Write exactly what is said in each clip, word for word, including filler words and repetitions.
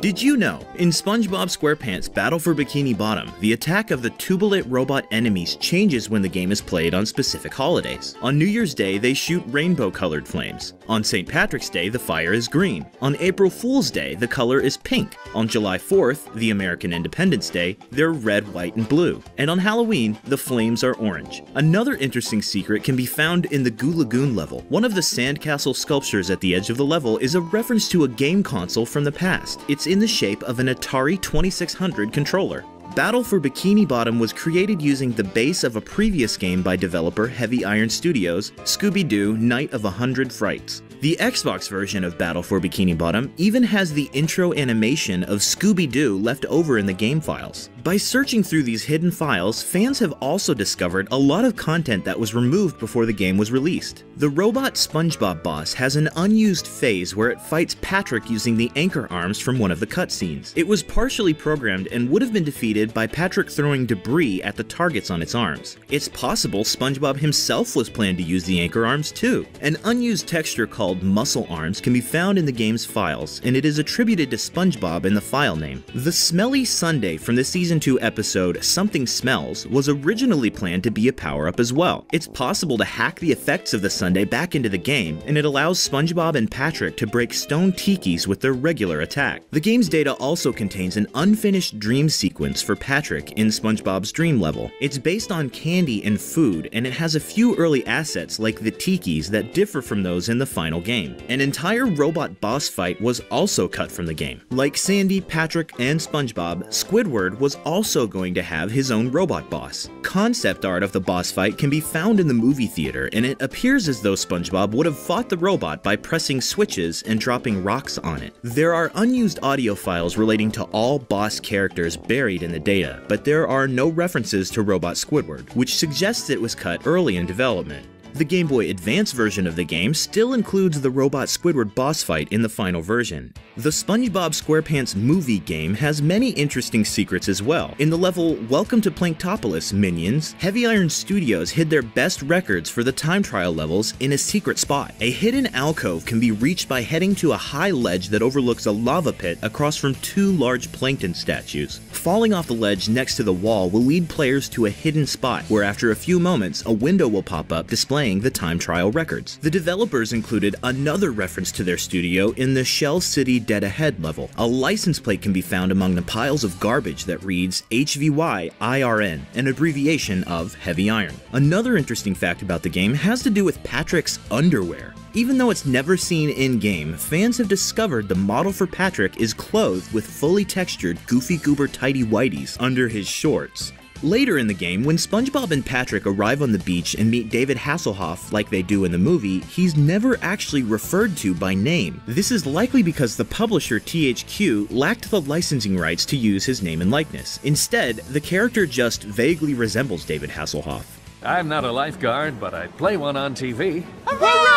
Did you know? In SpongeBob SquarePants Battle for Bikini Bottom, the attack of the Tubulet robot enemies changes when the game is played on specific holidays. On New Year's Day, they shoot rainbow-colored flames. On Saint Patrick's Day, the fire is green. On April Fool's Day, the color is pink. On July fourth, the American Independence Day, they're red, white, and blue. And on Halloween, the flames are orange. Another interesting secret can be found in the Goo Lagoon level. One of the sandcastle sculptures at the edge of the level is a reference to a game console from the past. It's in the shape of an Atari twenty-six hundred controller. Battle for Bikini Bottom was created using the base of a previous game by developer Heavy Iron Studios, Scooby-Doo Night of a Hundred Frights. The Xbox version of Battle for Bikini Bottom even has the intro animation of Scooby-Doo left over in the game files. By searching through these hidden files, fans have also discovered a lot of content that was removed before the game was released. The robot SpongeBob boss has an unused phase where it fights Patrick using the anchor arms from one of the cutscenes. It was partially programmed and would have been defeated by Patrick throwing debris at the targets on its arms. It's possible SpongeBob himself was planned to use the anchor arms too. An unused texture called muscle arms can be found in the game's files, and it is attributed to SpongeBob in the file name. The Smelly Sunday from the Season two episode Something Smells was originally planned to be a power-up as well. It's possible to hack the effects of the sundae back into the game, and it allows SpongeBob and Patrick to break stone tikis with their regular attack. The game's data also contains an unfinished dream sequence for Patrick in SpongeBob's dream level. It's based on candy and food, and it has a few early assets like the tikis that differ from those in the final game. An entire robot boss fight was also cut from the game. Like Sandy, Patrick, and SpongeBob, Squidward was also going to have his own robot boss. Concept art of the boss fight can be found in the movie theater, and it appears as though SpongeBob would have fought the robot by pressing switches and dropping rocks on it. There are unused audio files relating to all boss characters buried in the data, but there are no references to Robot Squidward, which suggests it was cut early in development. The Game Boy Advance version of the game still includes the Robot Squidward boss fight in the final version. The SpongeBob SquarePants movie game has many interesting secrets as well. In the level Welcome to Planktopolis, Minions, Heavy Iron Studios hid their best records for the time trial levels in a secret spot. A hidden alcove can be reached by heading to a high ledge that overlooks a lava pit across from two large plankton statues. Falling off the ledge next to the wall will lead players to a hidden spot where, after a few moments, a window will pop up displaying the time trial records. The developers included another reference to their studio in the Shell City Dead Ahead level. A license plate can be found among the piles of garbage that reads H V Y I R N, an abbreviation of Heavy Iron. Another interesting fact about the game has to do with Patrick's underwear. Even though it's never seen in-game, fans have discovered the model for Patrick is clothed with fully textured Goofy Goober Tidy Whities under his shorts. Later in the game, when SpongeBob and Patrick arrive on the beach and meet David Hasselhoff like they do in the movie, he's never actually referred to by name. This is likely because the publisher T H Q lacked the licensing rights to use his name and likeness. Instead, the character just vaguely resembles David Hasselhoff. I'm not a lifeguard, but I play one on T V. Hooray!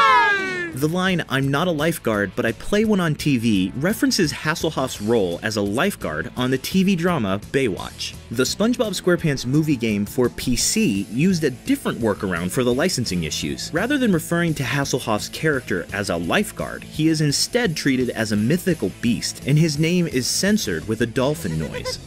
The line, "I'm not a lifeguard, but I play one on T V," references Hasselhoff's role as a lifeguard on the T V drama Baywatch. The SpongeBob SquarePants movie game for P C used a different workaround for the licensing issues. Rather than referring to Hasselhoff's character as a lifeguard, he is instead treated as a mythical beast, and his name is censored with a dolphin noise.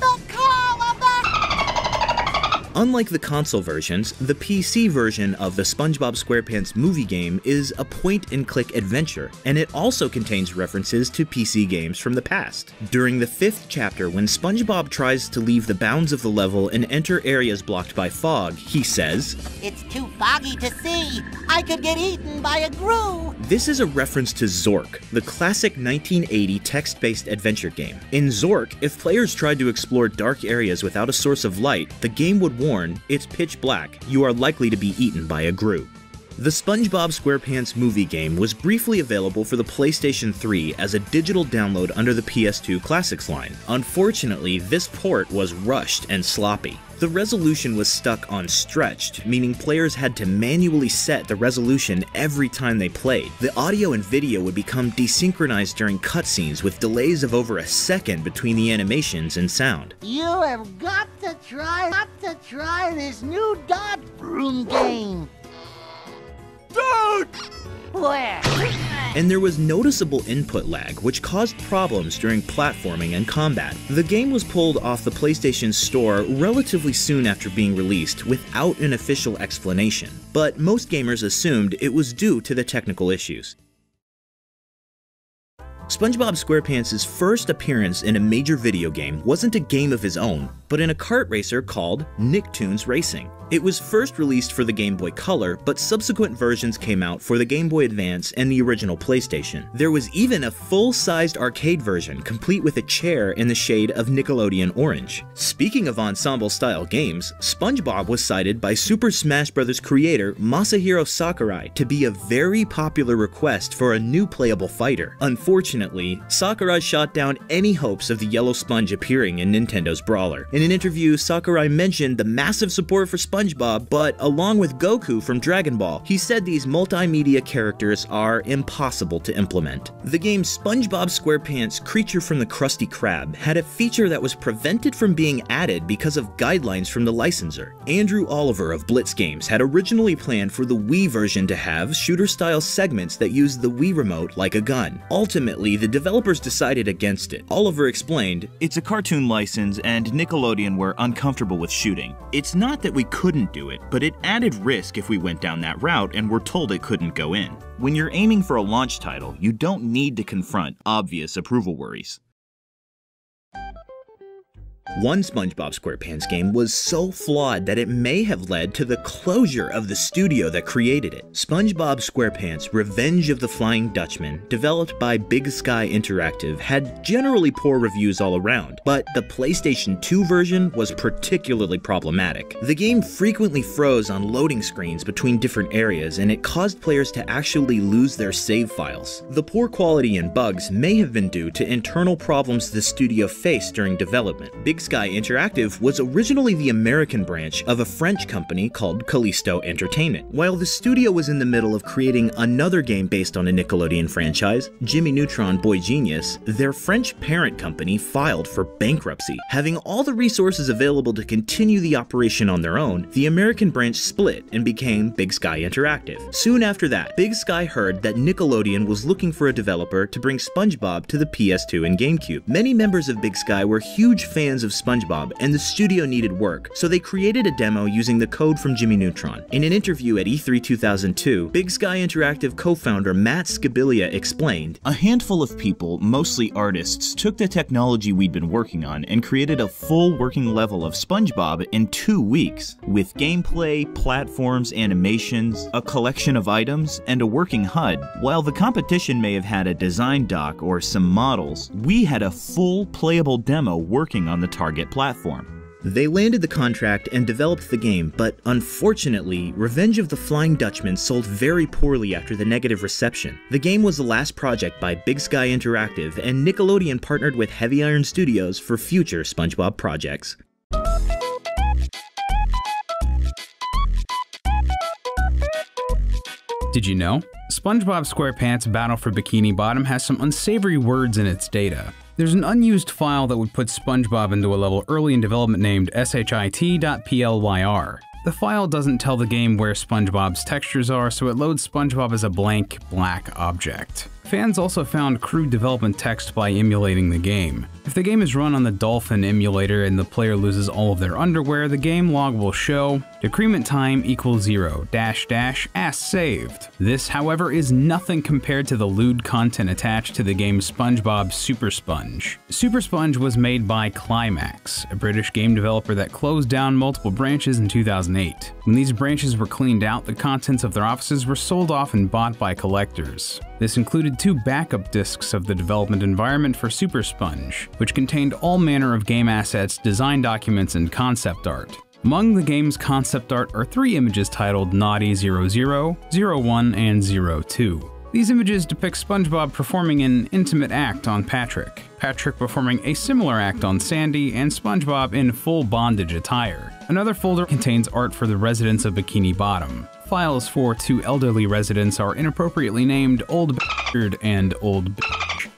Unlike the console versions, the P C version of the SpongeBob SquarePants movie game is a point-and-click adventure, and it also contains references to P C games from the past. During the fifth chapter, when SpongeBob tries to leave the bounds of the level and enter areas blocked by fog, he says, "It's too foggy to see. I could get eaten by a groo." This is a reference to Zork, the classic nineteen eighty text-based adventure game. In Zork, if players tried to explore dark areas without a source of light, the game would warn Warn, it's pitch black, you are likely to be eaten by a groo. The SpongeBob SquarePants movie game was briefly available for the PlayStation three as a digital download under the P S two Classics line. Unfortunately, this port was rushed and sloppy. The resolution was stuck on stretched, meaning players had to manually set the resolution every time they played. The audio and video would become desynchronized during cutscenes with delays of over a second between the animations and sound. You have got to try, got to try this new dot broom game. Dude! Where? and there was noticeable input lag, which caused problems during platforming and combat. The game was pulled off the PlayStation Store relatively soon after being released without an official explanation, but most gamers assumed it was due to the technical issues. SpongeBob SquarePants' first appearance in a major video game wasn't a game of his own, but in a kart racer called Nicktoons Racing. It was first released for the Game Boy Color, but subsequent versions came out for the Game Boy Advance and the original PlayStation. There was even a full-sized arcade version, complete with a chair in the shade of Nickelodeon orange. Speaking of ensemble-style games, SpongeBob was cited by Super Smash Bros. Creator Masahiro Sakurai to be a very popular request for a new playable fighter. Unfortunately, Sakurai shot down any hopes of the yellow sponge appearing in Nintendo's Brawler. In an interview, Sakurai mentioned the massive support for SpongeBob, but along with Goku from Dragon Ball, he said these multimedia characters are impossible to implement. The game SpongeBob SquarePants Creature from the Krusty Krab had a feature that was prevented from being added because of guidelines from the licensor. Andrew Oliver of Blitz Games had originally planned for the Wii version to have shooter-style segments that used the Wii remote like a gun. Ultimately, the developers decided against it. Oliver explained, "It's a cartoon license and Nickelodeon were uncomfortable with shooting. It's not that we couldn't do it, but it added risk if we went down that route and were told it couldn't go in. When you're aiming for a launch title, you don't need to confront obvious approval worries." One SpongeBob SquarePants game was so flawed that it may have led to the closure of the studio that created it. SpongeBob SquarePants Revenge of the Flying Dutchman, developed by Big Sky Interactive, had generally poor reviews all around, but the PlayStation two version was particularly problematic. The game frequently froze on loading screens between different areas, and it caused players to actually lose their save files. The poor quality and bugs may have been due to internal problems the studio faced during development. Big Sky Interactive was originally the American branch of a French company called Callisto Entertainment. While the studio was in the middle of creating another game based on a Nickelodeon franchise, Jimmy Neutron Boy Genius, their French parent company filed for bankruptcy. Having all the resources available to continue the operation on their own, the American branch split and became Big Sky Interactive. Soon after that, Big Sky heard that Nickelodeon was looking for a developer to bring SpongeBob to the P S two and GameCube. Many members of Big Sky were huge fans of SpongeBob, and the studio needed work, so they created a demo using the code from Jimmy Neutron. In an interview at E three two thousand two, Big Sky Interactive co-founder Matt Scabilia explained, "A handful of people, mostly artists, took the technology we'd been working on and created a full working level of SpongeBob in two weeks, with gameplay, platforms, animations, a collection of items, and a working H U D. While the competition may have had a design doc or some models, we had a full playable demo working on the target platform." They landed the contract and developed the game, but unfortunately, Revenge of the Flying Dutchman sold very poorly after the negative reception. The game was the last project by Big Sky Interactive, and Nickelodeon partnered with Heavy Iron Studios for future SpongeBob projects. Did you know? SpongeBob SquarePants Battle for Bikini Bottom has some unsavory words in its data. There's an unused file that would put SpongeBob into a level early in development named shit.plyr. The file doesn't tell the game where SpongeBob's textures are, so it loads SpongeBob as a blank, black object. Fans also found crude development text by emulating the game. If the game is run on the Dolphin emulator and the player loses all of their underwear, the game log will show decrement time equals zero, dash dash, as saved. This, however, is nothing compared to the lewd content attached to the game SpongeBob Super Sponge. Super Sponge was made by Climax, a British game developer that closed down multiple branches in two thousand eight. When these branches were cleaned out, the contents of their offices were sold off and bought by collectors. This included two backup discs of the development environment for Super Sponge, which contained all manner of game assets, design documents, and concept art. Among the game's concept art are three images titled Naughty zero zero, zero one, and zero two. These images depict SpongeBob performing an intimate act on Patrick, Patrick performing a similar act on Sandy, and SpongeBob in full bondage attire. Another folder contains art for the residents of Bikini Bottom. Files for two elderly residents are inappropriately named Old B****ard and Old B****.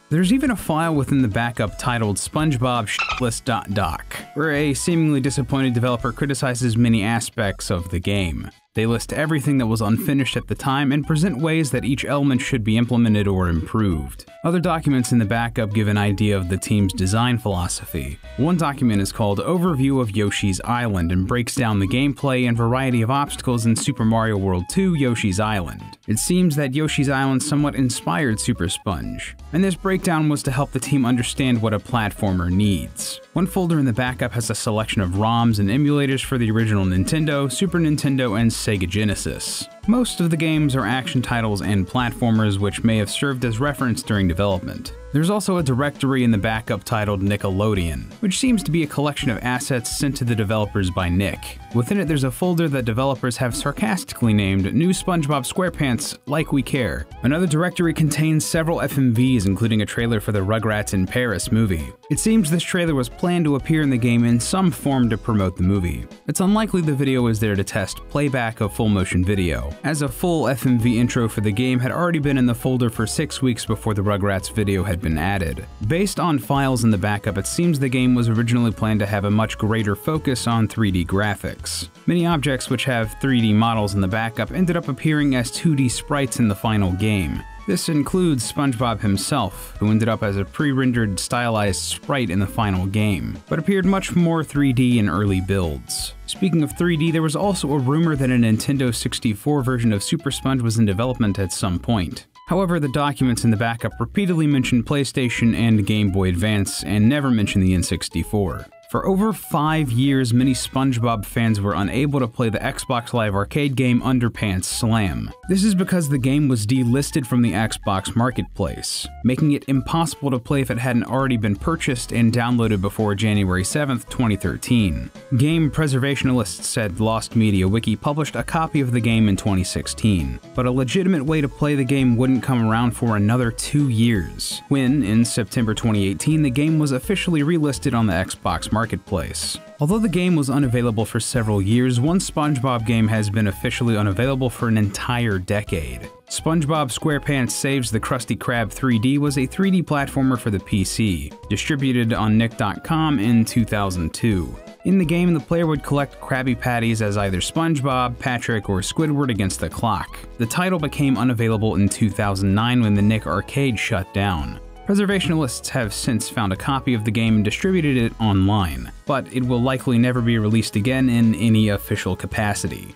There's even a file within the backup titled SpongeBob shitless dot doc, where a seemingly disappointed developer criticizes many aspects of the game. They list everything that was unfinished at the time and present ways that each element should be implemented or improved. Other documents in the backup give an idea of the team's design philosophy. One document is called Overview of Yoshi's Island and breaks down the gameplay and variety of obstacles in Super Mario World two Yoshi's Island. It seems that Yoshi's Island somewhat inspired Super Sponge, and this breakdown was to help the team understand what a platformer needs. One folder in the backup has a selection of ROMs and emulators for the original Nintendo, Super Nintendo, and Sega Genesis. Most of the games are action titles and platformers which may have served as reference during development. There's also a directory in the backup titled Nickelodeon, which seems to be a collection of assets sent to the developers by Nick. Within it there's a folder that developers have sarcastically named New SpongeBob SquarePants Like We Care. Another directory contains several F M Vs, including a trailer for the Rugrats in Paris movie. It seems this trailer was planned to appear in the game in some form to promote the movie. It's unlikely the video was there to test playback of full motion video, as a full F M V intro for the game had already been in the folder for six weeks before the Rugrats video had been added. Based on files in the backup, it seems the game was originally planned to have a much greater focus on three D graphics. Many objects which have three D models in the backup ended up appearing as two D sprites in the final game. This includes SpongeBob himself, who ended up as a pre-rendered stylized sprite in the final game, but appeared much more three D in early builds. Speaking of three D, there was also a rumor that a Nintendo sixty-four version of Super Sponge was in development at some point. However, the documents in the backup repeatedly mention PlayStation and Game Boy Advance and never mention the N sixty-four. For over five years, many SpongeBob fans were unable to play the Xbox Live Arcade game Underpants Slam. This is because the game was delisted from the Xbox Marketplace, making it impossible to play if it hadn't already been purchased and downloaded before January seventh, twenty thirteen. Game preservationists said Lost Media Wiki published a copy of the game in twenty sixteen, but a legitimate way to play the game wouldn't come around for another two years, when, in September twenty eighteen, the game was officially relisted on the Xbox Marketplace. Marketplace. Although the game was unavailable for several years, one SpongeBob game has been officially unavailable for an entire decade. SpongeBob SquarePants Saves the Krusty Krab three D was a three D platformer for the P C, distributed on Nick dot com in two thousand two. In the game, the player would collect Krabby Patties as either SpongeBob, Patrick, or Squidward against the clock. The title became unavailable in two thousand nine when the Nick Arcade shut down. Preservationists have since found a copy of the game and distributed it online, but it will likely never be released again in any official capacity.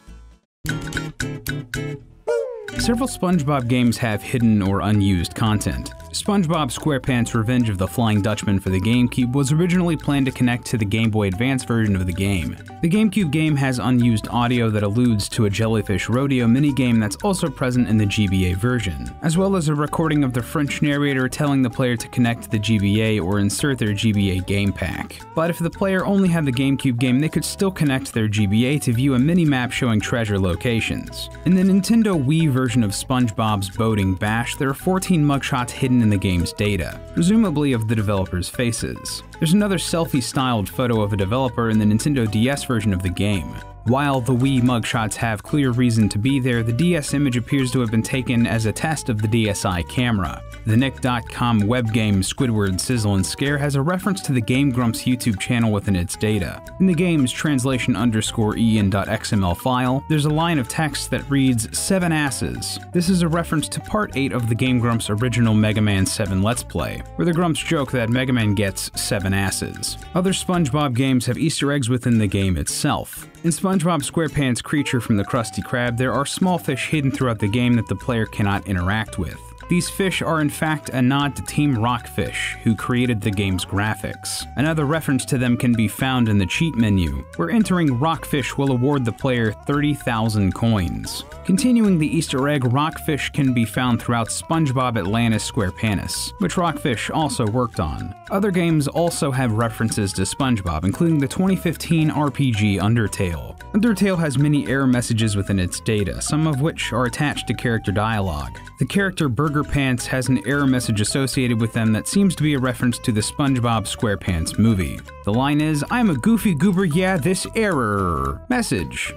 Several SpongeBob games have hidden or unused content. SpongeBob SquarePants Revenge of the Flying Dutchman for the GameCube was originally planned to connect to the Game Boy Advance version of the game. The GameCube game has unused audio that alludes to a Jellyfish Rodeo minigame that's also present in the G B A version, as well as a recording of the French narrator telling the player to connect to the G B A or insert their G B A game pack. But if the player only had the GameCube game, they could still connect their G B A to view a mini-map showing treasure locations. In the Nintendo Wii version of SpongeBob's Boating Bash, there are fourteen mugshots hidden in the game's data, presumably of the developers' faces. There's another selfie-styled photo of a developer in the Nintendo D S version of the game. While the Wii mugshots have clear reason to be there, the D S image appears to have been taken as a test of the D S i camera. The Nick dot com web game Squidward Sizzle and Scare has a reference to the Game Grumps YouTube channel within its data. In the game's translation underscore en.xml file, there's a line of text that reads, "Seven asses." This is a reference to part eight of the Game Grumps' original Mega Man seven Let's Play, where the Grumps joke that Mega Man gets seven asses. Other SpongeBob games have Easter eggs within the game itself. In SpongeBob SquarePants Creature from the Krusty Krab, there are small fish hidden throughout the game that the player cannot interact with. These fish are in fact a nod to Team Rockfish, who created the game's graphics. Another reference to them can be found in the cheat menu, where entering Rockfish will award the player thirty thousand coins. Continuing the Easter egg, Rockfish can be found throughout SpongeBob Atlantis SquarePants, which Rockfish also worked on. Other games also have references to SpongeBob, including the twenty fifteen R P G Undertale. Undertale has many error messages within its data, some of which are attached to character dialogue. The character Burger Pants has an error message associated with them that seems to be a reference to the SpongeBob SquarePants movie. The line is, "I'm a goofy goober, yeah, this error message."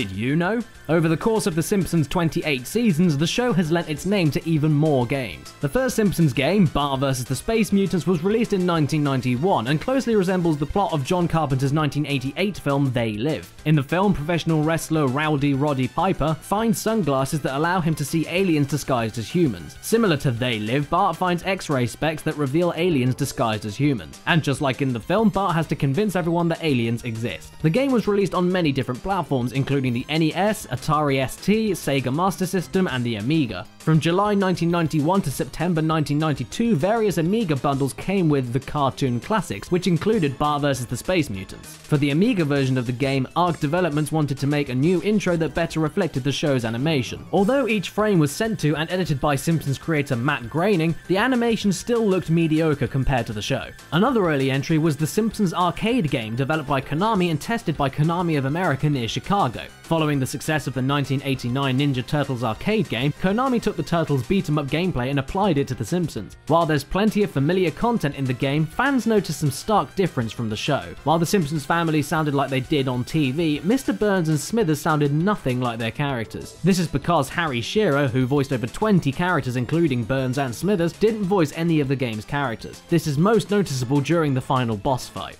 Did you know? Over the course of The Simpsons' twenty-eight seasons, the show has lent its name to even more games. The first Simpsons game, Bart versus the Space Mutants, was released in nineteen ninety-one and closely resembles the plot of John Carpenter's nineteen eighty-eight film They Live. In the film, professional wrestler Rowdy Roddy Piper finds sunglasses that allow him to see aliens disguised as humans. Similar to They Live, Bart finds X-ray specs that reveal aliens disguised as humans. And just like in the film, Bart has to convince everyone that aliens exist. The game was released on many different platforms, including the N E S, Atari S T, Sega Master System, and the Amiga. From July nineteen ninety-one to September nineteen ninety-two, various Amiga bundles came with the cartoon classics, which included Bart versus the Space Mutants. For the Amiga version of the game, Arc Developments wanted to make a new intro that better reflected the show's animation. Although each frame was sent to and edited by Simpsons creator Matt Groening, the animation still looked mediocre compared to the show. Another early entry was the Simpsons arcade game, developed by Konami and tested by Konami of America near Chicago. Following the success of the nineteen eighty-nine Ninja Turtles arcade game, Konami took the Turtles beat-em-up gameplay and applied it to The Simpsons. While there's plenty of familiar content in the game, fans noticed some stark difference from the show. While The Simpsons family sounded like they did on T V, Mister Burns and Smithers sounded nothing like their characters. This is because Harry Shearer, who voiced over twenty characters including Burns and Smithers, didn't voice any of the game's characters. This is most noticeable during the final boss fight.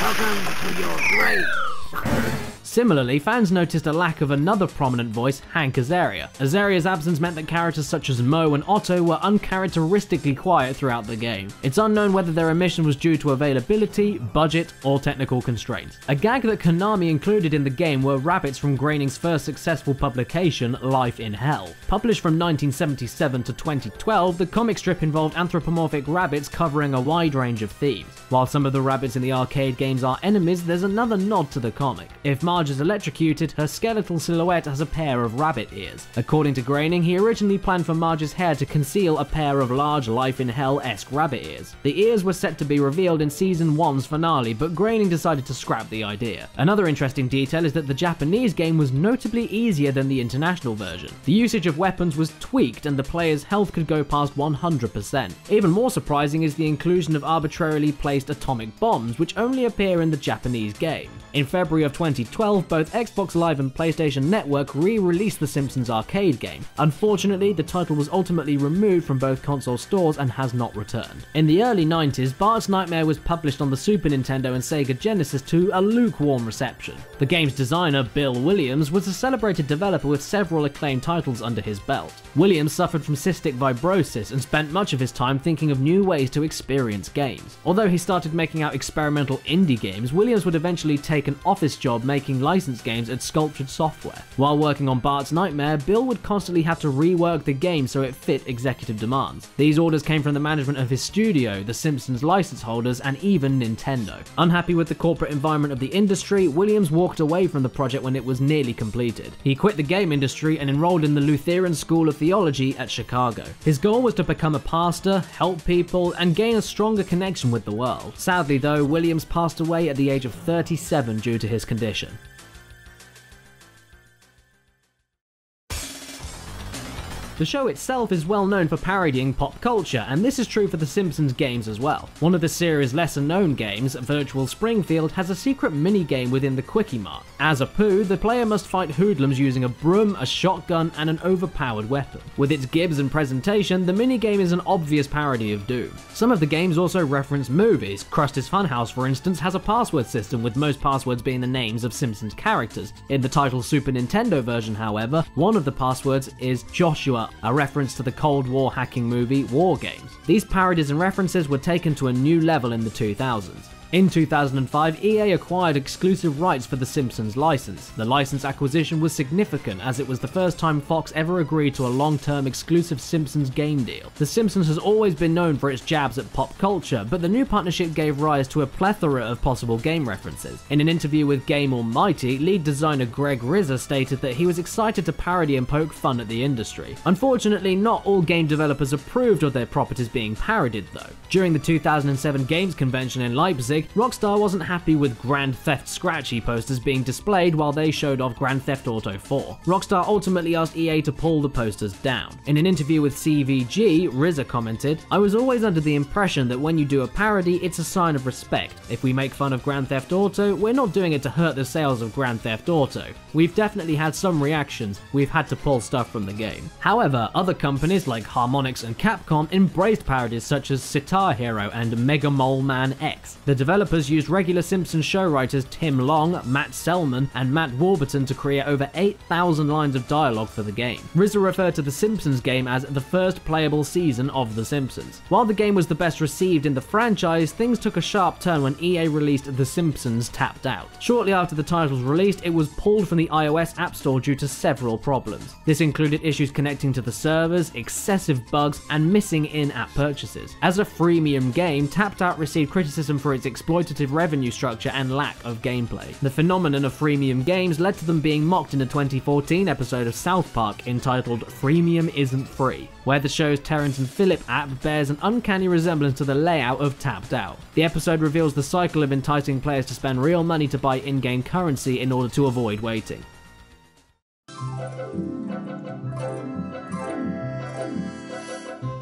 Welcome to your grave, sucker. Similarly, fans noticed a lack of another prominent voice, Hank Azaria. Azaria's absence meant that characters such as Moe and Otto were uncharacteristically quiet throughout the game. It's unknown whether their omission was due to availability, budget, or technical constraints. A gag that Konami included in the game were rabbits from Groening's first successful publication, Life in Hell. Published from nineteen seventy-seven to twenty twelve, the comic strip involved anthropomorphic rabbits covering a wide range of themes. While some of the rabbits in the arcade games are enemies, there's another nod to the comic. If Marge is electrocuted, her skeletal silhouette has a pair of rabbit ears. According to Groening, he originally planned for Marge's hair to conceal a pair of large Life in Hell-esque rabbit ears. The ears were set to be revealed in Season one's finale, but Groening decided to scrap the idea. Another interesting detail is that the Japanese game was notably easier than the international version. The usage of weapons was tweaked and the player's health could go past one hundred percent. Even more surprising is the inclusion of arbitrarily placed atomic bombs, which only appear in the Japanese game. In February of twenty twelve, both Xbox Live and PlayStation Network re-released the Simpsons arcade game. Unfortunately, the title was ultimately removed from both console stores and has not returned. In the early nineties, Bart's Nightmare was published on the Super Nintendo and Sega Genesis to a lukewarm reception. The game's designer, Bill Williams, was a celebrated developer with several acclaimed titles under his belt. Williams suffered from cystic fibrosis and spent much of his time thinking of new ways to experience games. Although he started making out experimental indie games, Williams would eventually take an office job making licensed games at Sculptured Software. While working on Bart's Nightmare, Bill would constantly have to rework the game so it fit executive demands. These orders came from the management of his studio, the Simpsons license holders, and even Nintendo. Unhappy with the corporate environment of the industry, Williams walked away from the project when it was nearly completed. He quit the game industry and enrolled in the Lutheran School of Theology at Chicago. His goal was to become a pastor, help people, and gain a stronger connection with the world. Sadly though, Williams passed away at the age of thirty-seven due to his condition. The show itself is well known for parodying pop culture, and this is true for The Simpsons games as well. One of the series' lesser-known games, Virtual Springfield, has a secret mini-game within the Quickie Mart. As a poo, the player must fight hoodlums using a broom, a shotgun, and an overpowered weapon. With its gibs and presentation, the minigame is an obvious parody of Doom. Some of the games also reference movies. Krusty's Funhouse, for instance, has a password system, with most passwords being the names of Simpsons characters. In the title's Super Nintendo version, however, one of the passwords is Joshua, a reference to the Cold War hacking movie War Games. These parodies and references were taken to a new level in the two thousands. In two thousand five, E A acquired exclusive rights for the Simpsons license. The license acquisition was significant as it was the first time Fox ever agreed to a long-term exclusive Simpsons game deal. The Simpsons has always been known for its jabs at pop culture, but the new partnership gave rise to a plethora of possible game references. In an interview with Game Almighty, lead designer Greg Rizza stated that he was excited to parody and poke fun at the industry. Unfortunately, not all game developers approved of their properties being parodied though. During the two thousand seven Games Convention in Leipzig, League, Rockstar wasn't happy with Grand Theft Scratchy posters being displayed while they showed off Grand Theft Auto four. Rockstar ultimately asked E A to pull the posters down. In an interview with C V G, R Z A commented, "I was always under the impression that when you do a parody, it's a sign of respect. If we make fun of Grand Theft Auto, we're not doing it to hurt the sales of Grand Theft Auto. We've definitely had some reactions. We've had to pull stuff from the game." However, other companies like Harmonix and Capcom embraced parodies such as Sitar Hero and Mega Mole Man X. The developers used regular Simpson show writers Tim Long, Matt Selman, and Matt Warburton to create over eight thousand lines of dialogue for the game. R Z A referred to the Simpsons game as the first playable season of The Simpsons. While the game was the best received in the franchise, things took a sharp turn when E A released The Simpsons Tapped Out. Shortly after the title was released, it was pulled from the iOS App Store due to several problems. This included issues connecting to the servers, excessive bugs, and missing in-app purchases. As a freemium game, Tapped Out received criticism for its exploitative revenue structure and lack of gameplay. The phenomenon of freemium games led to them being mocked in a twenty fourteen episode of South Park entitled "Freemium Isn't Free," where the show's Terrence and Phillip app bears an uncanny resemblance to the layout of Tapped Out. The episode reveals the cycle of enticing players to spend real money to buy in-game currency in order to avoid waiting.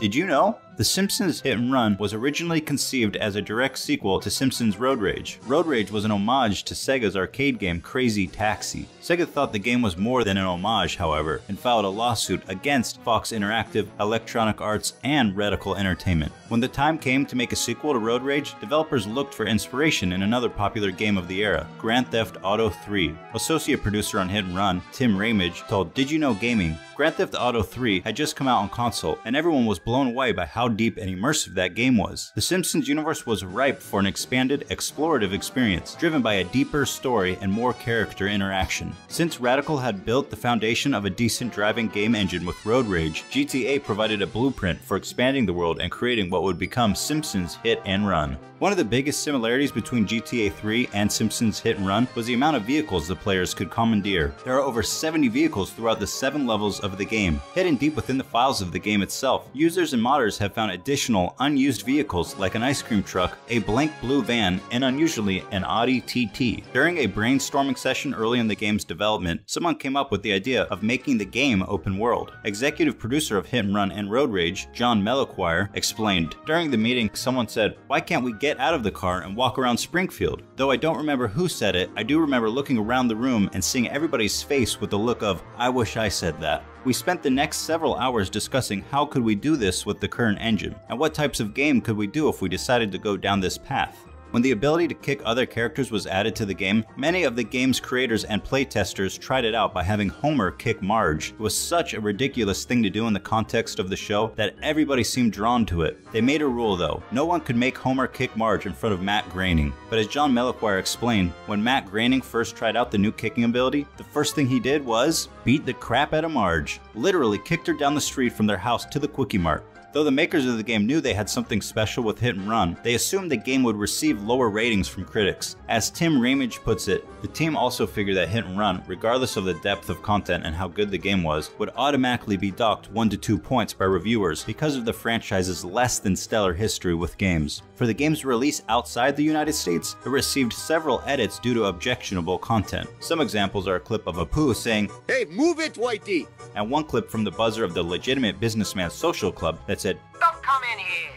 Did you know? The Simpsons Hit and Run was originally conceived as a direct sequel to Simpsons Road Rage. Road Rage was an homage to Sega's arcade game Crazy Taxi. Sega thought the game was more than an homage, however, and filed a lawsuit against Fox Interactive, Electronic Arts, and Radical Entertainment. When the time came to make a sequel to Road Rage, developers looked for inspiration in another popular game of the era, Grand Theft Auto three. Associate producer on Hit and Run, Tim Ramage, told Did You Know Gaming, "Grand Theft Auto three had just come out on console, and everyone was blown away by how How deep and immersive that game was. The Simpsons universe was ripe for an expanded, explorative experience, driven by a deeper story and more character interaction." Since Radical had built the foundation of a decent driving game engine with Road Rage, G T A provided a blueprint for expanding the world and creating what would become Simpsons Hit and Run. One of the biggest similarities between G T A three and Simpsons Hit and Run was the amount of vehicles the players could commandeer. There are over seventy vehicles throughout the seven levels of the game. Hidden deep within the files of the game itself, users and modders have found additional unused vehicles like an ice cream truck, a blank blue van, and unusually an Audi T T. During a brainstorming session early in the game's development, someone came up with the idea of making the game open world. Executive producer of Hit and Run and Road Rage, John Mellequire, explained, "During the meeting, someone said, 'Why can't we get out of the car and walk around Springfield?' Though I don't remember who said it, I do remember looking around the room and seeing everybody's face with the look of, 'I wish I said that.'" We spent the next several hours discussing how could we do this with the current engine, and what types of game could we do if we decided to go down this path. When the ability to kick other characters was added to the game, many of the game's creators and playtesters tried it out by having Homer kick Marge. It was such a ridiculous thing to do in the context of the show that everybody seemed drawn to it. They made a rule though, no one could make Homer kick Marge in front of Matt Groening. But as John Mellequire explained, when Matt Groening first tried out the new kicking ability, the first thing he did was beat the crap out of Marge. Literally kicked her down the street from their house to the Quickie Mart. Though the makers of the game knew they had something special with Hit and Run, they assumed the game would receive lower ratings from critics. As Tim Ramage puts it, the team also figured that Hit and Run, regardless of the depth of content and how good the game was, would automatically be docked one to two points by reviewers because of the franchise's less than stellar history with games. For the game's release outside the United States, it received several edits due to objectionable content. Some examples are a clip of Apu saying, "Hey, move it, Whitey!" and one clip from the buzzer of the Legitimate Businessman Social Club that said, "Don't come in here.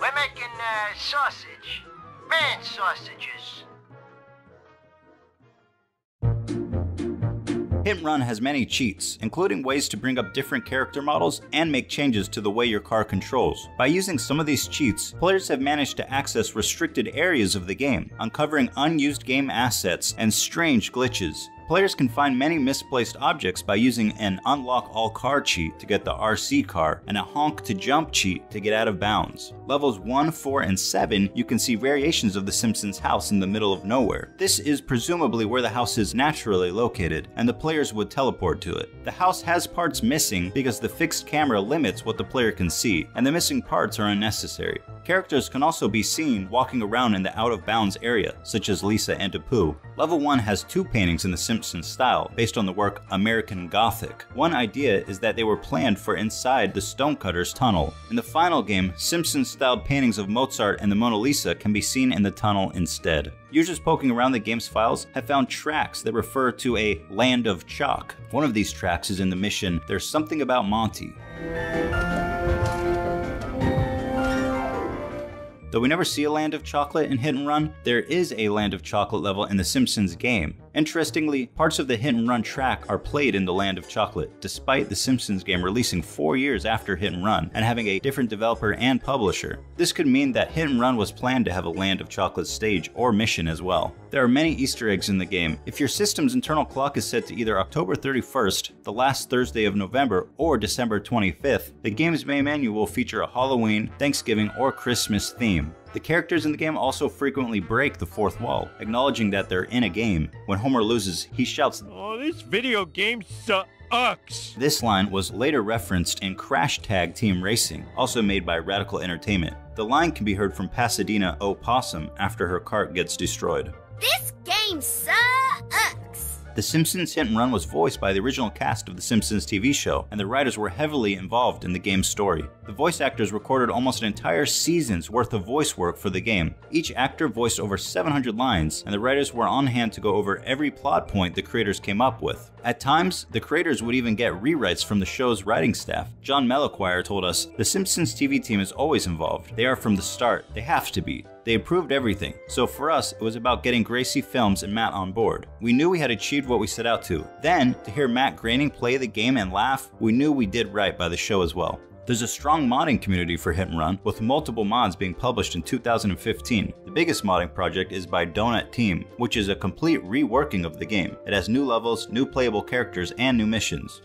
We're making uh, sausage. Man sausages." Hit and Run has many cheats, including ways to bring up different character models and make changes to the way your car controls. By using some of these cheats, players have managed to access restricted areas of the game, uncovering unused game assets and strange glitches. Players can find many misplaced objects by using an unlock all car cheat to get the R C car and a honk to jump cheat to get out of bounds. Levels one, four, and seven, you can see variations of the Simpsons house in the middle of nowhere. This is presumably where the house is naturally located, and the players would teleport to it. The house has parts missing because the fixed camera limits what the player can see, and the missing parts are unnecessary. Characters can also be seen walking around in the out of bounds area, such as Lisa and Apu. Level one has two paintings in the Simpsons Simpson style, based on the work American Gothic. One idea is that they were planned for inside the stonecutter's tunnel. In the final game, Simpson-styled paintings of Mozart and the Mona Lisa can be seen in the tunnel instead. Users poking around the game's files have found tracks that refer to a land of chalk. One of these tracks is in the mission "There's Something About Monty." Though we never see a land of chocolate in Hit and Run, there is a land of chocolate level in The Simpsons game. Interestingly, parts of the Hit and Run track are played in the Land of Chocolate, despite The Simpsons game releasing four years after Hit and Run and having a different developer and publisher. This could mean that Hit and Run was planned to have a Land of Chocolate stage or mission as well. There are many Easter eggs in the game. If your system's internal clock is set to either October thirty-first, the last Thursday of November, or December twenty-fifth, the game's main menu will feature a Halloween, Thanksgiving, or Christmas theme. The characters in the game also frequently break the fourth wall, acknowledging that they're in a game. When Homer loses, he shouts, "Oh, this video game sucks!" This line was later referenced in Crash Tag Team Racing, also made by Radical Entertainment. The line can be heard from Pasadena Opossum after her cart gets destroyed. "This game sucks!" The Simpsons Hit and Run was voiced by the original cast of The Simpsons T V show, and the writers were heavily involved in the game's story. The voice actors recorded almost an entire season's worth of voice work for the game. Each actor voiced over seven hundred lines, and the writers were on hand to go over every plot point the creators came up with. At times, the creators would even get rewrites from the show's writing staff. John Mellequire told us, "The Simpsons T V team is always involved. They are from the start. They have to be. They approved everything, so for us, it was about getting Gracie Films and Matt on board. We knew we had achieved what we set out to. Then, to hear Matt Groening play the game and laugh, we knew we did right by the show as well." There's a strong modding community for Hit and Run, with multiple mods being published in two thousand fifteen. The biggest modding project is by Donut Team, which is a complete reworking of the game. It has new levels, new playable characters, and new missions.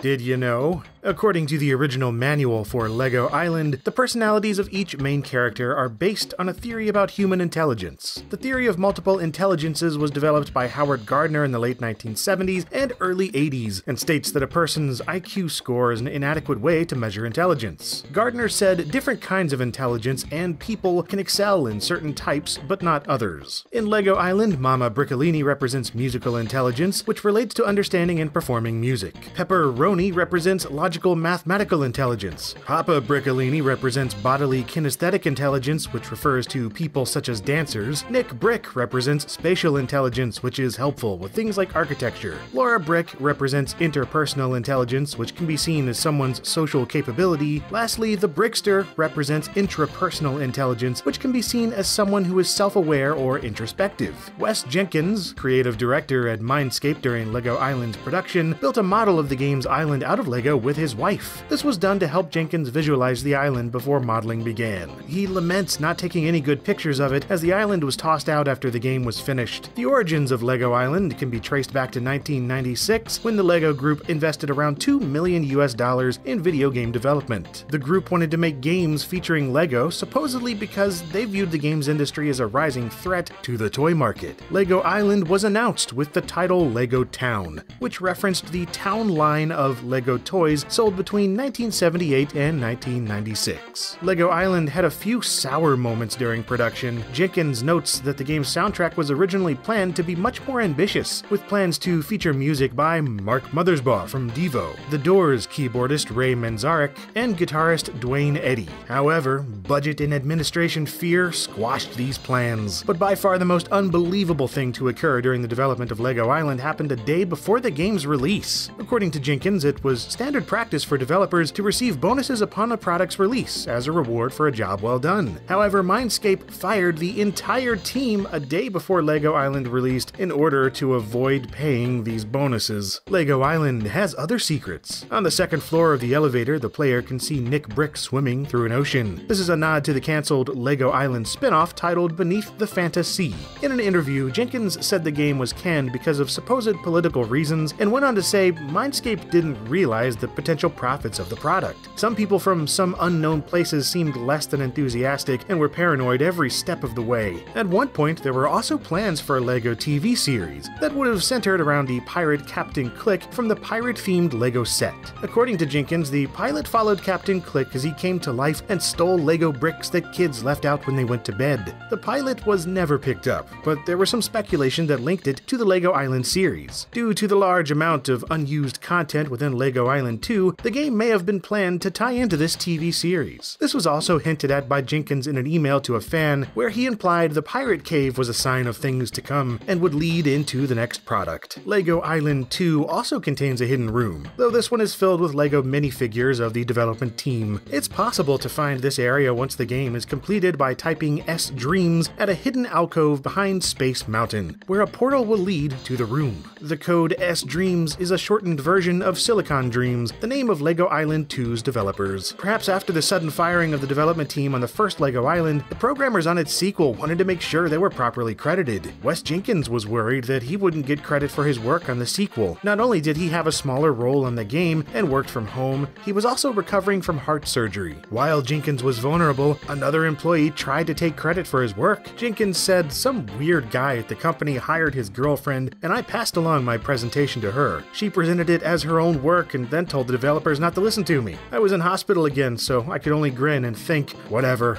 Did you know? According to the original manual for LEGO Island, the personalities of each main character are based on a theory about human intelligence. The theory of multiple intelligences was developed by Howard Gardner in the late nineteen seventies and early eighties, and states that a person's I Q score is an inadequate way to measure intelligence. Gardner said different kinds of intelligence and people can excel in certain types, but not others. In LEGO Island, Mama Briccolini represents musical intelligence, which relates to understanding and performing music. Pepper represents logical mathematical intelligence. Papa Briccolini represents bodily kinesthetic intelligence, which refers to people such as dancers. Nick Brick represents spatial intelligence, which is helpful with things like architecture. Laura Brick represents interpersonal intelligence, which can be seen as someone's social capability. Lastly, the Brickster represents intrapersonal intelligence, which can be seen as someone who is self-aware or introspective. Wes Jenkins, creative director at Mindscape during LEGO Island's production, built a model of the game's island Island out of LEGO with his wife. This was done to help Jenkins visualize the island before modeling began. He laments not taking any good pictures of it, as the island was tossed out after the game was finished. The origins of LEGO Island can be traced back to nineteen ninety-six, when the LEGO group invested around two million U S dollars in video game development. The group wanted to make games featuring LEGO, supposedly because they viewed the games industry as a rising threat to the toy market. LEGO Island was announced with the title LEGO Town, which referenced the town line of Of LEGO toys sold between nineteen seventy-eight and nineteen ninety-six. LEGO Island had a few sour moments during production. Jenkins notes that the game's soundtrack was originally planned to be much more ambitious, with plans to feature music by Mark Mothersbaugh from Devo, The Doors keyboardist Ray Manzarek, and guitarist Dwayne Eddy. However, budget and administration fear squashed these plans. But by far the most unbelievable thing to occur during the development of LEGO Island happened a day before the game's release. According to Jenkins, it was standard practice for developers to receive bonuses upon a product's release as a reward for a job well done. However, Mindscape fired the entire team a day before LEGO Island released in order to avoid paying these bonuses. LEGO Island has other secrets. On the second floor of the elevator, the player can see Nick Brick swimming through an ocean. This is a nod to the cancelled LEGO Island spin-off titled Beneath the Fanta Sea. In an interview, Jenkins said the game was canned because of supposed political reasons, and went on to say Mindscape didn't didn't realize the potential profits of the product. Some people from some unknown places seemed less than enthusiastic and were paranoid every step of the way. At one point, there were also plans for a LEGO T V series that would have centered around the pirate Captain Click from the pirate-themed LEGO set. According to Jenkins, the pilot followed Captain Click as he came to life and stole LEGO bricks that kids left out when they went to bed. The pilot was never picked up, but there was some speculation that linked it to the LEGO Island series. Due to the large amount of unused content within LEGO Island two, the game may have been planned to tie into this T V series. This was also hinted at by Jenkins in an email to a fan, where he implied the pirate cave was a sign of things to come and would lead into the next product. LEGO Island two also contains a hidden room, though this one is filled with LEGO minifigures of the development team. It's possible to find this area once the game is completed by typing S Dreams at a hidden alcove behind Space Mountain, where a portal will lead to the room. The code S Dreams is a shortened version of Silicon Dreams, the name of LEGO Island two's developers. Perhaps after the sudden firing of the development team on the first LEGO Island, the programmers on its sequel wanted to make sure they were properly credited. Wes Jenkins was worried that he wouldn't get credit for his work on the sequel. Not only did he have a smaller role on the game and worked from home, he was also recovering from heart surgery. While Jenkins was vulnerable, another employee tried to take credit for his work. Jenkins said, "Some weird guy at the company hired his girlfriend, and I passed along my presentation to her. She presented it as her own work and then told the developers not to listen to me. I was in hospital again, so I could only grin and think, whatever."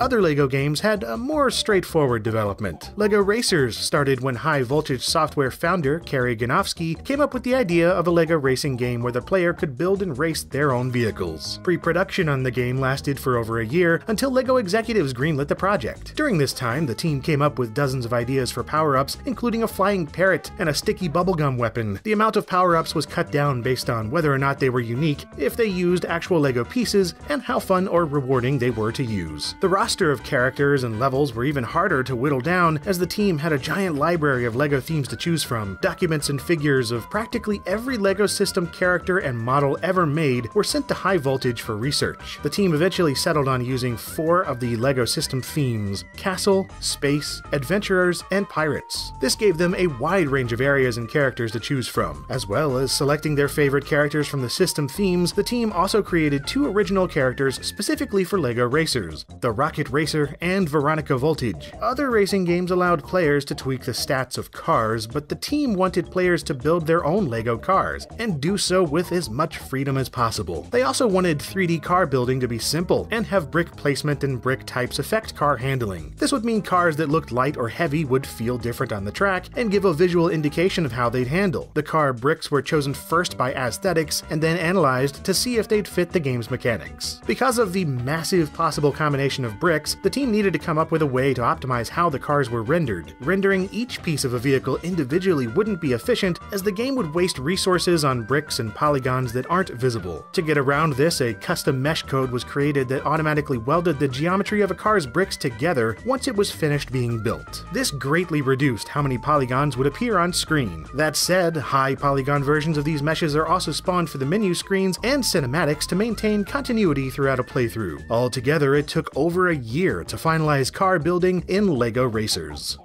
Other LEGO games had a more straightforward development. LEGO Racers started when High Voltage Software founder Kerry Ganofsky came up with the idea of a LEGO racing game where the player could build and race their own vehicles. Pre-production on the game lasted for over a year until LEGO executives greenlit the project. During this time, the team came up with dozens of ideas for power-ups, including a flying parrot and a sticky bubblegum weapon. The amount of power-ups was cut down based on whether or not they were unique, if they used actual LEGO pieces, and how fun or rewarding they were to use. The roster The roster of characters and levels were even harder to whittle down, as the team had a giant library of LEGO themes to choose from. Documents and figures of practically every LEGO system character and model ever made were sent to High Voltage for research. The team eventually settled on using four of the LEGO system themes: Castle, Space, Adventurers, and Pirates. This gave them a wide range of areas and characters to choose from. As well as selecting their favorite characters from the system themes, the team also created two original characters specifically for LEGO Racers: the Rocket Racer and Veronica Voltage. Other racing games allowed players to tweak the stats of cars, but the team wanted players to build their own LEGO cars, and do so with as much freedom as possible. They also wanted three D car building to be simple, and have brick placement and brick types affect car handling. This would mean cars that looked light or heavy would feel different on the track, and give a visual indication of how they'd handle. The car bricks were chosen first by aesthetics, and then analyzed to see if they'd fit the game's mechanics. Because of the massive possible combination of bricks, the team needed to come up with a way to optimize how the cars were rendered. Rendering each piece of a vehicle individually wouldn't be efficient, as the game would waste resources on bricks and polygons that aren't visible. To get around this, a custom mesh code was created that automatically welded the geometry of a car's bricks together once it was finished being built. This greatly reduced how many polygons would appear on screen. That said, high polygon versions of these meshes are also spawned for the menu screens and cinematics to maintain continuity throughout a playthrough. Altogether, it took over a year to finalize car building in LEGO Racers.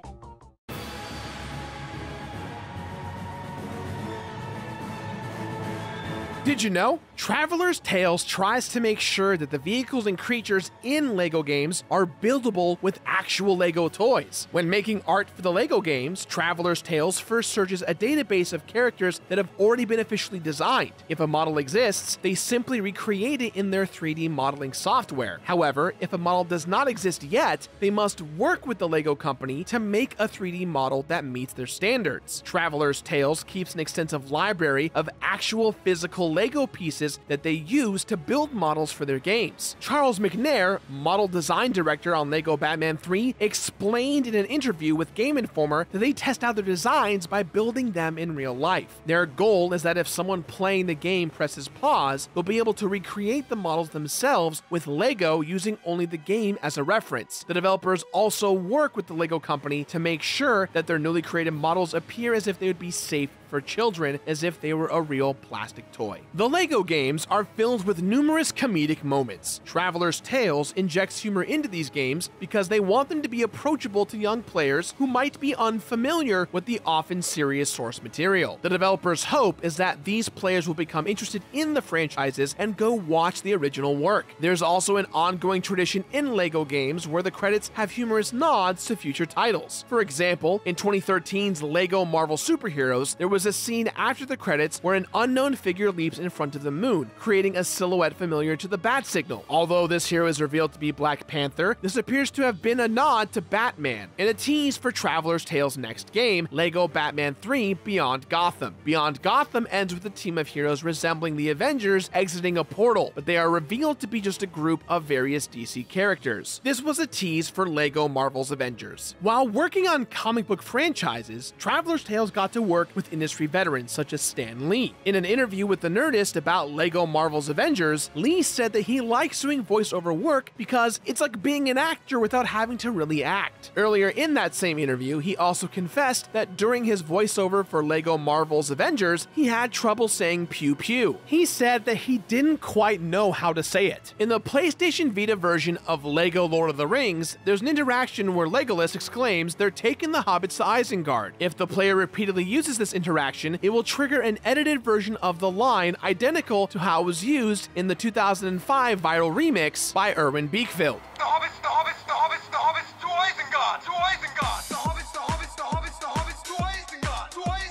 Did you know? Traveler's Tales tries to make sure that the vehicles and creatures in LEGO games are buildable with actual LEGO toys. When making art for the LEGO games, Traveler's Tales first searches a database of characters that have already been officially designed. If a model exists, they simply recreate it in their three D modeling software. However, if a model does not exist yet, they must work with the LEGO company to make a three D model that meets their standards. Traveler's Tales keeps an extensive library of actual physical LEGO pieces that they use to build models for their games. Charles McNair, model design director on LEGO Batman three, explained in an interview with Game Informer that they test out their designs by building them in real life. Their goal is that if someone playing the game presses pause, they'll be able to recreate the models themselves with LEGO using only the game as a reference. The developers also work with the LEGO company to make sure that their newly created models appear as if they would be safe for children, as if they were a real plastic toy. The LEGO games are filled with numerous comedic moments. Traveler's Tales injects humor into these games because they want them to be approachable to young players who might be unfamiliar with the often serious source material. The developers' hope is that these players will become interested in the franchises and go watch the original work. There's also an ongoing tradition in LEGO games where the credits have humorous nods to future titles. For example, in twenty thirteen's LEGO Marvel Super Heroes, there was a scene after the credits where an unknown figure leaps in front of the moon, creating a silhouette familiar to the bat signal. Although this hero is revealed to be Black Panther, this appears to have been a nod to Batman, and a tease for Traveler's Tales' next game, LEGO Batman three Beyond Gotham. Beyond Gotham ends with a team of heroes resembling the Avengers exiting a portal, but they are revealed to be just a group of various D C characters. This was a tease for LEGO Marvel's Avengers. While working on comic book franchises, Traveler's Tales got to work with industry veterans such as Stan Lee. In an interview with The Nerdist about LEGO Marvel's Avengers, Lee said that he likes doing voiceover work because it's like being an actor without having to really act. Earlier in that same interview, he also confessed that during his voiceover for LEGO Marvel's Avengers, he had trouble saying pew pew. He said that he didn't quite know how to say it. In the PlayStation Vita version of LEGO Lord of the Rings, there's an interaction where Legolas exclaims they're taking the hobbits to Isengard. If the player repeatedly uses this interaction, it will trigger an edited version of the line identical to how it was used in the two thousand five viral remix by Irwin Beakfield. The hobbits, the hobbits, the hobbits, the hobbits, to Isengard, to Isengard, the hobbits, the hobbits, the hobbits, the hobbits, to Isengard, to Isengard.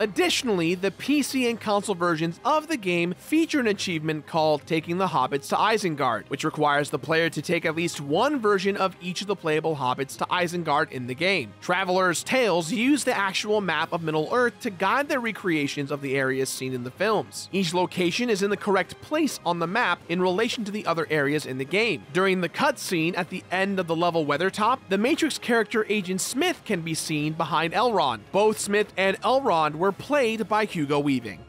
Additionally, the P C and console versions of the game feature an achievement called Taking the Hobbits to Isengard, which requires the player to take at least one version of each of the playable hobbits to Isengard in the game. Traveler's Tales used the actual map of Middle-earth to guide their recreations of the areas seen in the films. Each location is in the correct place on the map in relation to the other areas in the game. During the cutscene at the end of the level Weathertop, the Matrix character Agent Smith can be seen behind Elrond. Both Smith and Elrond were played by Hugo Weaving.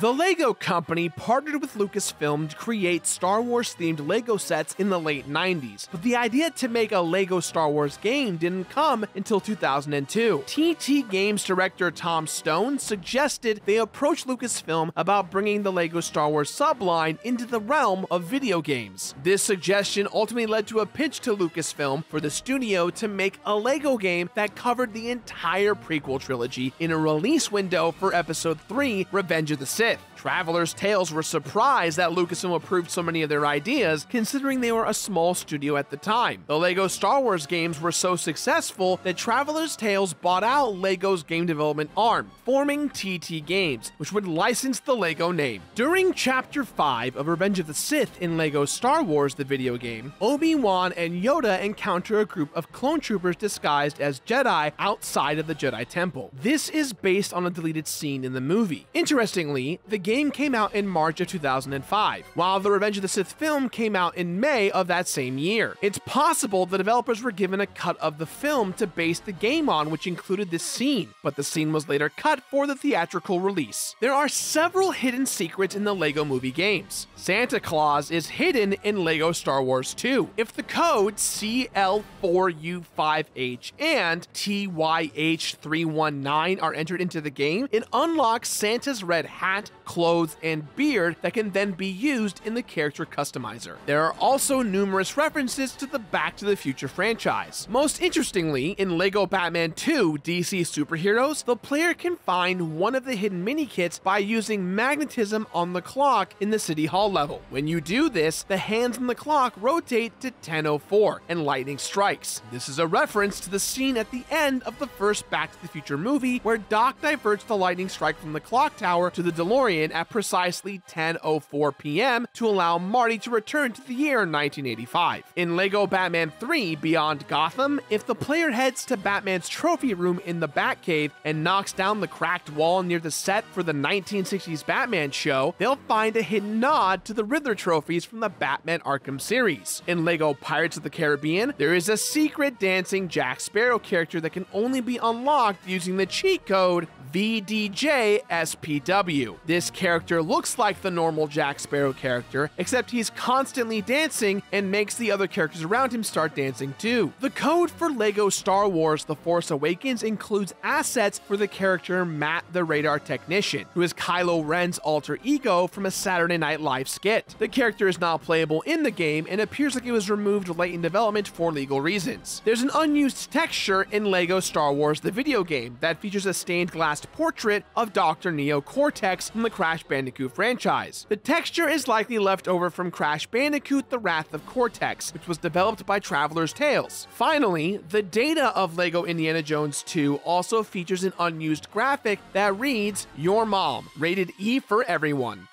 The LEGO company partnered with Lucasfilm to create Star Wars-themed LEGO sets in the late nineties, but the idea to make a LEGO Star Wars game didn't come until two thousand two. T T Games director Tom Stone suggested they approach Lucasfilm about bringing the LEGO Star Wars subline into the realm of video games. This suggestion ultimately led to a pitch to Lucasfilm for the studio to make a LEGO game that covered the entire prequel trilogy in a release window for Episode three, Revenge of the Sith. Traveler's Tales were surprised that Lucasfilm approved so many of their ideas, considering they were a small studio at the time. The LEGO Star Wars games were so successful that Traveler's Tales bought out LEGO's game development arm, forming T T Games, which would license the LEGO name. During Chapter five of Revenge of the Sith in LEGO Star Wars the video game, Obi-Wan and Yoda encounter a group of clone troopers disguised as Jedi outside of the Jedi Temple. This is based on a deleted scene in the movie. Interestingly, the game The game came out in March of two thousand five, while the Revenge of the Sith film came out in May of that same year. It's possible the developers were given a cut of the film to base the game on, which included this scene, but the scene was later cut for the theatrical release. There are several hidden secrets in the LEGO movie games. Santa Claus is hidden in LEGO Star Wars two. If the code C L four U five H and T Y H three one nine are entered into the game, it unlocks Santa's red hat, clothes, and beard that can then be used in the character customizer. There are also numerous references to the Back to the Future franchise. Most interestingly, in LEGO Batman two D C Super Heroes, the player can find one of the hidden mini-kits by using magnetism on the clock in the City Hall level. When you do this, the hands on the clock rotate to ten oh four, and lightning strikes. This is a reference to the scene at the end of the first Back to the Future movie where Doc diverts the lightning strike from the clock tower to the DeLorean at precisely ten oh four p m to allow Marty to return to the year nineteen eighty-five. In LEGO Batman three Beyond Gotham, if the player heads to Batman's trophy room in the Batcave and knocks down the cracked wall near the set for the nineteen sixties Batman show, they'll find a hidden nod to the Riddler trophies from the Batman Arkham series. In LEGO Pirates of the Caribbean, there is a secret dancing Jack Sparrow character that can only be unlocked using the cheat code V D J S P W. This character looks like the normal Jack Sparrow character, except he's constantly dancing and makes the other characters around him start dancing too. The code for LEGO Star Wars The Force Awakens includes assets for the character Matt the Radar Technician, who is Kylo Ren's alter ego from a Saturday Night Live skit. The character is not playable in the game and appears like it was removed late in development for legal reasons. There's an unused texture in LEGO Star Wars the video game that features a stained glass portrait of Doctor Neo Cortex from the Crash Bandicoot franchise. The texture is likely left over from Crash Bandicoot The Wrath of Cortex, which was developed by Traveler's Tales. Finally, the data of LEGO Indiana Jones two also features an unused graphic that reads, "Your Mom, rated E for everyone."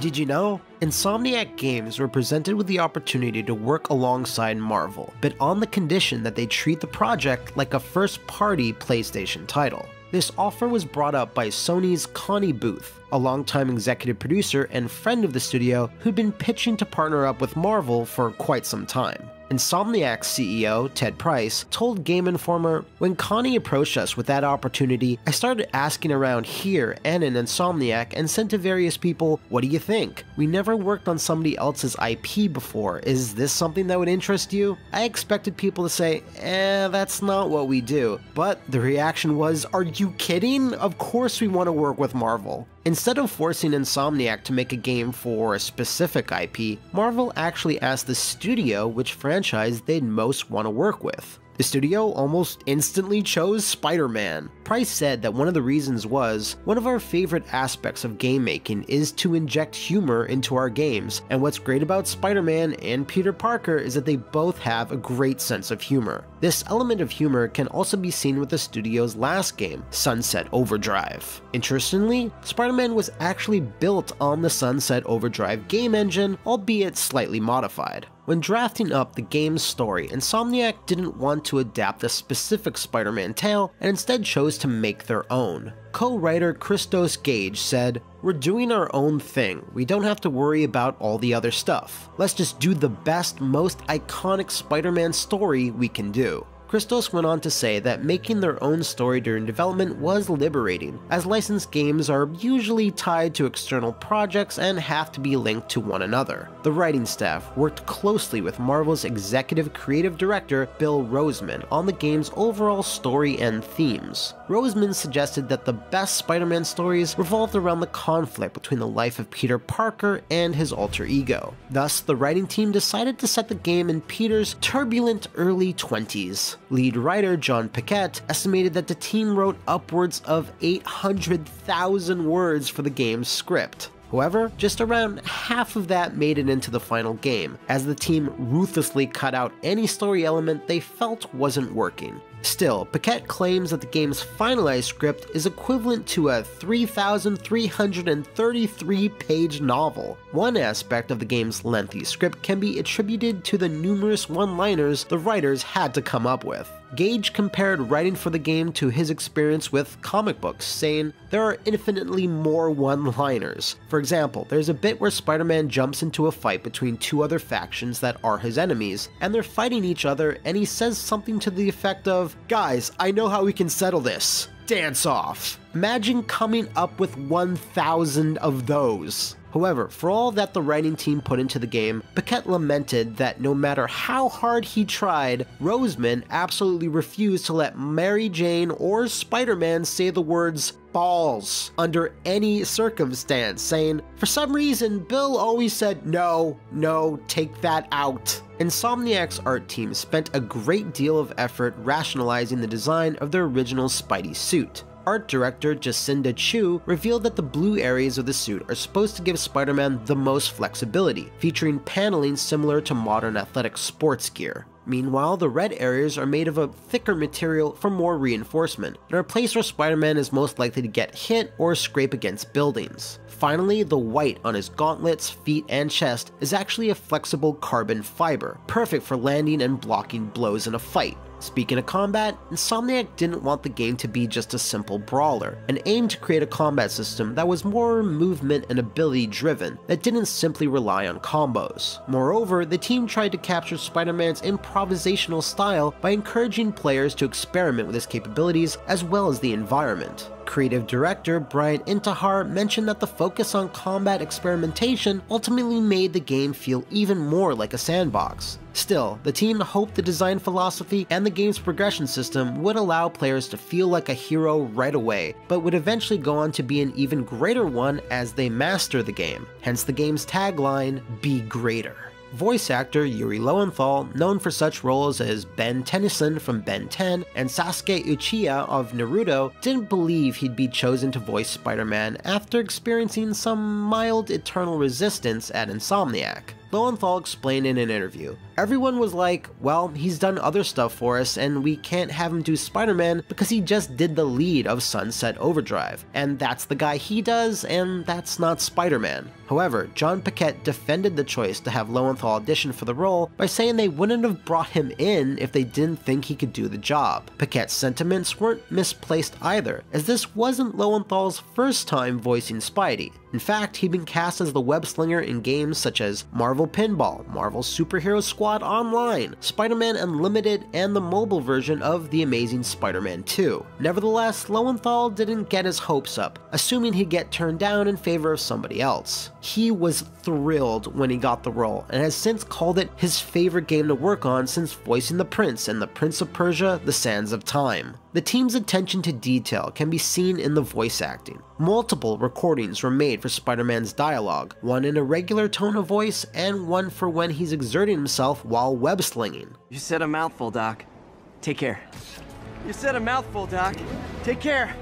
Did you know? Insomniac Games were presented with the opportunity to work alongside Marvel, but on the condition that they treat the project like a first-party PlayStation title. This offer was brought up by Sony's Connie Booth, a longtime executive producer and friend of the studio who'd been pitching to partner up with Marvel for quite some time. Insomniac C E O Ted Price told Game Informer, "When Connie approached us with that opportunity, I started asking around here and in Insomniac and sent to various people, what do you think? We never worked on somebody else's I P before. Is this something that would interest you? I expected people to say, eh, that's not what we do. But the reaction was, are you kidding? Of course we want to work with Marvel." Instead of forcing Insomniac to make a game for a specific I P, Marvel actually asked the studio which franchise they'd most want to work with. The studio almost instantly chose Spider-Man. Price said that one of the reasons was, "One of our favorite aspects of game making is to inject humor into our games, and what's great about Spider-Man and Peter Parker is that they both have a great sense of humor." This element of humor can also be seen with the studio's last game, Sunset Overdrive. Interestingly, Spider-Man was actually built on the Sunset Overdrive game engine, albeit slightly modified. When drafting up the game's story, Insomniac didn't want to adapt a specific Spider-Man tale and instead chose to make their own. Co-writer Christos Gage said, "We're doing our own thing. We don't have to worry about all the other stuff. Let's just do the best, most iconic Spider-Man story we can do." Christos went on to say that making their own story during development was liberating, as licensed games are usually tied to external projects and have to be linked to one another. The writing staff worked closely with Marvel's executive creative director Bill Roseman on the game's overall story and themes. Roseman suggested that the best Spider-Man stories revolved around the conflict between the life of Peter Parker and his alter ego. Thus, the writing team decided to set the game in Peter's turbulent early twenties. Lead writer John Paquette estimated that the team wrote upwards of eight hundred thousand words for the game's script. However, just around half of that made it into the final game, as the team ruthlessly cut out any story element they felt wasn't working. Still, Paquette claims that the game's finalized script is equivalent to a three thousand three hundred thirty-three page novel. One aspect of the game's lengthy script can be attributed to the numerous one-liners the writers had to come up with. Gage compared writing for the game to his experience with comic books, saying, "There are infinitely more one-liners. For example, there's a bit where Spider-Man jumps into a fight between two other factions that are his enemies, and they're fighting each other, and he says something to the effect of, 'Guys, I know how we can settle this. Dance off.' Imagine coming up with one thousand of those." However, for all that the writing team put into the game, Paquette lamented that no matter how hard he tried, Roseman absolutely refused to let Mary Jane or Spider-Man say the words balls under any circumstance, saying, "For some reason, Bill always said, no, no, take that out." Insomniac's art team spent a great deal of effort rationalizing the design of their original Spidey suit. Art director Jacinda Chu revealed that the blue areas of the suit are supposed to give Spider-Man the most flexibility, featuring paneling similar to modern athletic sports gear. Meanwhile, the red areas are made of a thicker material for more reinforcement, and are a place where Spider-Man is most likely to get hit or scrape against buildings. Finally, the white on his gauntlets, feet, and chest is actually a flexible carbon fiber, perfect for landing and blocking blows in a fight. Speaking of combat, Insomniac didn't want the game to be just a simple brawler, and aimed to create a combat system that was more movement and ability driven, that didn't simply rely on combos. Moreover, the team tried to capture Spider-Man's improvisational style by encouraging players to experiment with his capabilities as well as the environment. Creative director Brian Intihar mentioned that the focus on combat experimentation ultimately made the game feel even more like a sandbox. Still, the team hoped the design philosophy and the game's progression system would allow players to feel like a hero right away, but would eventually go on to be an even greater one as they master the game, hence the game's tagline, "Be Greater." Voice actor Yuri Lowenthal, known for such roles as Ben Tennyson from Ben ten and Sasuke Uchiha of Naruto, didn't believe he'd be chosen to voice Spider-Man after experiencing some mild eternal resistance at Insomniac. Lowenthal explained in an interview, "Everyone was like, well, he's done other stuff for us and we can't have him do Spider-Man because he just did the lead of Sunset Overdrive, and that's the guy he does, and that's not Spider-Man." However, John Paquette defended the choice to have Lowenthal audition for the role by saying they wouldn't have brought him in if they didn't think he could do the job. Paquette's sentiments weren't misplaced either, as this wasn't Lowenthal's first time voicing Spidey. In fact, he'd been cast as the web-slinger in games such as Marvel Pinball, Marvel Superhero Squad Online, Spider-Man Unlimited, and the mobile version of The Amazing Spider-Man two. Nevertheless, Lowenthal didn't get his hopes up, assuming he'd get turned down in favor of somebody else. He was thrilled when he got the role, and has since called it his favorite game to work on since voicing the Prince in The Prince of Persia: The Sands of Time. The team's attention to detail can be seen in the voice acting. Multiple recordings were made for Spider-Man's dialogue, one in a regular tone of voice and one for when he's exerting himself while web-slinging. "You said a mouthful, Doc. Take care. You said a mouthful, Doc. Take care."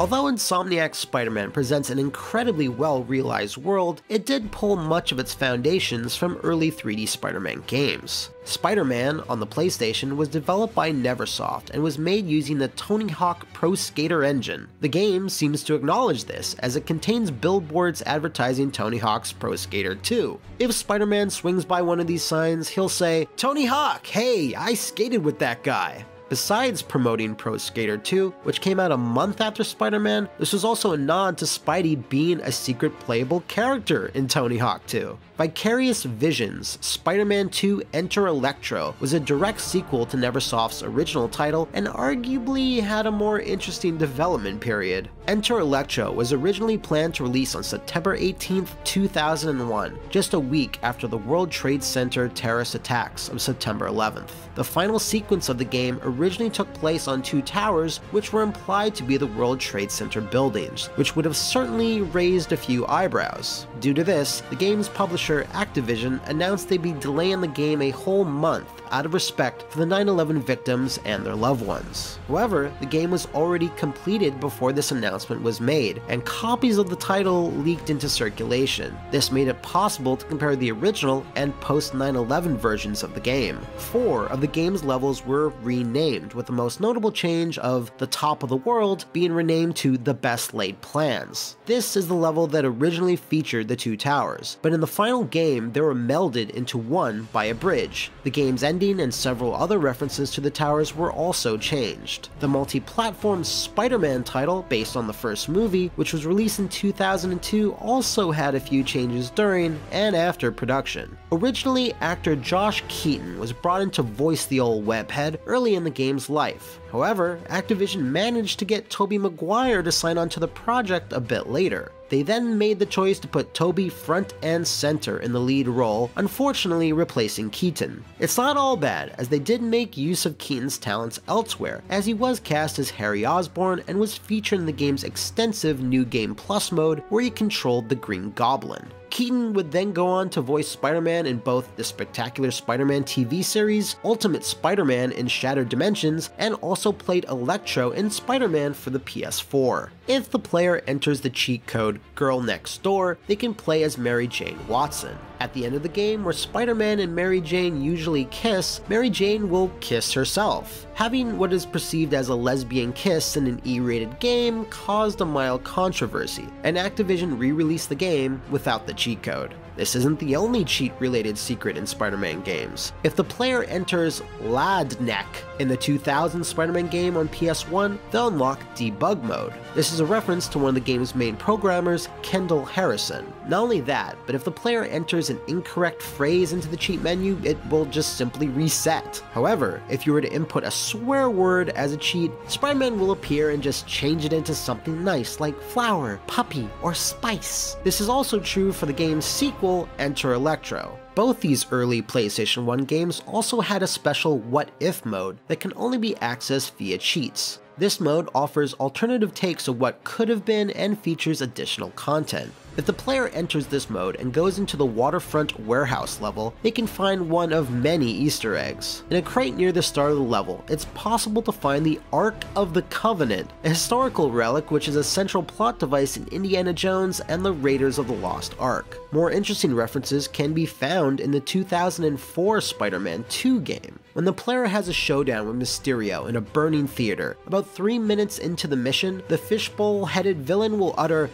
Although Insomniac's Spider-Man presents an incredibly well-realized world, it did pull much of its foundations from early three D Spider-Man games. Spider-Man on the PlayStation was developed by Neversoft and was made using the Tony Hawk Pro Skater engine. The game seems to acknowledge this, as it contains billboards advertising Tony Hawk's Pro Skater two. If Spider-Man swings by one of these signs, he'll say, "Tony Hawk, hey, I skated with that guy." Besides promoting Pro Skater two, which came out a month after Spider-Man, this was also a nod to Spidey being a secret playable character in Tony Hawk two. Vicarious Visions, Spider-Man two Enter Electro was a direct sequel to Neversoft's original title and arguably had a more interesting development period. Enter Electro was originally planned to release on September eighteenth, two thousand one, just a week after the World Trade Center terrorist attacks of September eleventh. The final sequence of the game originally took place on two towers which were implied to be the World Trade Center buildings, which would have certainly raised a few eyebrows. Due to this, the game's publisher Activision announced they'd be delaying the game a whole month out of respect for the nine eleven victims and their loved ones. However, the game was already completed before this announcement was made, and copies of the title leaked into circulation. This made it possible to compare the original and post nine eleven versions of the game. Four of the game's levels were renamed, with the most notable change of the Top of the World being renamed to the Best Laid Plans. This is the level that originally featured the two towers, but in the final game they were melded into one by a bridge. The game's ending and several other references to the towers were also changed. The multi-platform Spider-Man title, based on the first movie, which was released in two thousand two, also had a few changes during and after production. Originally, actor Josh Keaton was brought in to voice the old webhead early in the game's life. However, Activision managed to get Tobey Maguire to sign on to the project a bit later. They then made the choice to put Tobey front and center in the lead role, unfortunately replacing Keaton. It's not all bad, as they did make use of Keaton's talents elsewhere, as he was cast as Harry Osborn and was featured in the game's extensive New Game Plus mode where he controlled the Green Goblin. Keaton would then go on to voice Spider-Man in both the Spectacular Spider-Man T V series, Ultimate Spider-Man in Shattered Dimensions, and also played Electro in Spider-Man for the P S four. If the player enters the cheat code Girl Next Door, they can play as Mary Jane Watson. At the end of the game, where Spider-Man and Mary Jane usually kiss, Mary Jane will kiss herself. Having what is perceived as a lesbian kiss in an E rated game caused a mild controversy, and Activision re-released the game without the cheat code. This isn't the only cheat-related secret in Spider-Man games. If the player enters Ladnek in the two thousand Spider-Man game on P S one, they'll unlock Debug Mode. This is a reference to one of the game's main programmers, Kendall Harrison. Not only that, but if the player enters an incorrect phrase into the cheat menu, it will just simply reset. However, if you were to input a swear word as a cheat, Spider-Man will appear and just change it into something nice like flower, puppy, or spice. This is also true for the game's sequel, Enter Electro. Both these early PlayStation one games also had a special What If mode that can only be accessed via cheats. This mode offers alternative takes of what could have been and features additional content. If the player enters this mode and goes into the waterfront warehouse level, they can find one of many Easter eggs. In a crate near the start of the level, it's possible to find the Ark of the Covenant, a historical relic which is a central plot device in Indiana Jones and the Raiders of the Lost Ark. More interesting references can be found in the two thousand four Spider-Man two game, when the player has a showdown with Mysterio in a burning theater. About three minutes into the mission, the fishbowl-headed villain will utter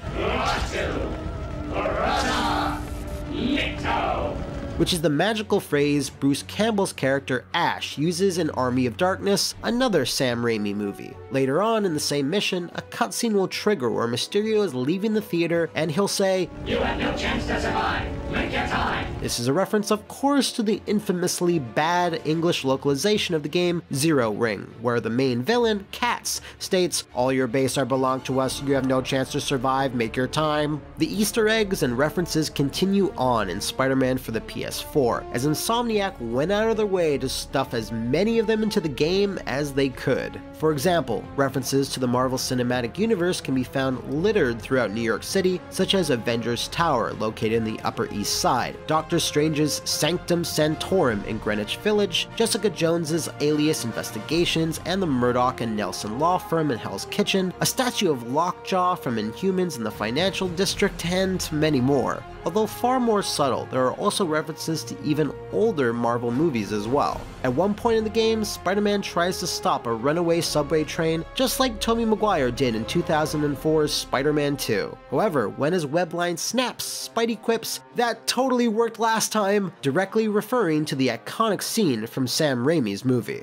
which is the magical phrase Bruce Campbell's character Ash uses in Army of Darkness, another Sam Raimi movie. Later on in the same mission, a cutscene will trigger where Mysterio is leaving the theater and he'll say, "You have no chance to survive. Make your time." This is a reference, of course, to the infamously bad English localization of the game Zero Ring, where the main villain, Katz, states, "All your base are belong to us, you have no chance to survive, make your time." The Easter eggs and references continue on in Spider-Man for the P S four, as Insomniac went out of their way to stuff as many of them into the game as they could. For example, references to the Marvel Cinematic Universe can be found littered throughout New York City, such as Avengers Tower, located in the Upper East Side, Doctor Strange's Sanctum Sanctorum in Greenwich Village, Jessica Jones's Alias Investigations and the Murdoch and Nelson law firm in Hell's Kitchen, a statue of Lockjaw from Inhumans in the Financial District, and many more. Although far more subtle, there are also references to even older Marvel movies as well. At one point in the game, Spider-Man tries to stop a runaway subway train, just like Tobey Maguire did in two thousand four's Spider-Man two. However, when his web line snaps, Spidey quips, "That totally worked last time," directly referring to the iconic scene from Sam Raimi's movie.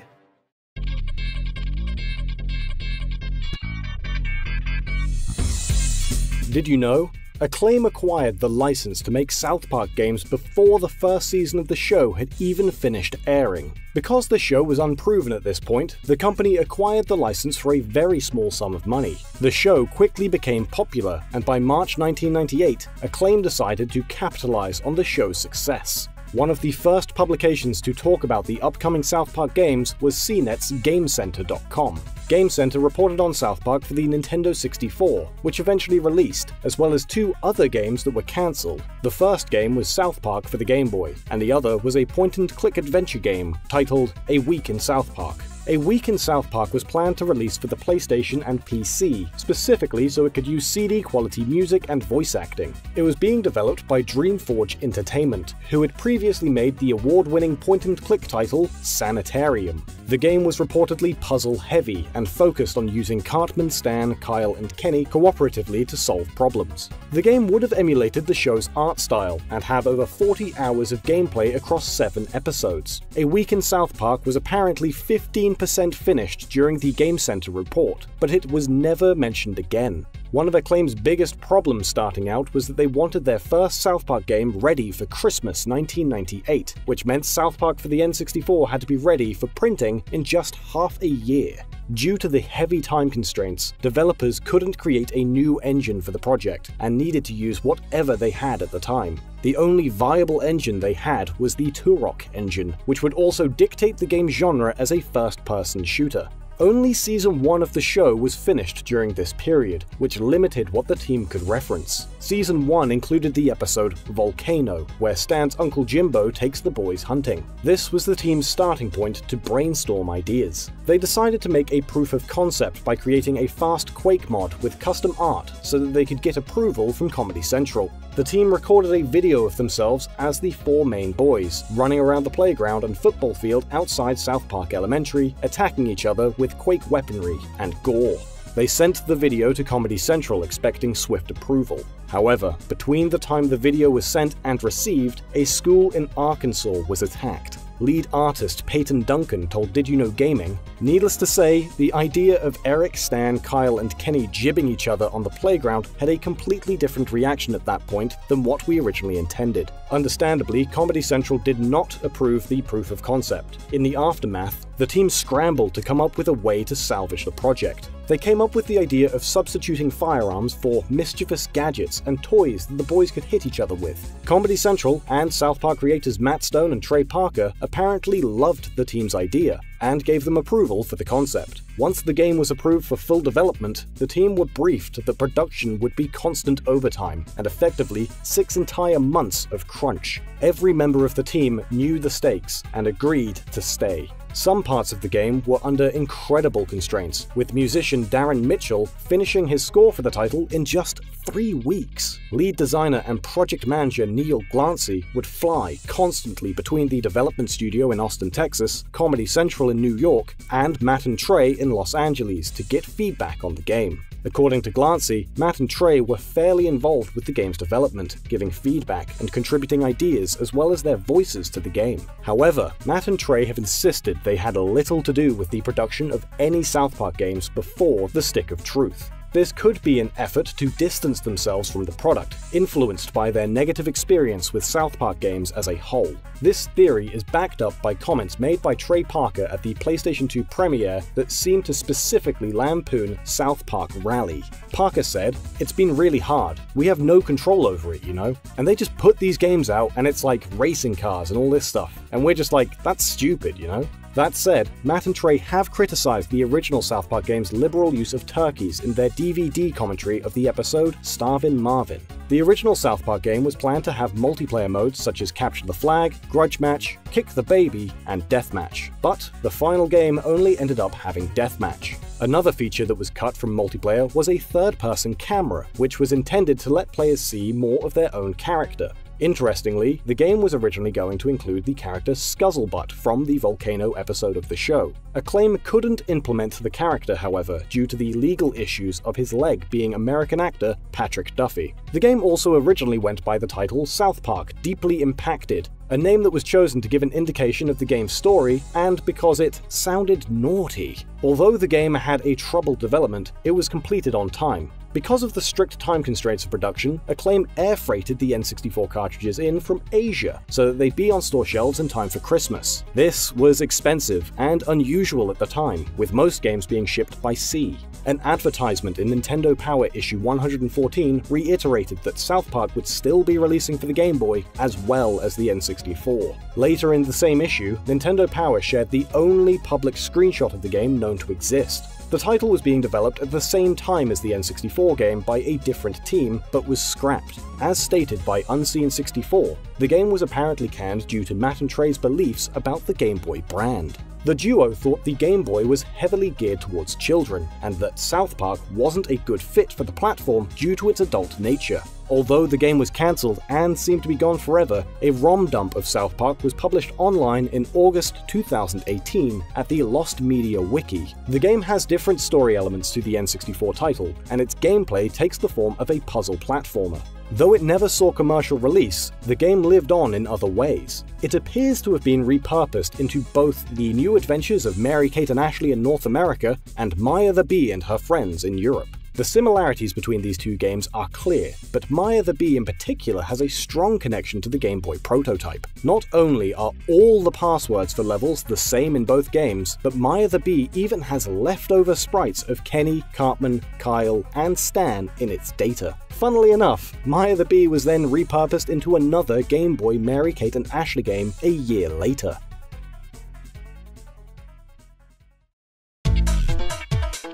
Did you know? Acclaim acquired the license to make South Park games before the first season of the show had even finished airing. Because the show was unproven at this point, the company acquired the license for a very small sum of money. The show quickly became popular, and by March nineteen ninety-eight, Acclaim decided to capitalize on the show's success. One of the first publications to talk about the upcoming South Park games was C net's Game Center dot com. Game Center reported on South Park for the Nintendo sixty-four, which eventually released, as well as two other games that were cancelled. The first game was South Park for the Game Boy, and the other was a point-and-click adventure game titled A Week in South Park. A Week in South Park was planned to release for the PlayStation and P C, specifically so it could use C D-quality music and voice acting. It was being developed by Dreamforge Entertainment, who had previously made the award-winning point-and-click title Sanitarium. The game was reportedly puzzle-heavy and focused on using Cartman, Stan, Kyle, and Kenny cooperatively to solve problems. The game would have emulated the show's art style and have over forty hours of gameplay across seven episodes. A Week in South Park was apparently fifteen percent finished during the Game Center report, but it was never mentioned again. One of Acclaim's biggest problems starting out was that they wanted their first South Park game ready for Christmas nineteen ninety-eight, which meant South Park for the N sixty-four had to be ready for printing in just half a year. Due to the heavy time constraints, developers couldn't create a new engine for the project and needed to use whatever they had at the time. The only viable engine they had was the Turok engine, which would also dictate the game's genre as a first-person shooter. Only Season one of the show was finished during this period, which limited what the team could reference. Season one included the episode Volcano, where Stan's Uncle Jimbo takes the boys hunting. This was the team's starting point to brainstorm ideas. They decided to make a proof of concept by creating a fast Quake mod with custom art so that they could get approval from Comedy Central. The team recorded a video of themselves as the four main boys, running around the playground and football field outside South Park Elementary, attacking each other with Quake weaponry and gore. They sent the video to Comedy Central expecting swift approval. However, between the time the video was sent and received, a school in Arkansas was attacked. Lead artist Peyton Duncan told Did You Know Gaming, "Needless to say, the idea of Eric, Stan, Kyle, and Kenny jibbing each other on the playground had a completely different reaction at that point than what we originally intended." Understandably, Comedy Central did not approve the proof of concept. In the aftermath, the team scrambled to come up with a way to salvage the project. They came up with the idea of substituting firearms for mischievous gadgets and toys that the boys could hit each other with. Comedy Central and South Park creators Matt Stone and Trey Parker apparently loved the team's idea and gave them approval for the concept. Once the game was approved for full development, the team were briefed that production would be constant overtime and effectively six entire months of crunch. Every member of the team knew the stakes and agreed to stay. Some parts of the game were under incredible constraints, with musician Darren Mitchell finishing his score for the title in just three weeks. Lead designer and project manager Neil Glancy would fly constantly between the development studio in Austin, Texas, Comedy Central in New York, and Matt and Trey in Los Angeles to get feedback on the game. According to Glancy, Matt and Trey were fairly involved with the game's development, giving feedback and contributing ideas as well as their voices to the game. However, Matt and Trey have insisted they had little to do with the production of any South Park games before The Stick of Truth. This could be an effort to distance themselves from the product, influenced by their negative experience with South Park games as a whole. This theory is backed up by comments made by Trey Parker at the PlayStation two premiere that seemed to specifically lampoon South Park Rally. Parker said, "It's been really hard. We have no control over it, you know? And they just put these games out and it's like racing cars and all this stuff. And we're just like, that's stupid, you know?" That said, Matt and Trey have criticized the original South Park game's liberal use of turkeys in their D V D commentary of the episode Starvin' Marvin. The original South Park game was planned to have multiplayer modes such as Capture the Flag, Grudge Match, Kick the Baby, and Deathmatch, but the final game only ended up having Deathmatch. Another feature that was cut from multiplayer was a third-person camera, which was intended to let players see more of their own character. Interestingly, the game was originally going to include the character Scuzzlebutt from the Volcano episode of the show. Acclaim couldn't implement the character, however, due to the legal issues of his leg being American actor Patrick Duffy. The game also originally went by the title South Park: Deeply Impacted, a name that was chosen to give an indication of the game's story and because it sounded naughty. Although the game had a troubled development, it was completed on time. Because of the strict time constraints of production, Acclaim air freighted the N sixty-four cartridges in from Asia so that they'd be on store shelves in time for Christmas. This was expensive and unusual at the time, with most games being shipped by sea. An advertisement in Nintendo Power issue one hundred fourteen reiterated that South Park would still be releasing for the Game Boy as well as the N sixty-four. Later in the same issue, Nintendo Power shared the only public screenshot of the game known to exist. The title was being developed at the same time as the N sixty-four game by a different team, but was scrapped. As stated by Unseen sixty-four, the game was apparently canned due to Matt and Trey's beliefs about the Game Boy brand. The duo thought the Game Boy was heavily geared towards children, and that South Park wasn't a good fit for the platform due to its adult nature. Although the game was cancelled and seemed to be gone forever, a ROM dump of South Park was published online in August two thousand eighteen at the Lost Media Wiki. The game has different story elements to the N sixty-four title, and its gameplay takes the form of a puzzle platformer. Though it never saw commercial release, the game lived on in other ways. It appears to have been repurposed into both The New Adventures of Mary-Kate and Ashley in North America and Maya the Bee and Her Friends in Europe. The similarities between these two games are clear, but Maya the Bee in particular has a strong connection to the Game Boy prototype. Not only are all the passwords for levels the same in both games, but Maya the Bee even has leftover sprites of Kenny, Cartman, Kyle, and Stan in its data. Funnily enough, Maya the Bee was then repurposed into another Game Boy Mary-Kate and Ashley game a year later.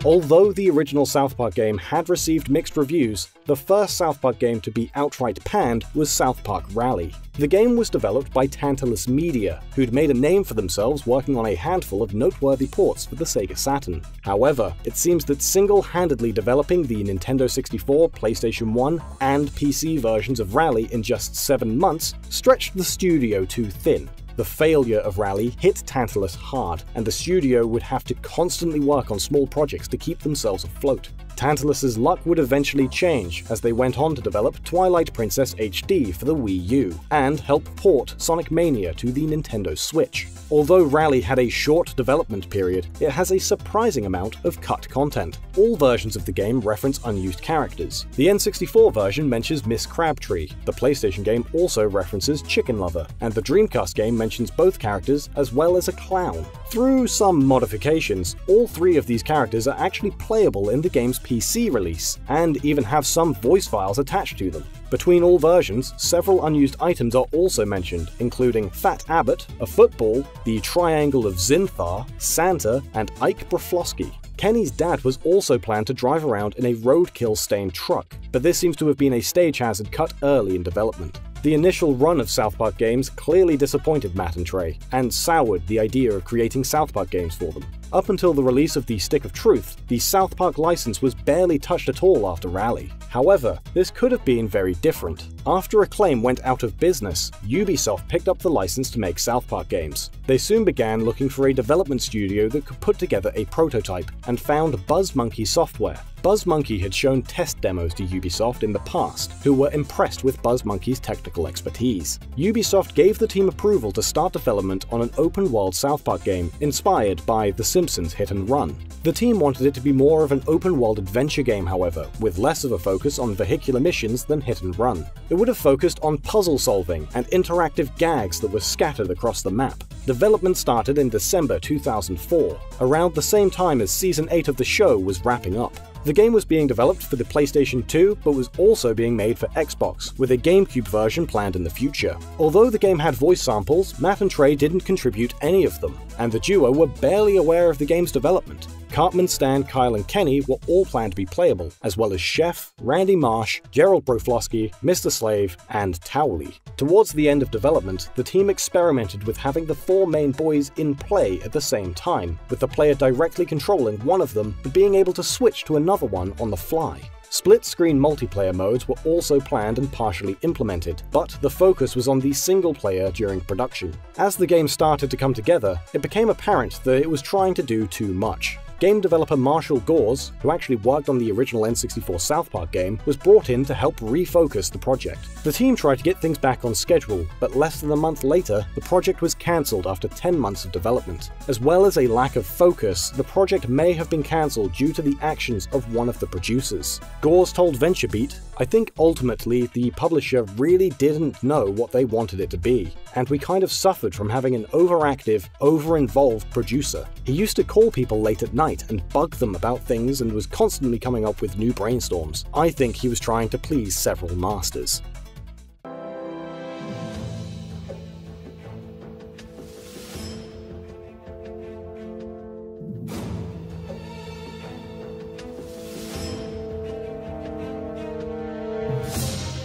Although the original South Park game had received mixed reviews, the first South Park game to be outright panned was South Park Rally. The game was developed by Tantalus Media, who'd made a name for themselves working on a handful of noteworthy ports for the Sega Saturn. However, it seems that single-handedly developing the Nintendo sixty-four, PlayStation one, and P C versions of Rally in just seven months stretched the studio too thin. The failure of Rally hit Tantalus hard, and the studio would have to constantly work on small projects to keep themselves afloat. Tantalus's luck would eventually change as they went on to develop Twilight Princess H D for the Wii U, and help port Sonic Mania to the Nintendo Switch. Although Rally had a short development period, it has a surprising amount of cut content. All versions of the game reference unused characters. The N sixty-four version mentions Miss Crabtree, the PlayStation game also references Chicken Lover, and the Dreamcast game mentions both characters as well as a clown. Through some modifications, all three of these characters are actually playable in the game's P C release, and even have some voice files attached to them. Between all versions, several unused items are also mentioned, including Fat Abbott, a football, the Triangle of Zinthar, Santa, and Ike Broflovski. Kenny's dad was also planned to drive around in a roadkill-stained truck, but this seems to have been a stage hazard cut early in development. The initial run of South Park games clearly disappointed Matt and Trey, and soured the idea of creating South Park games for them. Up until the release of The Stick of Truth, the South Park license was barely touched at all after Rally. However, this could have been very different. After Acclaim went out of business, Ubisoft picked up the license to make South Park games. They soon began looking for a development studio that could put together a prototype, and found BuzzMonkey Software. BuzzMonkey had shown test demos to Ubisoft in the past, who were impressed with BuzzMonkey's technical expertise. Ubisoft gave the team approval to start development on an open-world South Park game inspired by The Simpsons Hit and Run. The team wanted it to be more of an open-world adventure game, however, with less of a focus on vehicular missions than Hit and Run. It would have focused on puzzle solving and interactive gags that were scattered across the map. Development started in December two thousand four, around the same time as Season eight of the show was wrapping up. The game was being developed for the PlayStation two, but was also being made for Xbox, with a GameCube version planned in the future. Although the game had voice samples, Matt and Trey didn't contribute any of them, and the duo were barely aware of the game's development. Cartman, Stan, Kyle, and Kenny were all planned to be playable, as well as Chef, Randy Marsh, Gerald Broflovski, Mister Slave, and Towelie. Towards the end of development, the team experimented with having the four main boys in play at the same time, with the player directly controlling one of them but being able to switch to another one on the fly. Split-screen multiplayer modes were also planned and partially implemented, but the focus was on the single player during production. As the game started to come together, it became apparent that it was trying to do too much. Game developer Marshall Gores, who actually worked on the original N sixty-four South Park game, was brought in to help refocus the project. The team tried to get things back on schedule, but less than a month later, the project was cancelled after ten months of development. As well as a lack of focus, the project may have been cancelled due to the actions of one of the producers. Gores told VentureBeat, "I think ultimately the publisher really didn't know what they wanted it to be, and we kind of suffered from having an overactive, over-involved producer. He used to call people late at night and bug them about things and was constantly coming up with new brainstorms. I think he was trying to please several masters."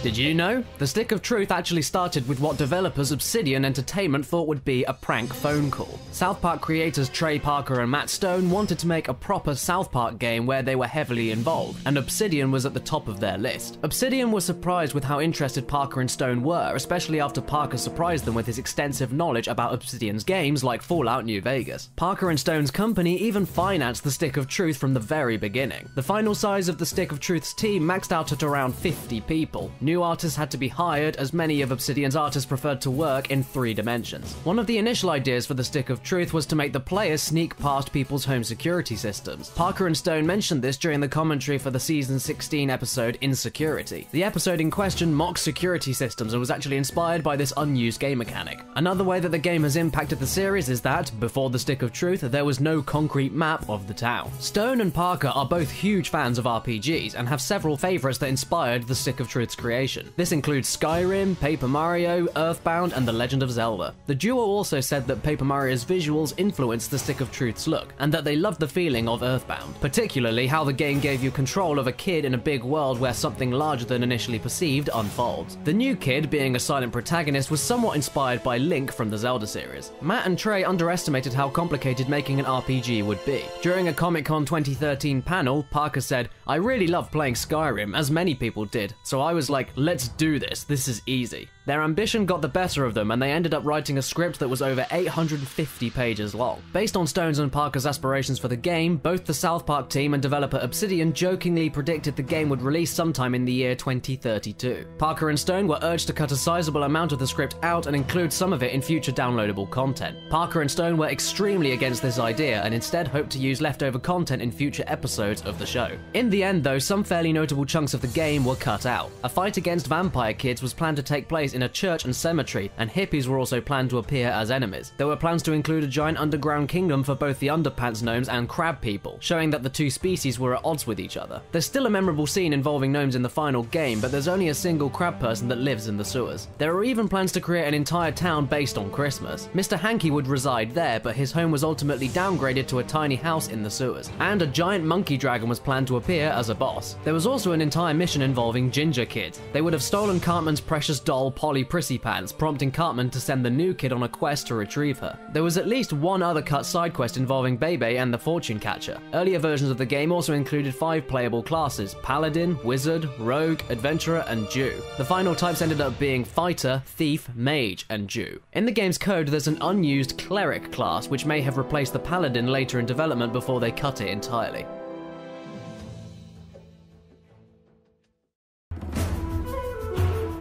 Did you know? The Stick of Truth actually started with what developers Obsidian Entertainment thought would be a prank phone call. South Park creators Trey Parker and Matt Stone wanted to make a proper South Park game where they were heavily involved, and Obsidian was at the top of their list. Obsidian was surprised with how interested Parker and Stone were, especially after Parker surprised them with his extensive knowledge about Obsidian's games like Fallout New Vegas. Parker and Stone's company even financed the Stick of Truth from the very beginning. The final size of the Stick of Truth's team maxed out at around fifty people. New New artists had to be hired, as many of Obsidian's artists preferred to work in three dimensions. One of the initial ideas for the Stick of Truth was to make the player sneak past people's home security systems. Parker and Stone mentioned this during the commentary for the Season sixteen episode Insecurity. The episode in question mocks security systems and was actually inspired by this unused game mechanic. Another way that the game has impacted the series is that, before the Stick of Truth, there was no concrete map of the town. Stone and Parker are both huge fans of R P Gs and have several favourites that inspired the Stick of Truth's creation. This includes Skyrim, Paper Mario, Earthbound, and The Legend of Zelda. The duo also said that Paper Mario's visuals influenced the Stick of Truth's look, and that they loved the feeling of Earthbound, particularly how the game gave you control of a kid in a big world where something larger than initially perceived unfolds. The new kid, being a silent protagonist, was somewhat inspired by Link from the Zelda series. Matt and Trey underestimated how complicated making an R P G would be. During a Comic-Con twenty thirteen panel, Parker said, "I really love playing Skyrim, as many people did, so I was like, let's do this, this is easy." Their ambition got the better of them, and they ended up writing a script that was over eight hundred fifty pages long. Based on Stone's and Parker's aspirations for the game, both the South Park team and developer Obsidian jokingly predicted the game would release sometime in the year twenty thirty-two. Parker and Stone were urged to cut a sizable amount of the script out and include some of it in future downloadable content. Parker and Stone were extremely against this idea and instead hoped to use leftover content in future episodes of the show. In the end, though, some fairly notable chunks of the game were cut out. A fight against vampire kids was planned to take place in a church and cemetery, and hippies were also planned to appear as enemies. There were plans to include a giant underground kingdom for both the underpants gnomes and crab people, showing that the two species were at odds with each other. There's still a memorable scene involving gnomes in the final game, but there's only a single crab person that lives in the sewers. There are even plans to create an entire town based on Christmas. Mister Hankey would reside there, but his home was ultimately downgraded to a tiny house in the sewers, and a giant monkey dragon was planned to appear as a boss. There was also an entire mission involving Ginger Kid. They would have stolen Cartman's precious doll Polly Prissy Pants, prompting Cartman to send the new kid on a quest to retrieve her. There was at least one other cut side quest involving Bebe and the fortune catcher. Earlier versions of the game also included five playable classes: Paladin, Wizard, Rogue, Adventurer, and Jew. The final types ended up being Fighter, Thief, Mage, and Jew. In the game's code, there's an unused Cleric class, which may have replaced the Paladin later in development before they cut it entirely.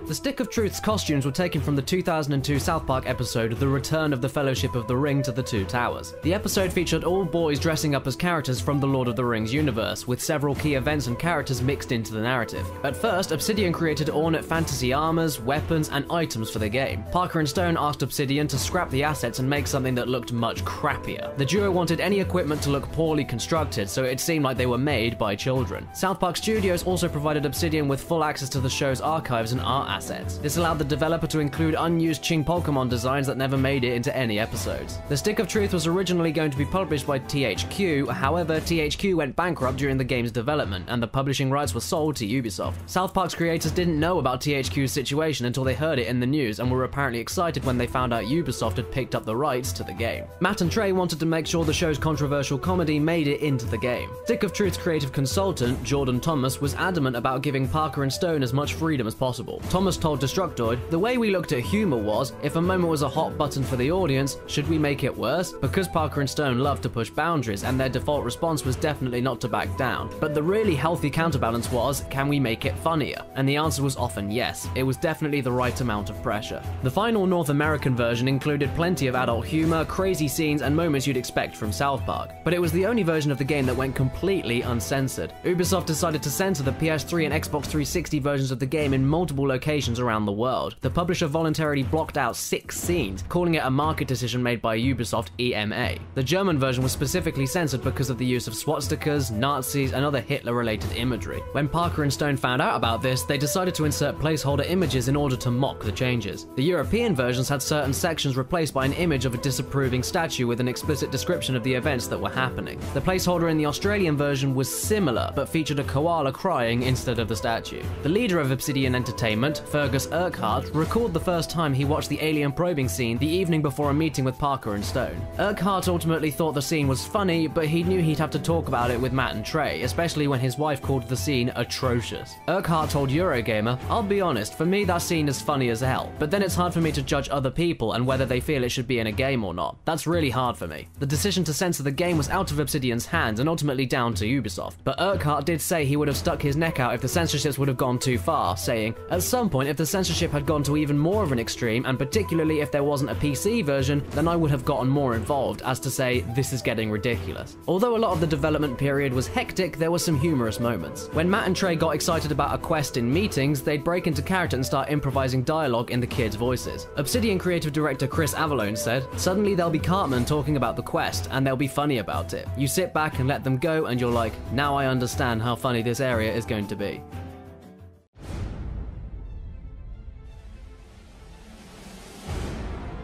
The Stick of Truth's costumes were taken from the two thousand two South Park episode The Return of the Fellowship of the Ring to the Two Towers. The episode featured all boys dressing up as characters from the Lord of the Rings universe, with several key events and characters mixed into the narrative. At first, Obsidian created ornate fantasy armors, weapons, and items for the game. Parker and Stone asked Obsidian to scrap the assets and make something that looked much crappier. The duo wanted any equipment to look poorly constructed, so it seemed like they were made by children. South Park Studios also provided Obsidian with full access to the show's archives and art assets. This allowed the developer to include unused Ching Pokemon designs that never made it into any episodes. The Stick of Truth was originally going to be published by T H Q, however, T H Q went bankrupt during the game's development, and the publishing rights were sold to Ubisoft. South Park's creators didn't know about T H Q's situation until they heard it in the news, and were apparently excited when they found out Ubisoft had picked up the rights to the game. Matt and Trey wanted to make sure the show's controversial comedy made it into the game. Stick of Truth's creative consultant, Jordan Thomas, was adamant about giving Parker and Stone as much freedom as possible. Thomas told Destructoid, "The way we looked at humor was, if a moment was a hot button for the audience, should we make it worse?" Because Parker and Stone loved to push boundaries, and their default response was definitely not to back down. But the really healthy counterbalance was, can we make it funnier? And the answer was often yes. It was definitely the right amount of pressure. The final North American version included plenty of adult humor, crazy scenes, and moments you'd expect from South Park. But it was the only version of the game that went completely uncensored. Ubisoft decided to censor the P S three and Xbox three sixty versions of the game in multiple locations around the world. The publisher voluntarily blocked out six scenes, calling it a market decision made by Ubisoft E M A. The German version was specifically censored because of the use of swastikas, Nazis, and other Hitler-related imagery. When Parker and Stone found out about this, they decided to insert placeholder images in order to mock the changes. The European versions had certain sections replaced by an image of a disapproving statue with an explicit description of the events that were happening. The placeholder in the Australian version was similar, but featured a koala crying instead of the statue. The leader of Obsidian Entertainment, Fergus Urquhart, recalled the first time he watched the alien probing scene the evening before a meeting with Parker and Stone. Urquhart ultimately thought the scene was funny, but he knew he'd have to talk about it with Matt and Trey, especially when his wife called the scene atrocious. Urquhart told Eurogamer, "I'll be honest, for me that scene is funny as hell, but then it's hard for me to judge other people and whether they feel it should be in a game or not. That's really hard for me." The decision to censor the game was out of Obsidian's hands and ultimately down to Ubisoft, but Urquhart did say he would have stuck his neck out if the censorships would have gone too far, saying, "At some point, if the censorship had gone to even more of an extreme, and particularly if there wasn't a P C version, then I would have gotten more involved, as to say, this is getting ridiculous." Although a lot of the development period was hectic, there were some humorous moments. When Matt and Trey got excited about a quest in meetings, they'd break into character and start improvising dialogue in the kids' voices. Obsidian creative director Chris Avellone said, "Suddenly there'll be Cartman talking about the quest, and they'll be funny about it. You sit back and let them go, and you're like, now I understand how funny this area is going to be."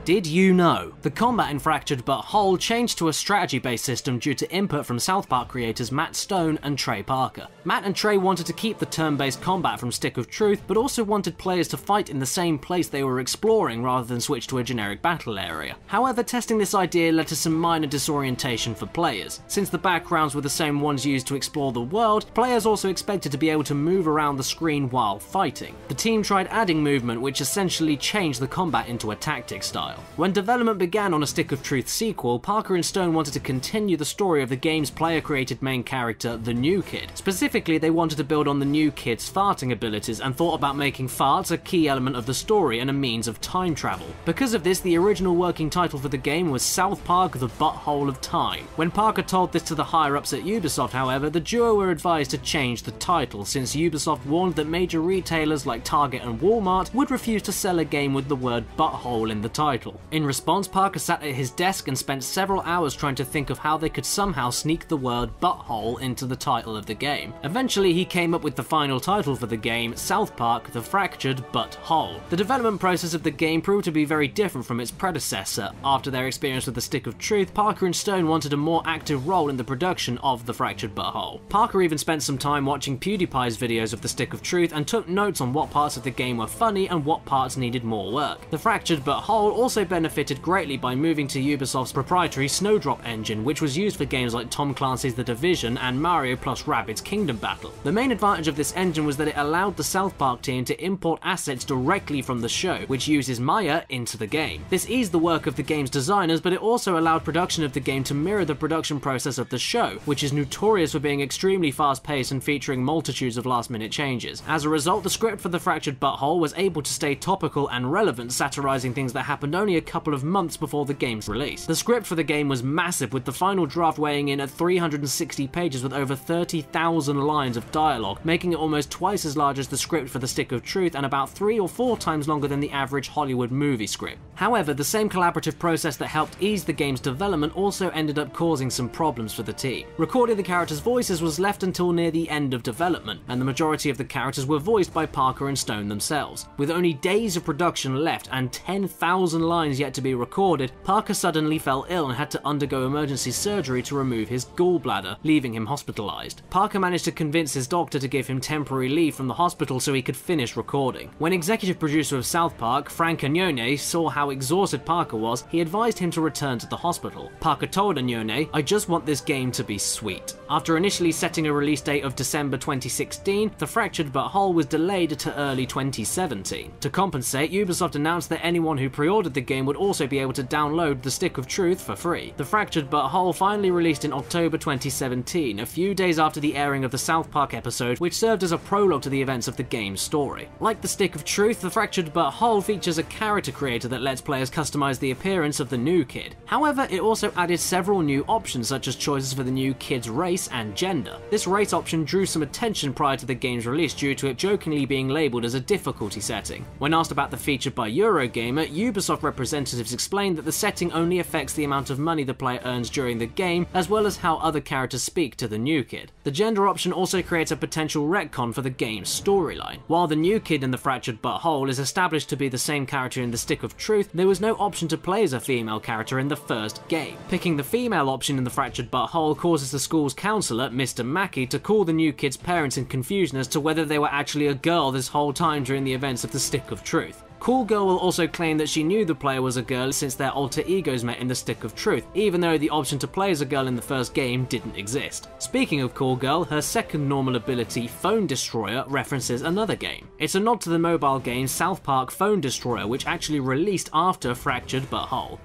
Did you know? The combat in Fractured But Whole changed to a strategy-based system due to input from South Park creators Matt Stone and Trey Parker. Matt and Trey wanted to keep the turn-based combat from Stick of Truth, but also wanted players to fight in the same place they were exploring rather than switch to a generic battle area. However, testing this idea led to some minor disorientation for players. Since the backgrounds were the same ones used to explore the world, players also expected to be able to move around the screen while fighting. The team tried adding movement, which essentially changed the combat into a tactic style. When development began on a Stick of Truth sequel, Parker and Stone wanted to continue the story of the game's player-created main character, the New Kid. Specifically, they wanted to build on the New Kid's farting abilities and thought about making farts a key element of the story and a means of time travel. Because of this, the original working title for the game was South Park: The Butthole of Time. When Parker told this to the higher-ups at Ubisoft, however, the duo were advised to change the title, since Ubisoft warned that major retailers like Target and Walmart would refuse to sell a game with the word butthole in the title. In response, Parker sat at his desk and spent several hours trying to think of how they could somehow sneak the word butthole into the title of the game. Eventually, he came up with the final title for the game, South Park: The Fractured But Whole. The development process of the game proved to be very different from its predecessor. After their experience with the Stick of Truth, Parker and Stone wanted a more active role in the production of The Fractured But Whole. Parker even spent some time watching PewDiePie's videos of the Stick of Truth and took notes on what parts of the game were funny and what parts needed more work. The Fractured But Whole also Also benefited greatly by moving to Ubisoft's proprietary Snowdrop engine, which was used for games like Tom Clancy's The Division and Mario plus Rabbids Kingdom Battle. The main advantage of this engine was that it allowed the South Park team to import assets directly from the show, which uses Maya, into the game. This eased the work of the game's designers, but it also allowed production of the game to mirror the production process of the show, which is notorious for being extremely fast-paced and featuring multitudes of last-minute changes. As a result, the script for The Fractured But Whole was able to stay topical and relevant, satirizing things that happened only a couple of months before the game's release. The script for the game was massive, with the final draft weighing in at three hundred sixty pages with over thirty thousand lines of dialogue, making it almost twice as large as the script for the Stick of Truth and about three or four times longer than the average Hollywood movie script. However, the same collaborative process that helped ease the game's development also ended up causing some problems for the team. Recording the characters' voices was left until near the end of development, and the majority of the characters were voiced by Parker and Stone themselves. With only days of production left and ten thousand lines yet to be recorded, Parker suddenly fell ill and had to undergo emergency surgery to remove his gallbladder, leaving him hospitalized. Parker managed to convince his doctor to give him temporary leave from the hospital so he could finish recording. When executive producer of South Park, Frank Agnone, saw how exhausted Parker was, he advised him to return to the hospital. Parker told Agnone, "I just want this game to be sweet." After initially setting a release date of December twenty sixteen, The Fractured But Whole was delayed to early twenty seventeen. To compensate, Ubisoft announced that anyone who pre-ordered the game would also be able to download The Stick of Truth for free. The Fractured But Whole finally released in October twenty seventeen, a few days after the airing of the South Park episode, which served as a prologue to the events of the game's story. Like The Stick of Truth, The Fractured But Whole features a character creator that lets players customize the appearance of the New Kid. However, it also added several new options, such as choices for the New Kid's race and gender. This race option drew some attention prior to the game's release due to it jokingly being labeled as a difficulty setting. When asked about the feature by Eurogamer, Ubisoft representatives explained that the setting only affects the amount of money the player earns during the game, as well as how other characters speak to the New Kid. The gender option also creates a potential retcon for the game's storyline. While the New Kid in The Fractured But Whole is established to be the same character in The Stick of Truth, there was no option to play as a female character in the first game. Picking the female option in The Fractured But Whole causes the school's counselor, Mister Mackey, to call the New Kid's parents in confusion as to whether they were actually a girl this whole time during the events of The Stick of Truth. Cool Girl will also claim that she knew the player was a girl since their alter egos met in The Stick of Truth, even though the option to play as a girl in the first game didn't exist. Speaking of Cool Girl, her second normal ability, Phone Destroyer, references another game. It's a nod to the mobile game South Park Phone Destroyer, which actually released after Fractured But Whole.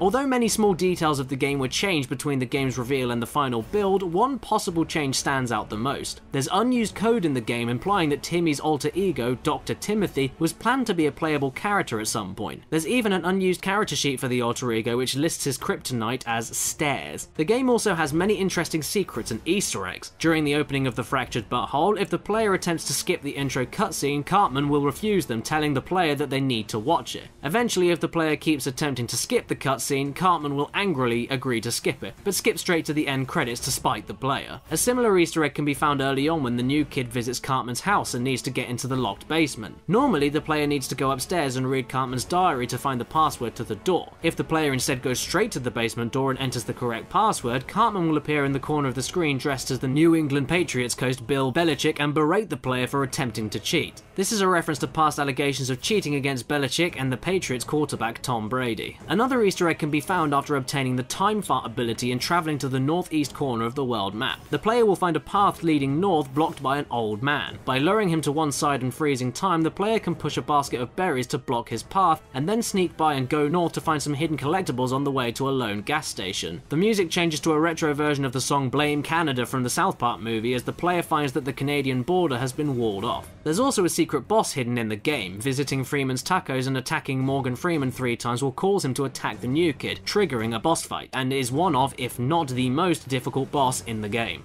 Although many small details of the game were changed between the game's reveal and the final build, one possible change stands out the most. There's unused code in the game implying that Timmy's alter ego, Doctor Timothy, was planned to be a playable character at some point. There's even an unused character sheet for the alter ego which lists his kryptonite as stairs. The game also has many interesting secrets and Easter eggs. During the opening of The Fractured But Whole, if the player attempts to skip the intro cutscene, Cartman will refuse them, telling the player that they need to watch it. Eventually, if the player keeps attempting to skip the cutscene, cutscene, Cartman will angrily agree to skip it, but skip straight to the end credits to spite the player. A similar Easter egg can be found early on when the new kid visits Cartman's house and needs to get into the locked basement. Normally, the player needs to go upstairs and read Cartman's diary to find the password to the door. If the player instead goes straight to the basement door and enters the correct password, Cartman will appear in the corner of the screen dressed as the New England Patriots coach Bill Belichick and berate the player for attempting to cheat. This is a reference to past allegations of cheating against Belichick and the Patriots quarterback Tom Brady. Another Easter egg can be found after obtaining the Time Fart ability and travelling to the northeast corner of the world map. The player will find a path leading north blocked by an old man. By luring him to one side and freezing time, the player can push a basket of berries to block his path and then sneak by and go north to find some hidden collectibles on the way to a lone gas station. The music changes to a retro version of the song Blame Canada from the South Park movie as the player finds that the Canadian border has been walled off. There's also a secret boss hidden in the game. Visiting Freeman's Tacos and attacking Morgan Freeman three times will cause him to attack the new kid, triggering a boss fight, and is one of, if not the most difficult boss in the game.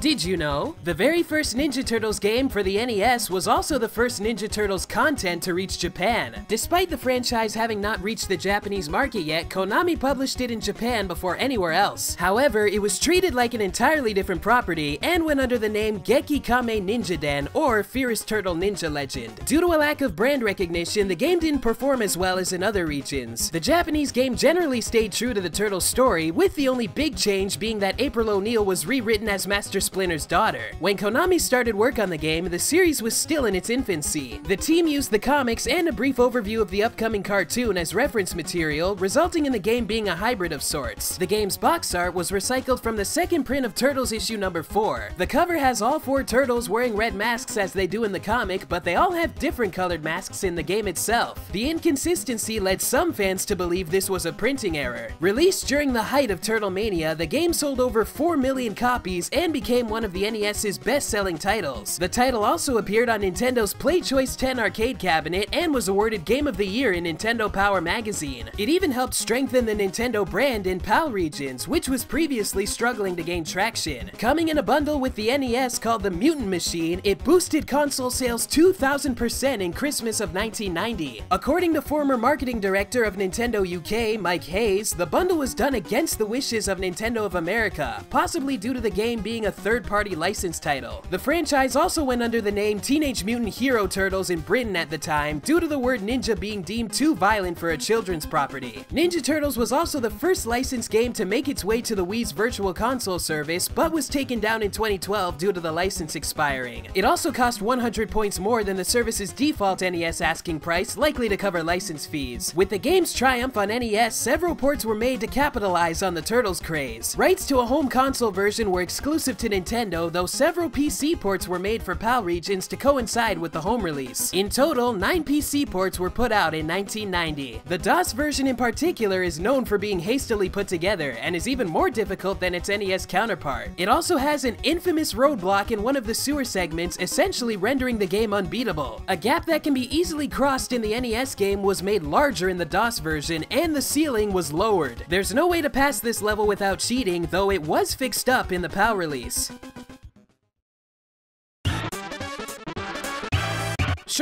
Did you know? The very first Ninja Turtles game for the N E S was also the first Ninja Turtles content to reach Japan. Despite the franchise having not reached the Japanese market yet, Konami published it in Japan before anywhere else. However, it was treated like an entirely different property and went under the name Geki Kame Ninja Den or Fierce Turtle Ninja Legend. Due to a lack of brand recognition, the game didn't perform as well as in other regions. The Japanese game generally stayed true to the Turtles story, with the only big change being that April O'Neil was rewritten as Master Splinter's daughter. When Konami started work on the game, the series was still in its infancy. The team used the comics and a brief overview of the upcoming cartoon as reference material, resulting in the game being a hybrid of sorts. The game's box art was recycled from the second print of Turtles issue number four. The cover has all four Turtles wearing red masks as they do in the comic, but they all have different colored masks in the game itself. The inconsistency led some fans to believe this was a printing error. Released during the height of Turtle Mania, the game sold over four million copies and became one of the N E S's best-selling titles. The title also appeared on Nintendo's PlayChoice ten arcade cabinet and was awarded Game of the Year in Nintendo Power magazine. It even helped strengthen the Nintendo brand in P A L regions, which was previously struggling to gain traction. Coming in a bundle with the N E S called the Mutant Machine, it boosted console sales two thousand percent in Christmas of nineteen ninety. According to former marketing director of Nintendo U K, Mike Hayes, the bundle was done against the wishes of Nintendo of America, possibly due to the game being a third third-party license title. The franchise also went under the name Teenage Mutant Hero Turtles in Britain at the time due to the word ninja being deemed too violent for a children's property. Ninja Turtles was also the first licensed game to make its way to the Wii's Virtual Console service, but was taken down in twenty twelve due to the license expiring. It also cost one hundred points more than the service's default N E S asking price, likely to cover license fees. With the game's triumph on N E S, several ports were made to capitalize on the Turtles craze. Rights to a home console version were exclusive to Nintendo Nintendo, though several P C ports were made for P A L regions to coincide with the home release. In total, nine P C ports were put out in nineteen ninety. The DOS version in particular is known for being hastily put together and is even more difficult than its N E S counterpart. It also has an infamous roadblock in one of the sewer segments, essentially rendering the game unbeatable. A gap that can be easily crossed in the N E S game was made larger in the DOS version, and the ceiling was lowered. There's no way to pass this level without cheating, though it was fixed up in the P A L release.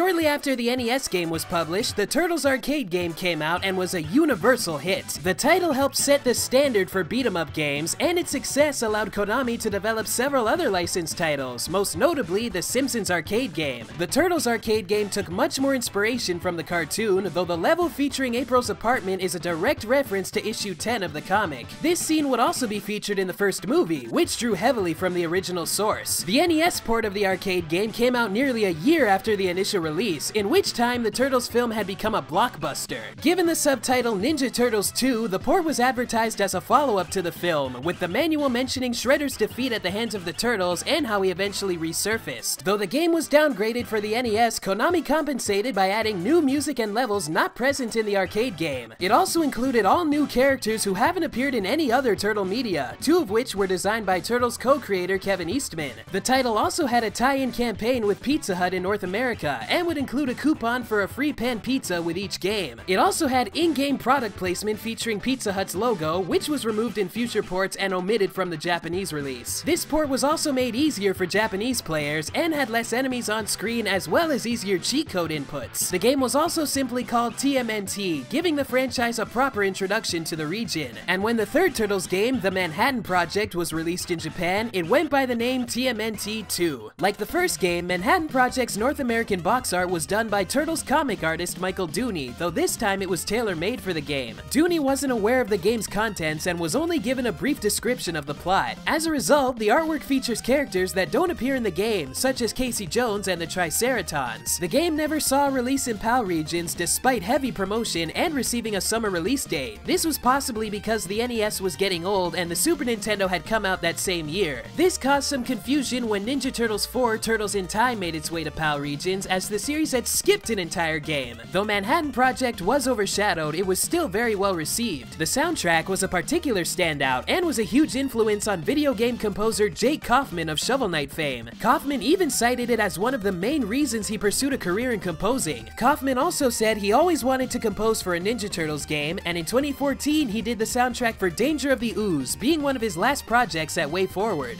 Shortly after the N E S game was published, the Turtles arcade game came out and was a universal hit. The title helped set the standard for beat-em-up games, and its success allowed Konami to develop several other licensed titles, most notably the Simpsons arcade game. The Turtles arcade game took much more inspiration from the cartoon, though the level featuring April's apartment is a direct reference to issue ten of the comic. This scene would also be featured in the first movie, which drew heavily from the original source. The N E S port of the arcade game came out nearly a year after the initial release, in which time the Turtles film had become a blockbuster. Given the subtitle Ninja Turtles two, the port was advertised as a follow-up to the film, with the manual mentioning Shredder's defeat at the hands of the Turtles and how he eventually resurfaced. Though the game was downgraded for the N E S, Konami compensated by adding new music and levels not present in the arcade game. It also included all new characters who haven't appeared in any other Turtle media, two of which were designed by Turtles co-creator Kevin Eastman. The title also had a tie-in campaign with Pizza Hut in North America, and would include a coupon for a free pan pizza with each game. It also had in-game product placement featuring Pizza Hut's logo, which was removed in future ports and omitted from the Japanese release. This port was also made easier for Japanese players and had less enemies on screen as well as easier cheat code inputs. The game was also simply called T M N T, giving the franchise a proper introduction to the region. And when the third Turtles game, The Manhattan Project, was released in Japan, it went by the name T M N T two. Like the first game, Manhattan Project's North American box art was done by Turtles comic artist Michael Dooney, though this time it was tailor-made for the game. Dooney wasn't aware of the game's contents and was only given a brief description of the plot. As a result, the artwork features characters that don't appear in the game, such as Casey Jones and the Triceratons. The game never saw a release in PAL regions despite heavy promotion and receiving a summer release date. This was possibly because the N E S was getting old and the Super Nintendo had come out that same year. This caused some confusion when Ninja Turtles four Turtles in Time made its way to PAL regions, as the series had skipped an entire game. Though Manhattan Project was overshadowed, it was still very well received. The soundtrack was a particular standout and was a huge influence on video game composer Jake Kaufman of Shovel Knight fame. Kaufman even cited it as one of the main reasons he pursued a career in composing. Kaufman also said he always wanted to compose for a Ninja Turtles game, and in twenty fourteen he did the soundtrack for Danger of the Ooze, being one of his last projects at Way Forward.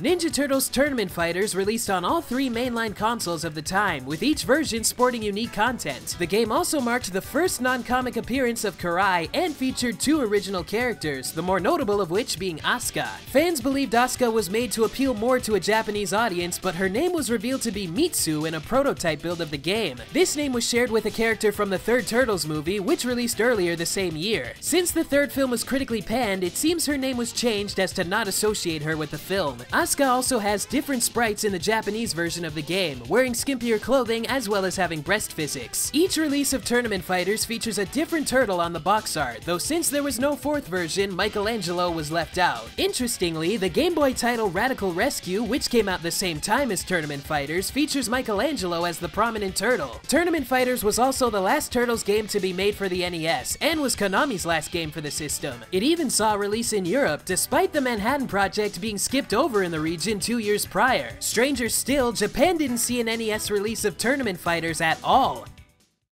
Ninja Turtles Tournament Fighters released on all three mainline consoles of the time, with each version sporting unique content. The game also marked the first non-comic appearance of Karai and featured two original characters, the more notable of which being Asuka. Fans believed Asuka was made to appeal more to a Japanese audience, but her name was revealed to be Mitsu in a prototype build of the game. This name was shared with a character from the third Turtles movie, which released earlier the same year. Since the third film was critically panned, it seems her name was changed as to not associate her with the film. Asuka Asuka also has different sprites in the Japanese version of the game, wearing skimpier clothing as well as having breast physics. Each release of Tournament Fighters features a different turtle on the box art, though since there was no fourth version, Michelangelo was left out. Interestingly, the Game Boy title Radical Rescue, which came out the same time as Tournament Fighters, features Michelangelo as the prominent turtle. Tournament Fighters was also the last Turtles game to be made for the N E S, and was Konami's last game for the system. It even saw a release in Europe, despite the Manhattan Project being skipped over in the region two years prior. Stranger still, Japan didn't see an N E S release of Tournament Fighters at all.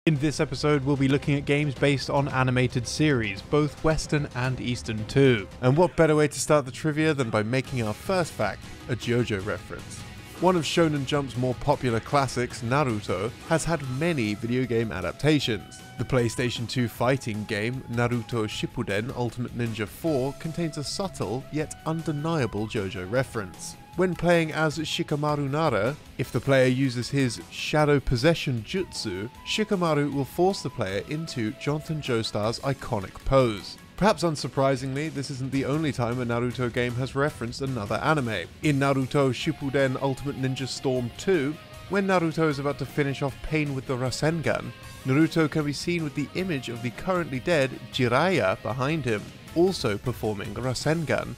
In this episode, we'll be looking at games based on animated series, both Western and Eastern too. And what better way to start the trivia than by making our first fact a JoJo reference. One of Shonen Jump's more popular classics, Naruto, has had many video game adaptations. The PlayStation two fighting game Naruto Shippuden Ultimate Ninja four contains a subtle yet undeniable JoJo reference. When playing as Shikamaru Nara, if the player uses his Shadow Possession Jutsu, Shikamaru will force the player into Jonathan Joestar's iconic pose. Perhaps unsurprisingly, this isn't the only time a Naruto game has referenced another anime. In Naruto Shippuden Ultimate Ninja Storm two, when Naruto is about to finish off Pain with the Rasengan, Naruto can be seen with the image of the currently dead Jiraiya behind him, also performing Rasengan.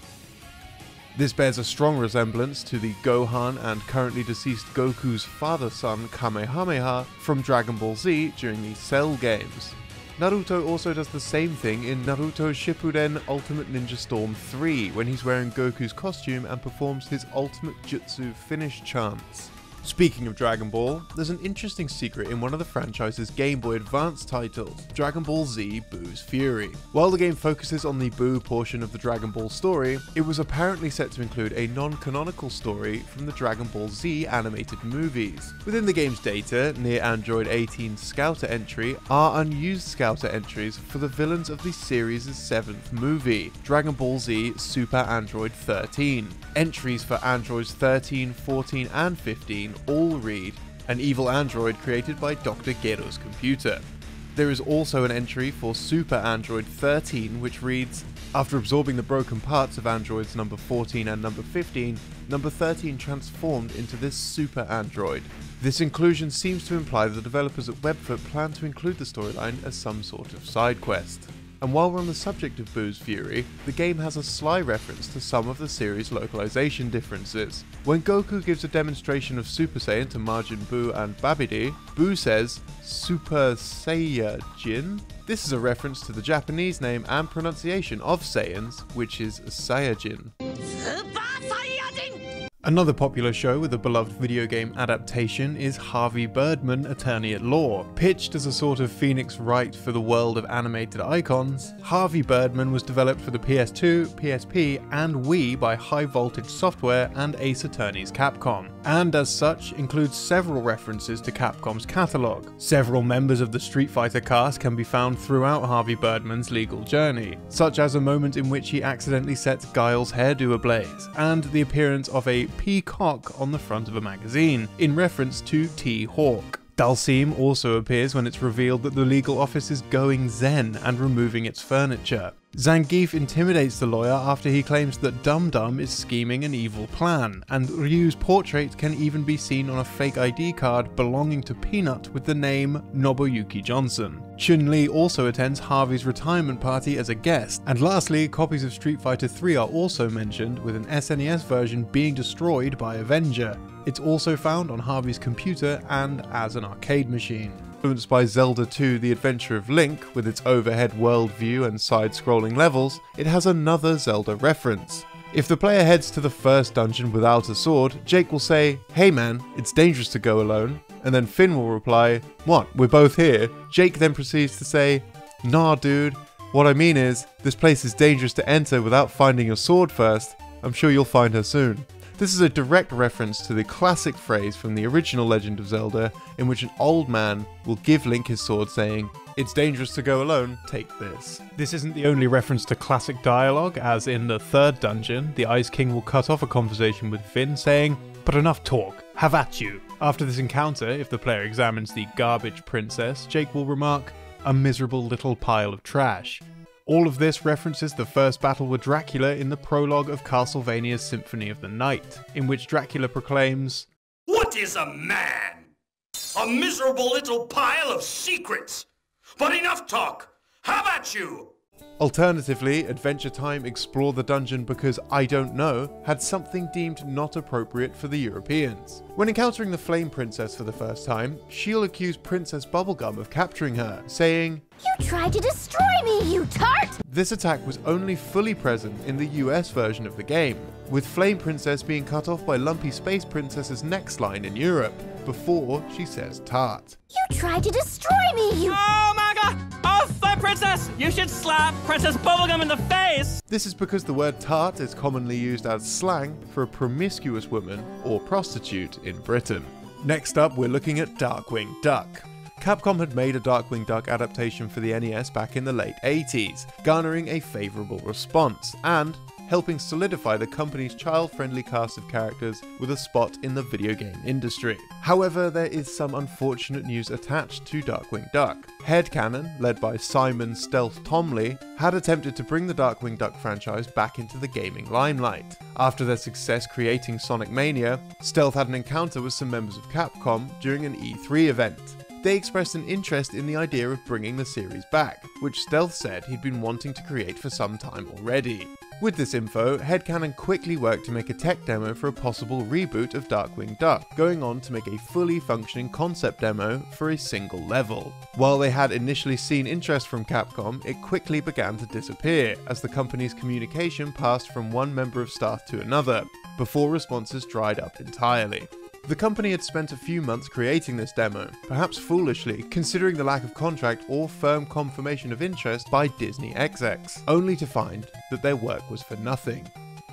This bears a strong resemblance to the Gohan and currently deceased Goku's father-son Kamehameha from Dragon Ball Z during the Cell games. Naruto also does the same thing in Naruto Shippuden Ultimate Ninja Storm three when he's wearing Goku's costume and performs his ultimate jutsu finish chants. Speaking of Dragon Ball, there's an interesting secret in one of the franchise's Game Boy Advance titles, Dragon Ball Z Boo's Fury. While the game focuses on the Boo portion of the Dragon Ball story, it was apparently set to include a non-canonical story from the Dragon Ball Z animated movies. Within the game's data, near Android eighteen's Scouter entry are unused Scouter entries for the villains of the series' seventh movie, Dragon Ball Z Super Android thirteen. Entries for Androids thirteen, fourteen, and fifteen all read, an evil android created by Doctor Gero's computer. There is also an entry for Super Android thirteen which reads, after absorbing the broken parts of androids number fourteen and number fifteen, number thirteen transformed into this super android. This inclusion seems to imply that the developers at Webfoot plan to include the storyline as some sort of side quest. And while we're on the subject of Boo's Fury, the game has a sly reference to some of the series' localization differences. When Goku gives a demonstration of Super Saiyan to Majin Buu and Babidi, Boo says, Super Saiyajin? This is a reference to the Japanese name and pronunciation of Saiyans, which is Saiyajin. Super Saiyajin! Another popular show with a beloved video game adaptation is Harvey Birdman, Attorney at Law. Pitched as a sort of Phoenix Wright for the world of animated icons, Harvey Birdman was developed for the P S two, P S P and Wii by High Voltage Software and Ace Attorney's Capcom, and as such includes several references to Capcom's catalogue. Several members of the Street Fighter cast can be found throughout Harvey Birdman's legal journey, such as a moment in which he accidentally sets Guile's hairdo ablaze, and the appearance of a peacock on the front of a magazine, in reference to T-Hawk. Dalsim also appears when it's revealed that the legal office is going zen and removing its furniture. Zangief intimidates the lawyer after he claims that Dum Dum is scheming an evil plan, and Ryu's portrait can even be seen on a fake I D card belonging to Peanut with the name Nobuyuki Johnson. Chun-Li also attends Harvey's retirement party as a guest, and lastly, copies of Street Fighter three are also mentioned, with an S N E S version being destroyed by Avenger. It's also found on Harvey's computer and as an arcade machine. Influenced by Zelda two The Adventure of Link, with its overhead world view and side-scrolling levels, it has another Zelda reference. If the player heads to the first dungeon without a sword, Jake will say, "Hey man, it's dangerous to go alone," and then Finn will reply, "What, we're both here?" Jake then proceeds to say, "Nah dude, what I mean is, this place is dangerous to enter without finding your sword first. I'm sure you'll find her soon." This is a direct reference to the classic phrase from the original Legend of Zelda, in which an old man will give Link his sword saying, "It's dangerous to go alone, take this." This isn't the only reference to classic dialogue, as in the third dungeon, the Ice King will cut off a conversation with Finn saying, "But enough talk, have at you." After this encounter, if the player examines the garbage princess, Jake will remark, "A miserable little pile of trash." All of this references the first battle with Dracula in the prologue of Castlevania's Symphony of the Night, in which Dracula proclaims, "What is a man? A miserable little pile of secrets! But enough talk! Have at you!" Alternatively, Adventure Time Explore the Dungeon Because I Don't Know had something deemed not appropriate for the Europeans. When encountering the Flame Princess for the first time, she'll accuse Princess Bubblegum of capturing her, saying, "You tried to destroy me, you tart!" This attack was only fully present in the U S version of the game, with Flame Princess being cut off by Lumpy Space Princess's next line in Europe, before she says tart. "You tried to destroy me, you—" Oh my god! Oh, Flame Princess! You should slap Princess Bubblegum in the face! This is because the word tart is commonly used as slang for a promiscuous woman or prostitute in Britain. Next up, we're looking at Darkwing Duck. Capcom had made a Darkwing Duck adaptation for the N E S back in the late eighties, garnering a favourable response, and helping solidify the company's child-friendly cast of characters with a spot in the video game industry. However, there is some unfortunate news attached to Darkwing Duck. Headcanon, led by Simon Stealth Tomley, had attempted to bring the Darkwing Duck franchise back into the gaming limelight. After their success creating Sonic Mania, Stealth had an encounter with some members of Capcom during an E three event. They expressed an interest in the idea of bringing the series back, which Stealth said he'd been wanting to create for some time already. With this info, Headcanon quickly worked to make a tech demo for a possible reboot of Darkwing Duck, going on to make a fully functioning concept demo for a single level. While they had initially seen interest from Capcom, it quickly began to disappear, as the company's communication passed from one member of staff to another, before responses dried up entirely. The company had spent a few months creating this demo, perhaps foolishly, considering the lack of contract or firm confirmation of interest by Disney X X, only to find that their work was for nothing.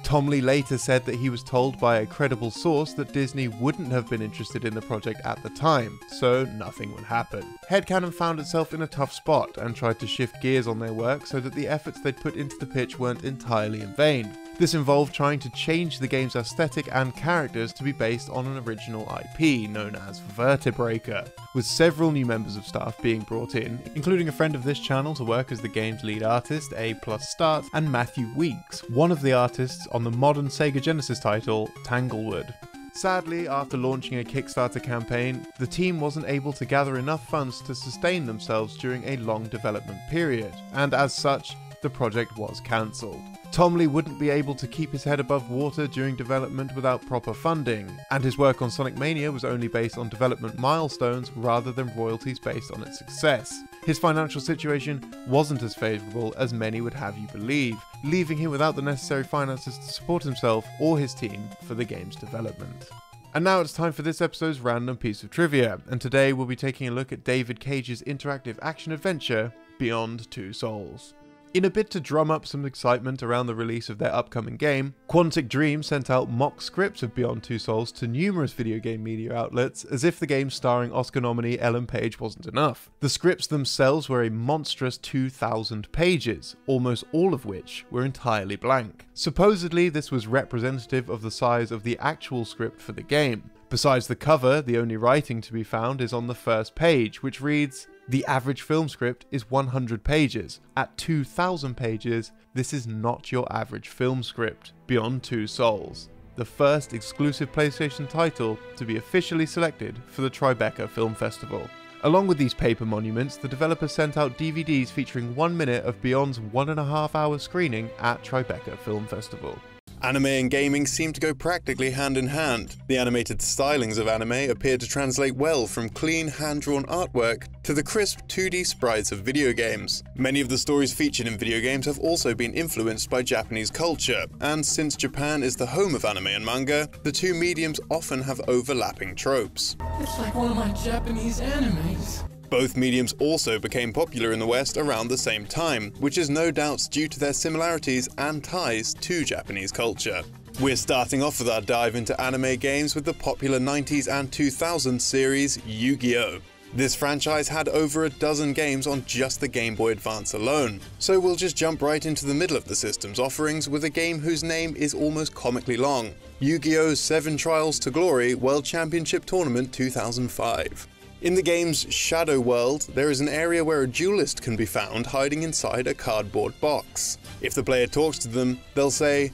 Tomley later said that he was told by a credible source that Disney wouldn't have been interested in the project at the time, so nothing would happen. Headcanon found itself in a tough spot and tried to shift gears on their work so that the efforts they'd put into the pitch weren't entirely in vain. This involved trying to change the game's aesthetic and characters to be based on an original I P known as Vertebraker, with several new members of staff being brought in, including a friend of this channel to work as the game's lead artist, A Plus Start, and Matthew Weeks, one of the artists on the modern Sega Genesis title Tanglewood. Sadly, after launching a Kickstarter campaign, the team wasn't able to gather enough funds to sustain themselves during a long development period, and as such, the project was cancelled. Tomley wouldn't be able to keep his head above water during development without proper funding, and his work on Sonic Mania was only based on development milestones rather than royalties based on its success. His financial situation wasn't as favourable as many would have you believe, leaving him without the necessary finances to support himself or his team for the game's development. And now it's time for this episode's random piece of trivia, and today we'll be taking a look at David Cage's interactive action-adventure, Beyond Two Souls. In a bid to drum up some excitement around the release of their upcoming game, Quantic Dream sent out mock scripts of Beyond Two Souls to numerous video game media outlets, as if the game starring Oscar nominee Ellen Page wasn't enough. The scripts themselves were a monstrous two thousand pages, almost all of which were entirely blank. Supposedly, this was representative of the size of the actual script for the game. Besides the cover, the only writing to be found is on the first page, which reads, "The average film script is one hundred pages. At two thousand pages, this is not your average film script. Beyond Two Souls, the first exclusive PlayStation title to be officially selected for the Tribeca Film Festival." Along with these paper monuments, the developer sent out D V Ds featuring one minute of Beyond's one and a half hour screening at Tribeca Film Festival. Anime and gaming seem to go practically hand in hand. The animated stylings of anime appear to translate well from clean, hand-drawn artwork to the crisp two D sprites of video games. Many of the stories featured in video games have also been influenced by Japanese culture, and since Japan is the home of anime and manga, the two mediums often have overlapping tropes. It's like one of my Japanese animes. Both mediums also became popular in the West around the same time, which is no doubt due to their similarities and ties to Japanese culture. We're starting off with our dive into anime games with the popular nineties and two thousands series Yu-Gi-Oh! This franchise had over a dozen games on just the Game Boy Advance alone, so we'll just jump right into the middle of the system's offerings with a game whose name is almost comically long, Yu-Gi-Oh! Seven Trials to Glory World Championship Tournament two thousand five. In the game's Shadow World, there is an area where a duelist can be found hiding inside a cardboard box. If the player talks to them, they'll say,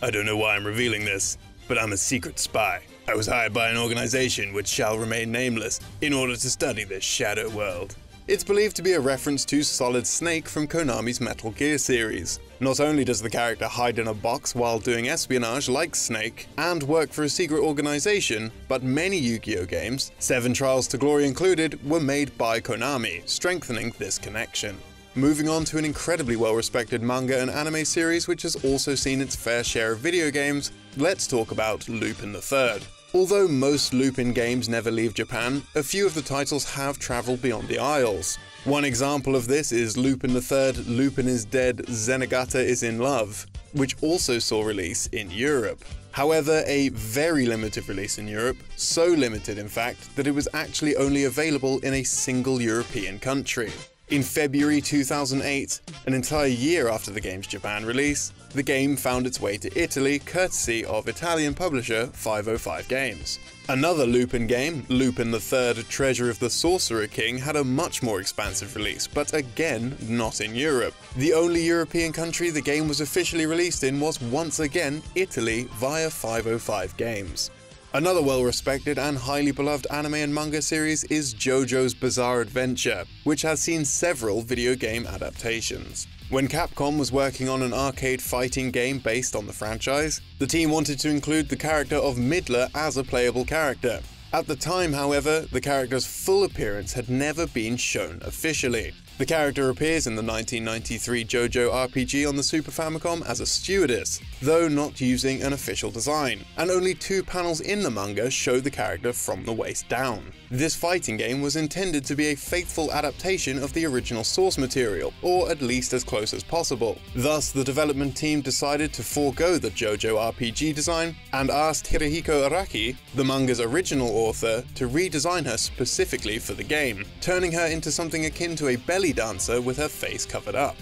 "I don't know why I'm revealing this, but I'm a secret spy. I was hired by an organization which shall remain nameless in order to study this Shadow World." It's believed to be a reference to Solid Snake from Konami's Metal Gear series. Not only does the character hide in a box while doing espionage like Snake and work for a secret organization, but many Yu-Gi-Oh! Games, Seven Trials to Glory included, were made by Konami, strengthening this connection. Moving on to an incredibly well-respected manga and anime series which has also seen its fair share of video games, let's talk about Lupin the third. Although most Lupin games never leave Japan, a few of the titles have travelled beyond the Isles. One example of this is Lupin the third, Lupin is Dead, Zenigata is in Love, which also saw release in Europe. However, a very limited release in Europe, so limited in fact that it was actually only available in a single European country. In February two thousand eight, an entire year after the game's Japan release, the game found its way to Italy courtesy of Italian publisher five oh five Games. Another Lupin game, Lupin the third Treasure of the Sorcerer King, had a much more expansive release, but again not in Europe. The only European country the game was officially released in was once again Italy via five oh five Games. Another well-respected and highly beloved anime and manga series is JoJo's Bizarre Adventure, which has seen several video game adaptations. When Capcom was working on an arcade fighting game based on the franchise, the team wanted to include the character of Midler as a playable character. At the time, however, the character's full appearance had never been shown officially. The character appears in the nineteen ninety-three JoJo R P G on the Super Famicom as a stewardess, though not using an official design, and only two panels in the manga show the character from the waist down. This fighting game was intended to be a faithful adaptation of the original source material, or at least as close as possible. Thus, the development team decided to forego the JoJo R P G design and asked Hirohiko Araki, the manga's original author, to redesign her specifically for the game, turning her into something akin to a belly dancer with her face covered up.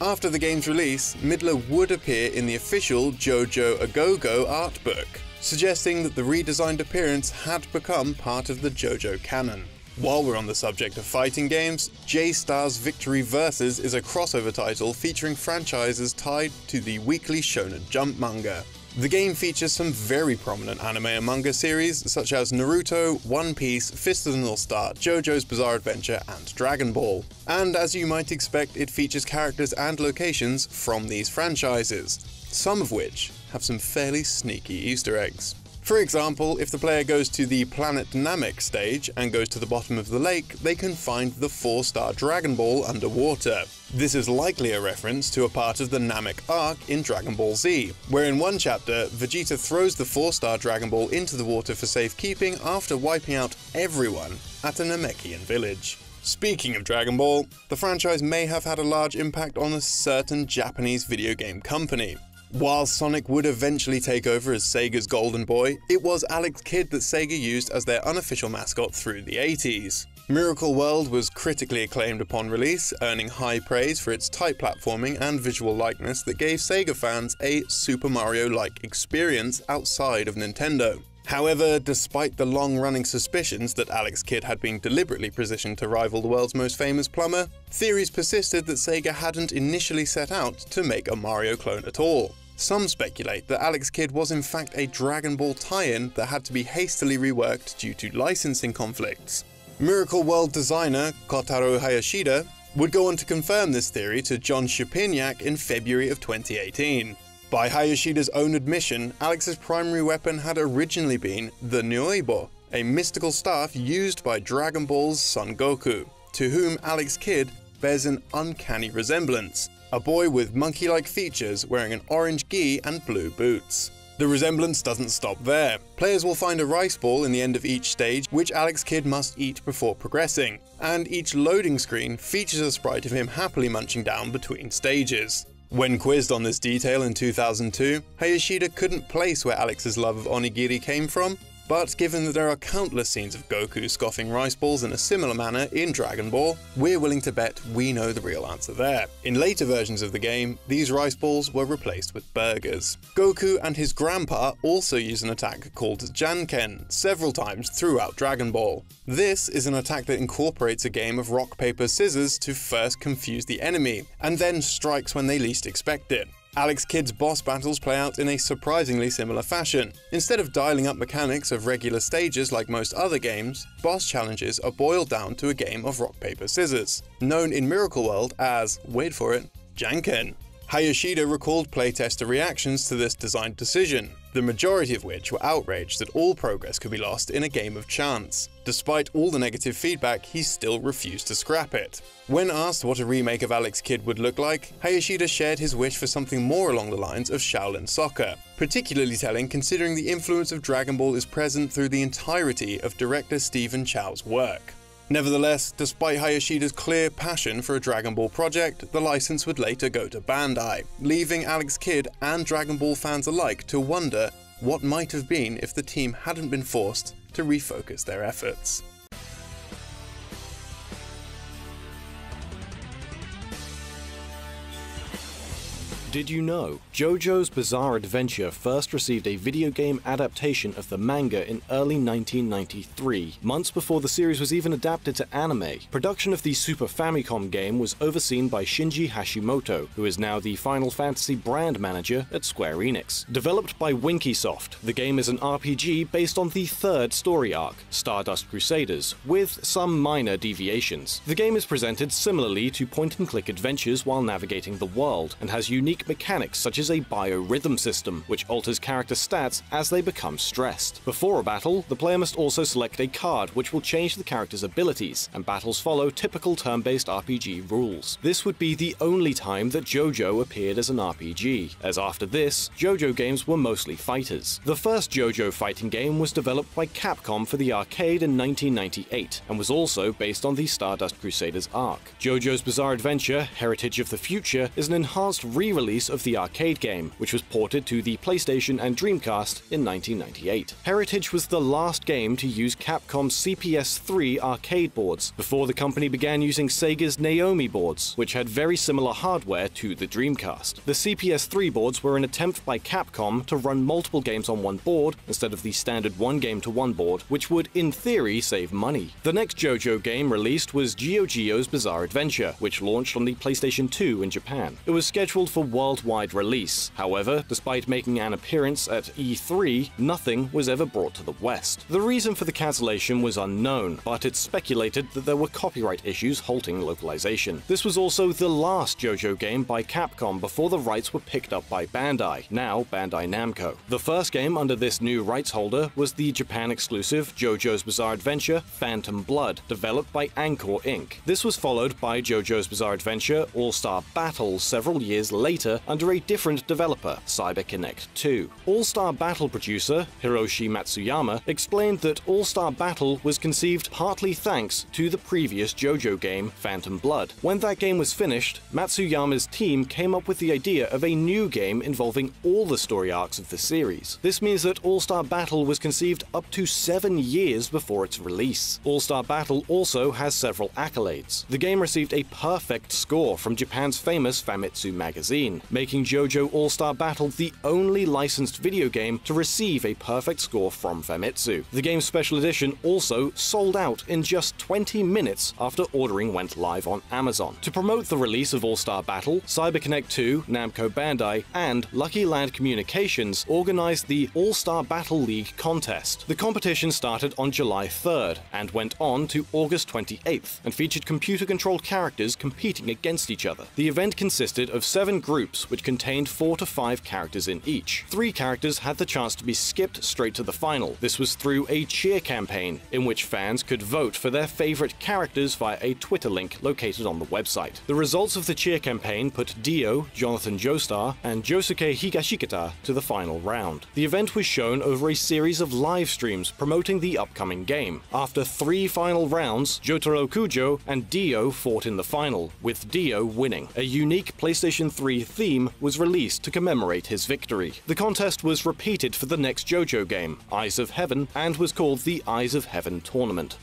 After the game's release, Midler would appear in the official JoJo A Go Go art book, suggesting that the redesigned appearance had become part of the JoJo canon. While we're on the subject of fighting games, J-Star's Victory Versus is a crossover title featuring franchises tied to the weekly Shonen Jump manga. The game features some very prominent anime and manga series such as Naruto, One Piece, Fist of the North Star, JoJo's Bizarre Adventure and Dragon Ball. And as you might expect, it features characters and locations from these franchises, some of which have some fairly sneaky Easter eggs. For example, if the player goes to the Planet Namek stage and goes to the bottom of the lake, they can find the four-star Dragon Ball underwater. This is likely a reference to a part of the Namek arc in Dragon Ball Z, where in one chapter, Vegeta throws the four-star Dragon Ball into the water for safekeeping after wiping out everyone at a Namekian village. Speaking of Dragon Ball, the franchise may have had a large impact on a certain Japanese video game company. While Sonic would eventually take over as Sega's golden boy, it was Alex Kidd that Sega used as their unofficial mascot through the eighties. Miracle World was critically acclaimed upon release, earning high praise for its tight platforming and visual likeness that gave Sega fans a Super Mario-like experience outside of Nintendo. However, despite the long-running suspicions that Alex Kidd had been deliberately positioned to rival the world's most famous plumber, theories persisted that Sega hadn't initially set out to make a Mario clone at all. Some speculate that Alex Kidd was in fact a Dragon Ball tie-in that had to be hastily reworked due to licensing conflicts. Miracle World designer Kotaro Hayashida would go on to confirm this theory to John Szepiniak in February of twenty eighteen. By Hayashida's own admission, Alex's primary weapon had originally been the Nioibo, a mystical staff used by Dragon Ball's Son Goku, to whom Alex Kidd bears an uncanny resemblance. A boy with monkey-like features wearing an orange gi and blue boots. The resemblance doesn't stop there. Players will find a rice ball in the end of each stage which Alex Kidd must eat before progressing, and each loading screen features a sprite of him happily munching down between stages. When quizzed on this detail in two thousand two, Hayashida couldn't place where Alex's love of onigiri came from, but given that there are countless scenes of Goku scoffing rice balls in a similar manner in Dragon Ball, we're willing to bet we know the real answer there. In later versions of the game, these rice balls were replaced with burgers. Goku and his grandpa also use an attack called Janken several times throughout Dragon Ball. This is an attack that incorporates a game of rock, paper, scissors to first confuse the enemy, and then strikes when they least expect it. Alex Kidd's boss battles play out in a surprisingly similar fashion. Instead of dialing up mechanics of regular stages like most other games, boss challenges are boiled down to a game of rock, paper, scissors, known in Miracle World as, wait for it, Janken. Hayashida recalled playtester reactions to this design decision, the majority of which were outraged that all progress could be lost in a game of chance. Despite all the negative feedback, he still refused to scrap it. When asked what a remake of Alex Kidd would look like, Hayashida shared his wish for something more along the lines of Shaolin Soccer, particularly telling considering the influence of Dragon Ball is present through the entirety of director Stephen Chow's work. Nevertheless, despite Hayashida's clear passion for a Dragon Ball project, the license would later go to Bandai, leaving Alex Kidd and Dragon Ball fans alike to wonder what might have been if the team hadn't been forced to refocus their efforts. Did you know? JoJo's Bizarre Adventure first received a video game adaptation of the manga in early nineteen ninety-three, months before the series was even adapted to anime. Production of the Super Famicom game was overseen by Shinji Hashimoto, who is now the Final Fantasy brand manager at Square Enix. Developed by Winkysoft, the game is an R P G based on the third story arc, Stardust Crusaders, with some minor deviations. The game is presented similarly to point-and-click adventures while navigating the world, and has unique mechanics such as a biorhythm system, which alters character stats as they become stressed. Before a battle, the player must also select a card which will change the character's abilities, and battles follow typical turn-based R P G rules. This would be the only time that JoJo appeared as an R P G, as after this, JoJo games were mostly fighters. The first JoJo fighting game was developed by Capcom for the arcade in nineteen ninety-eight, and was also based on the Stardust Crusaders arc. JoJo's Bizarre Adventure, Heritage of the Future, is an enhanced re-release release of the arcade game, which was ported to the PlayStation and Dreamcast in nineteen ninety-eight. Heritage was the last game to use Capcom's C P S three arcade boards, before the company began using Sega's Naomi boards, which had very similar hardware to the Dreamcast. The C P S three boards were an attempt by Capcom to run multiple games on one board, instead of the standard one game to one board, which would, in theory, save money. The next JoJo game released was GeoGeo's Bizarre Adventure, which launched on the PlayStation two in Japan. It was scheduled for one worldwide release. However, despite making an appearance at E three, nothing was ever brought to the West. The reason for the cancellation was unknown, but it's speculated that there were copyright issues halting localization. This was also the last JoJo game by Capcom before the rights were picked up by Bandai, now Bandai Namco. The first game under this new rights holder was the Japan-exclusive JoJo's Bizarre Adventure Phantom Blood, developed by Anchor Incorporated. This was followed by JoJo's Bizarre Adventure All-Star Battle several years later under a different developer, CyberConnect two. All-Star Battle producer Hiroshi Matsuyama explained that All-Star Battle was conceived partly thanks to the previous JoJo game, Phantom Blood. When that game was finished, Matsuyama's team came up with the idea of a new game involving all the story arcs of the series. This means that All-Star Battle was conceived up to seven years before its release. All-Star Battle also has several accolades. The game received a perfect score from Japan's famous Famitsu magazine, making JoJo All-Star Battle the only licensed video game to receive a perfect score from Famitsu. The game's special edition also sold out in just twenty minutes after ordering went live on Amazon. To promote the release of All-Star Battle, CyberConnect two, Namco Bandai, and Lucky Land Communications organized the All-Star Battle League contest. The competition started on July third and went on to August twenty-eighth and featured computer-controlled characters competing against each other. The event consisted of seven groups which contained four to five characters in each. Three characters had the chance to be skipped straight to the final. This was through a cheer campaign in which fans could vote for their favorite characters via a Twitter link located on the website. The results of the cheer campaign put Dio, Jonathan Joestar, and Josuke Higashikata to the final round. The event was shown over a series of live streams promoting the upcoming game. After three final rounds, Jotaro Kujo and Dio fought in the final, with Dio winning. A unique PlayStation three theme was released to commemorate his victory. The contest was repeated for the next JoJo game, Eyes of Heaven, and was called the Eyes of Heaven Tournament.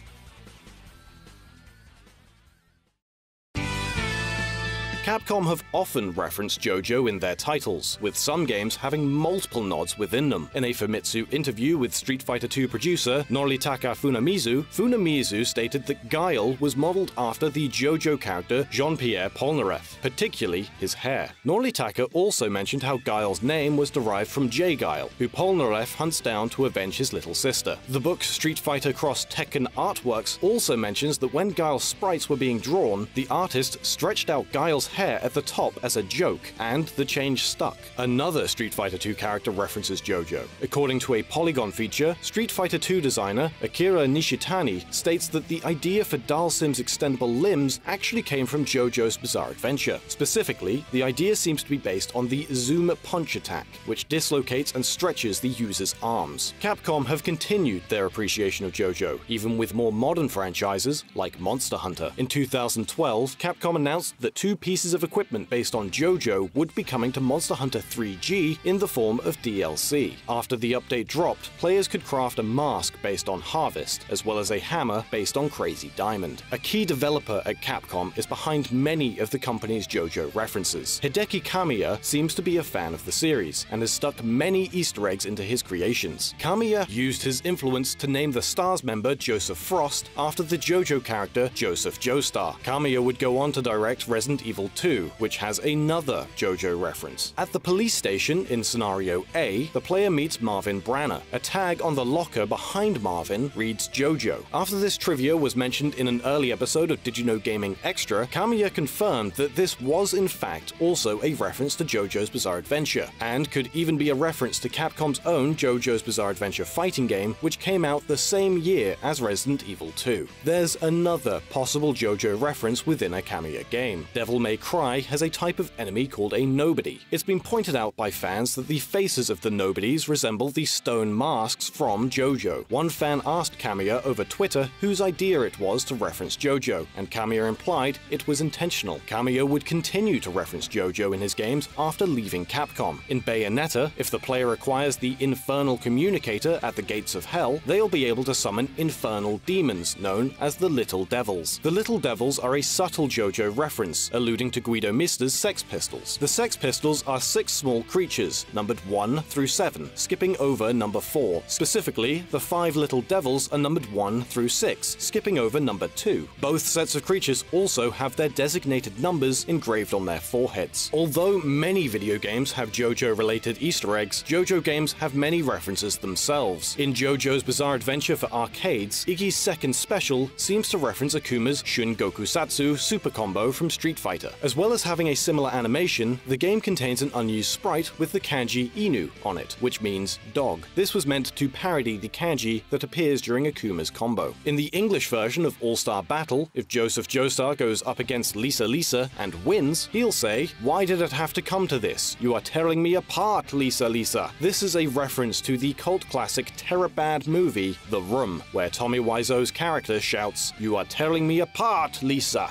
Capcom have often referenced JoJo in their titles, with some games having multiple nods within them. In a Famitsu interview with Street Fighter two producer Noritaka Funamizu, Funamizu stated that Guile was modeled after the JoJo character Jean-Pierre Polnareff, particularly his hair. Noritaka also mentioned how Guile's name was derived from Jay Guile, who Polnareff hunts down to avenge his little sister. The book Street Fighter Cross Tekken Artworks also mentions that when Guile's sprites were being drawn, the artist stretched out Guile's hair at the top as a joke, and the change stuck. Another Street Fighter two character references JoJo. According to a Polygon feature, Street Fighter two designer Akira Nishitani states that the idea for Dalsim's extendable limbs actually came from JoJo's Bizarre Adventure. Specifically, the idea seems to be based on the Zoom Punch attack, which dislocates and stretches the user's arms. Capcom have continued their appreciation of JoJo, even with more modern franchises like Monster Hunter. In two thousand twelve, Capcom announced that two pieces Pieces of equipment based on JoJo would be coming to Monster Hunter three G in the form of D L C. After the update dropped, players could craft a mask based on Harvest, as well as a hammer based on Crazy Diamond. A key developer at Capcom is behind many of the company's JoJo references. Hideki Kamiya seems to be a fan of the series, and has stuck many Easter eggs into his creations. Kamiya used his influence to name the STARS member Joseph Frost after the JoJo character Joseph Joestar. Kamiya would go on to direct Resident Evil two, which has another JoJo reference. At the police station in Scenario A, the player meets Marvin Branner. A tag on the locker behind Marvin reads JoJo. After this trivia was mentioned in an early episode of Did You Know Gaming Extra, Kamiya confirmed that this was in fact also a reference to JoJo's Bizarre Adventure, and could even be a reference to Capcom's own JoJo's Bizarre Adventure fighting game, which came out the same year as Resident Evil two. There's another possible JoJo reference within a Kamiya game. Devil May Cry has a type of enemy called a Nobody. It's been pointed out by fans that the faces of the Nobodies resemble the stone masks from JoJo. One fan asked Kamiya over Twitter whose idea it was to reference JoJo, and Kamiya implied it was intentional. Kamiya would continue to reference JoJo in his games after leaving Capcom. In Bayonetta, if the player acquires the Infernal Communicator at the Gates of Hell, they'll be able to summon infernal demons known as the Little Devils. The Little Devils are a subtle JoJo reference, alluding to Guido Mister's Sex Pistols. The Sex Pistols are six small creatures, numbered one through seven, skipping over number four. Specifically, the Five Little Devils are numbered one through six, skipping over number two. Both sets of creatures also have their designated numbers engraved on their foreheads. Although many video games have JoJo-related Easter eggs, JoJo games have many references themselves. In JoJo's Bizarre Adventure for arcades, Iggy's second special seems to reference Akuma's Shun Gokusatsu Super Combo from Street Fighter. As well as having a similar animation, the game contains an unused sprite with the kanji Inu on it, which means dog. This was meant to parody the kanji that appears during Akuma's combo. In the English version of All-Star Battle, if Joseph Joestar goes up against Lisa Lisa and wins, he'll say, "Why did it have to come to this? You are tearing me apart, Lisa Lisa." This is a reference to the cult classic Terabad movie, The Room, where Tommy Wiseau's character shouts, "You are tearing me apart, Lisa."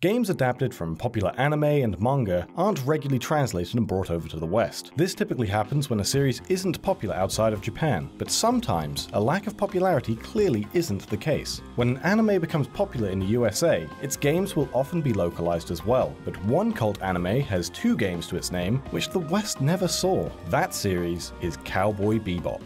Games adapted from popular anime and manga aren't regularly translated and brought over to the West. This typically happens when a series isn't popular outside of Japan, but sometimes a lack of popularity clearly isn't the case. When an anime becomes popular in the U S A, its games will often be localized as well, but one cult anime has two games to its name which the West never saw. That series is Cowboy Bebop.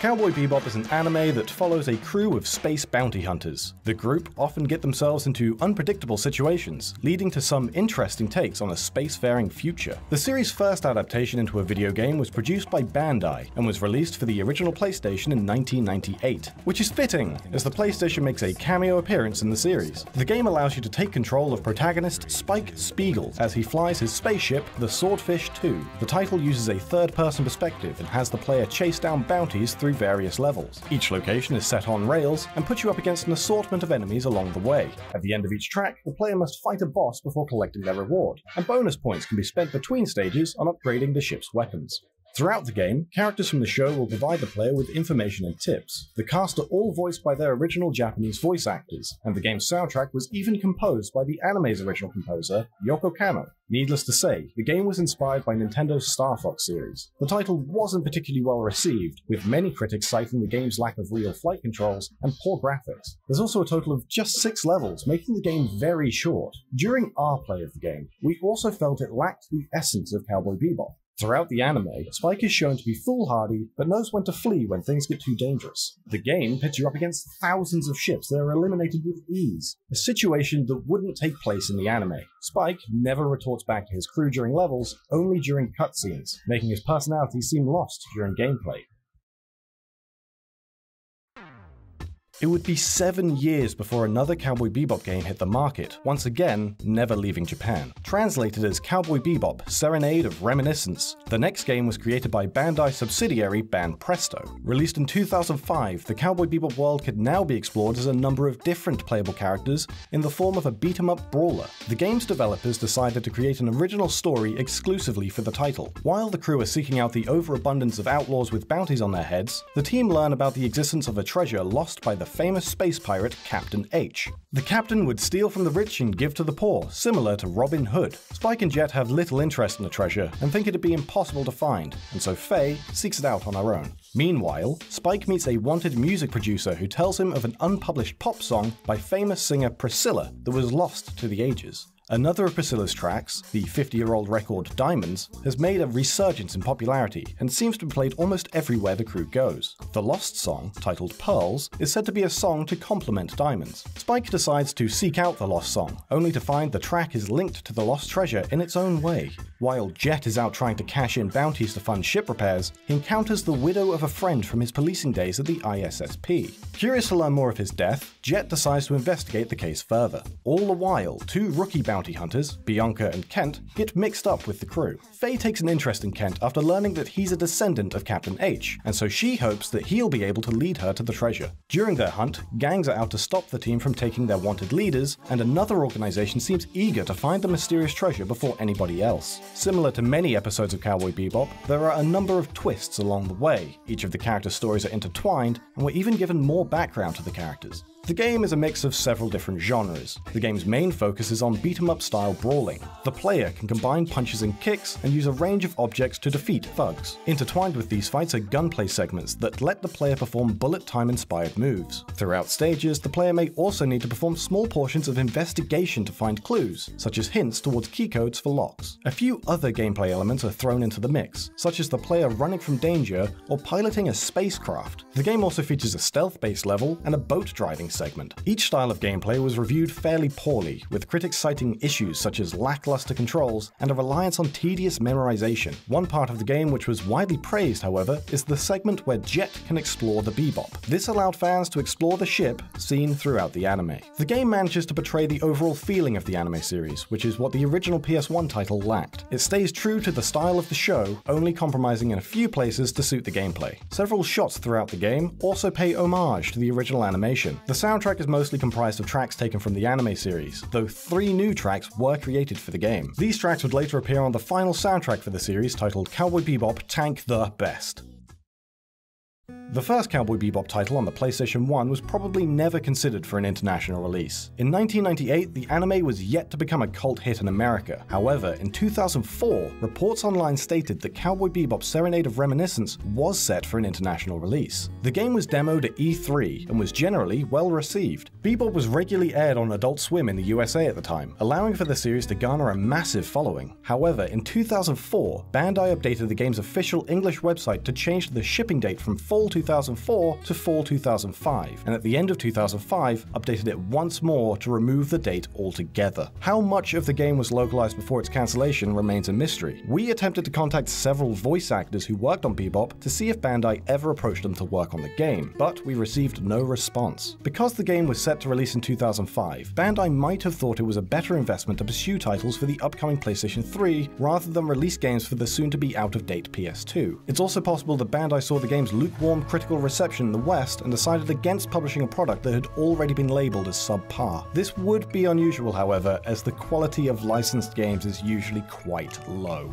Cowboy Bebop is an anime that follows a crew of space bounty hunters. The group often get themselves into unpredictable situations, leading to some interesting takes on a spacefaring future. The series' first adaptation into a video game was produced by Bandai and was released for the original PlayStation in nineteen ninety-eight, which is fitting, as the PlayStation makes a cameo appearance in the series. The game allows you to take control of protagonist Spike Spiegel as he flies his spaceship, the Swordfish two. The title uses a third-person perspective and has the player chase down bounties through various levels. Each location is set on rails and puts you up against an assortment of enemies along the way. At the end of each track, the player must fight a boss before collecting their reward, and bonus points can be spent between stages on upgrading the ship's weapons. Throughout the game, characters from the show will provide the player with information and tips. The cast are all voiced by their original Japanese voice actors, and the game's soundtrack was even composed by the anime's original composer, Yoko Kanno. Needless to say, the game was inspired by Nintendo's Star Fox series. The title wasn't particularly well received, with many critics citing the game's lack of real flight controls and poor graphics. There's also a total of just six levels, making the game very short. During our play of the game, we also felt it lacked the essence of Cowboy Bebop. Throughout the anime, Spike is shown to be foolhardy, but knows when to flee when things get too dangerous. The game pits you up against thousands of ships that are eliminated with ease, a situation that wouldn't take place in the anime. Spike never retorts back to his crew during levels, only during cutscenes, making his personality seem lost during gameplay. It would be seven years before another Cowboy Bebop game hit the market, once again never leaving Japan. Translated as Cowboy Bebop: Serenade of Reminiscence, the next game was created by Bandai subsidiary Banpresto. Released in two thousand five, the Cowboy Bebop world could now be explored as a number of different playable characters in the form of a beat-em-up brawler. The game's developers decided to create an original story exclusively for the title. While the crew are seeking out the overabundance of outlaws with bounties on their heads, the team learn about the existence of a treasure lost by the famous space pirate Captain H. The captain would steal from the rich and give to the poor, similar to Robin Hood. Spike and Jet have little interest in the treasure and think it'd be impossible to find, and so Faye seeks it out on her own. Meanwhile, Spike meets a wanted music producer who tells him of an unpublished pop song by famous singer Priscilla that was lost to the ages. Another of Priscilla's tracks, the fifty-year-old record Diamonds, has made a resurgence in popularity and seems to be played almost everywhere the crew goes. The lost song, titled Pearls, is said to be a song to complement Diamonds. Spike decides to seek out the lost song, only to find the track is linked to the lost treasure in its own way. While Jet is out trying to cash in bounties to fund ship repairs, he encounters the widow of a friend from his policing days at the I S S P. Curious to learn more of his death, Jet decides to investigate the case further. All the while, two rookie bounties Bounty hunters, Bianca and Kent, get mixed up with the crew. Faye takes an interest in Kent after learning that he's a descendant of Captain H, and so she hopes that he'll be able to lead her to the treasure. During their hunt, gangs are out to stop the team from taking their wanted leaders, and another organization seems eager to find the mysterious treasure before anybody else. Similar to many episodes of Cowboy Bebop, there are a number of twists along the way. Each of the characters' stories are intertwined, and we're even given more background to the characters. The game is a mix of several different genres. The game's main focus is on beat-em-up style brawling. The player can combine punches and kicks and use a range of objects to defeat thugs. Intertwined with these fights are gunplay segments that let the player perform bullet time inspired moves. Throughout stages, the player may also need to perform small portions of investigation to find clues, such as hints towards keycodes for locks. A few other gameplay elements are thrown into the mix, such as the player running from danger or piloting a spacecraft. The game also features a stealth-based level and a boat driving segment. Each style of gameplay was reviewed fairly poorly, with critics citing issues such as lackluster controls and a reliance on tedious memorization. One part of the game which was widely praised, however, is the segment where Jet can explore the Bebop. This allowed fans to explore the ship seen throughout the anime. The game manages to portray the overall feeling of the anime series, which is what the original P S one title lacked. It stays true to the style of the show, only compromising in a few places to suit the gameplay. Several shots throughout the game also pay homage to the original animation. The soundtrack is mostly comprised of tracks taken from the anime series, though three new tracks were created for the game. These tracks would later appear on the final soundtrack for the series, titled Cowboy Bebop Tank the Best. The first Cowboy Bebop title on the PlayStation one was probably never considered for an international release. In nineteen ninety-eight, the anime was yet to become a cult hit in America. However, in two thousand four, reports online stated that Cowboy Bebop Serenade of Reminiscence was set for an international release. The game was demoed at E three and was generally well received. Bebop was regularly aired on Adult Swim in the U S A at the time, allowing for the series to garner a massive following. However, in two thousand four, Bandai updated the game's official English website to change the shipping date from fall two thousand four to fall two thousand five, and at the end of two thousand five updated it once more to remove the date altogether. How much of the game was localized before its cancellation remains a mystery. We attempted to contact several voice actors who worked on Bebop to see if Bandai ever approached them to work on the game, but we received no response. Because the game was set to release in two thousand five, Bandai might have thought it was a better investment to pursue titles for the upcoming PlayStation three rather than release games for the soon-to-be out-of-date P S two. It's also possible that Bandai saw the game's lukewarm critical reception in the West and decided against publishing a product that had already been labeled as subpar. This would be unusual, however, as the quality of licensed games is usually quite low.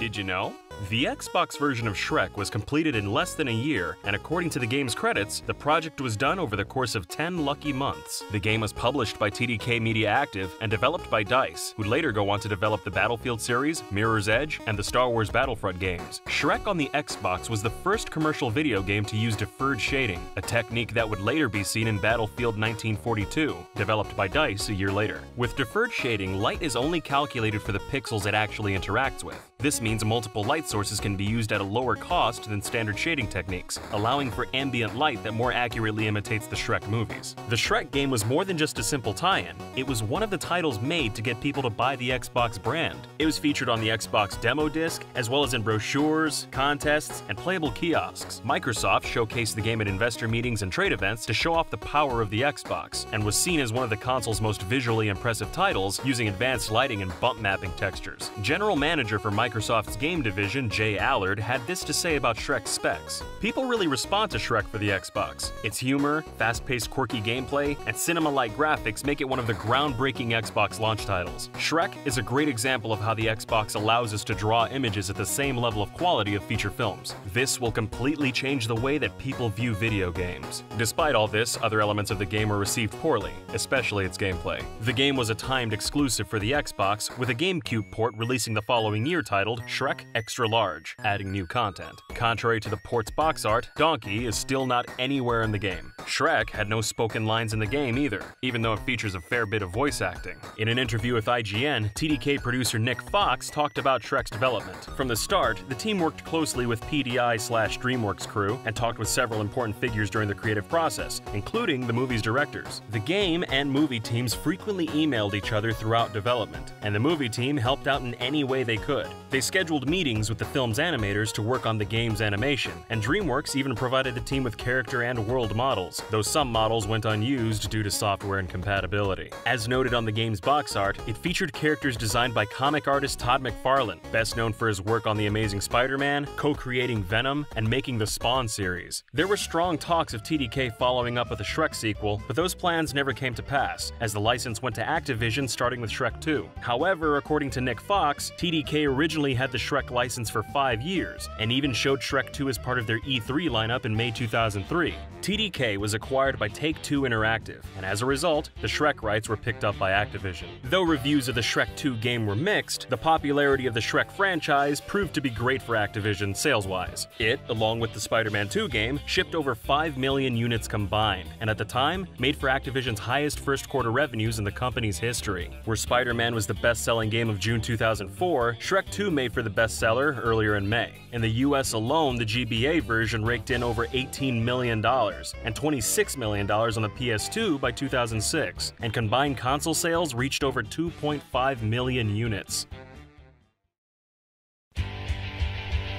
Did you know? The Xbox version of Shrek was completed in less than a year, and according to the game's credits, the project was done over the course of ten lucky months. The game was published by T D K Media Active and developed by DICE, who later go on to develop the Battlefield series, Mirror's Edge, and the Star Wars Battlefront games. Shrek on the Xbox was the first commercial video game to use deferred shading, a technique that would later be seen in Battlefield nineteen forty-two, developed by DICE a year later. With deferred shading, light is only calculated for the pixels it actually interacts with. This means multiple light sources can be used at a lower cost than standard shading techniques, allowing for ambient light that more accurately imitates the Shrek movies. The Shrek game was more than just a simple tie-in. It was one of the titles made to get people to buy the Xbox brand. It was featured on the Xbox demo disc, as well as in brochures, contests, and playable kiosks. Microsoft showcased the game at investor meetings and trade events to show off the power of the Xbox, and was seen as one of the console's most visually impressive titles, using advanced lighting and bump mapping textures. General Manager for Microsoft Microsoft's game division, Jay Allard, had this to say about Shrek's specs. People really respond to Shrek for the Xbox. Its humor, fast-paced quirky gameplay, and cinema-like graphics make it one of the groundbreaking Xbox launch titles. Shrek is a great example of how the Xbox allows us to draw images at the same level of quality of feature films. This will completely change the way that people view video games. Despite all this, other elements of the game were received poorly, especially its gameplay. The game was a timed exclusive for the Xbox, with a GameCube port releasing the following year, titled Shrek Extra Large, adding new content. Contrary to the port's box art, Donkey is still not anywhere in the game. Shrek had no spoken lines in the game either, even though it features a fair bit of voice acting. In an interview with I G N, T D K producer Nick Fox talked about Shrek's development. From the start, the team worked closely with P D I slash DreamWorks crew and talked with several important figures during the creative process, including the movie's directors. The game and movie teams frequently emailed each other throughout development, and the movie team helped out in any way they could. They scheduled meetings with the film's animators to work on the game's animation, and DreamWorks even provided the team with character and world models, though some models went unused due to software incompatibility. As noted on the game's box art, it featured characters designed by comic artist Todd McFarlane, best known for his work on The Amazing Spider-Man, co-creating Venom, and making the Spawn series. There were strong talks of T D K following up with a Shrek sequel, but those plans never came to pass, as the license went to Activision starting with Shrek two. However, according to Nick Fox, T D K originally originally had the Shrek license for five years and even showed Shrek two as part of their E three lineup in May two thousand three. T D K was acquired by Take-Two Interactive, and as a result, the Shrek rights were picked up by Activision. Though reviews of the Shrek two game were mixed, the popularity of the Shrek franchise proved to be great for Activision sales-wise. It, along with the Spider-Man two game, shipped over five million units combined, and at the time, made for Activision's highest first-quarter revenues in the company's history. Where Spider-Man was the best-selling game of June two thousand four, Shrek two made for the bestseller earlier in May. In the U S alone, the G B A version raked in over eighteen million dollars, and twenty-six million dollars on the P S two by two thousand six, and combined console sales reached over two point five million units.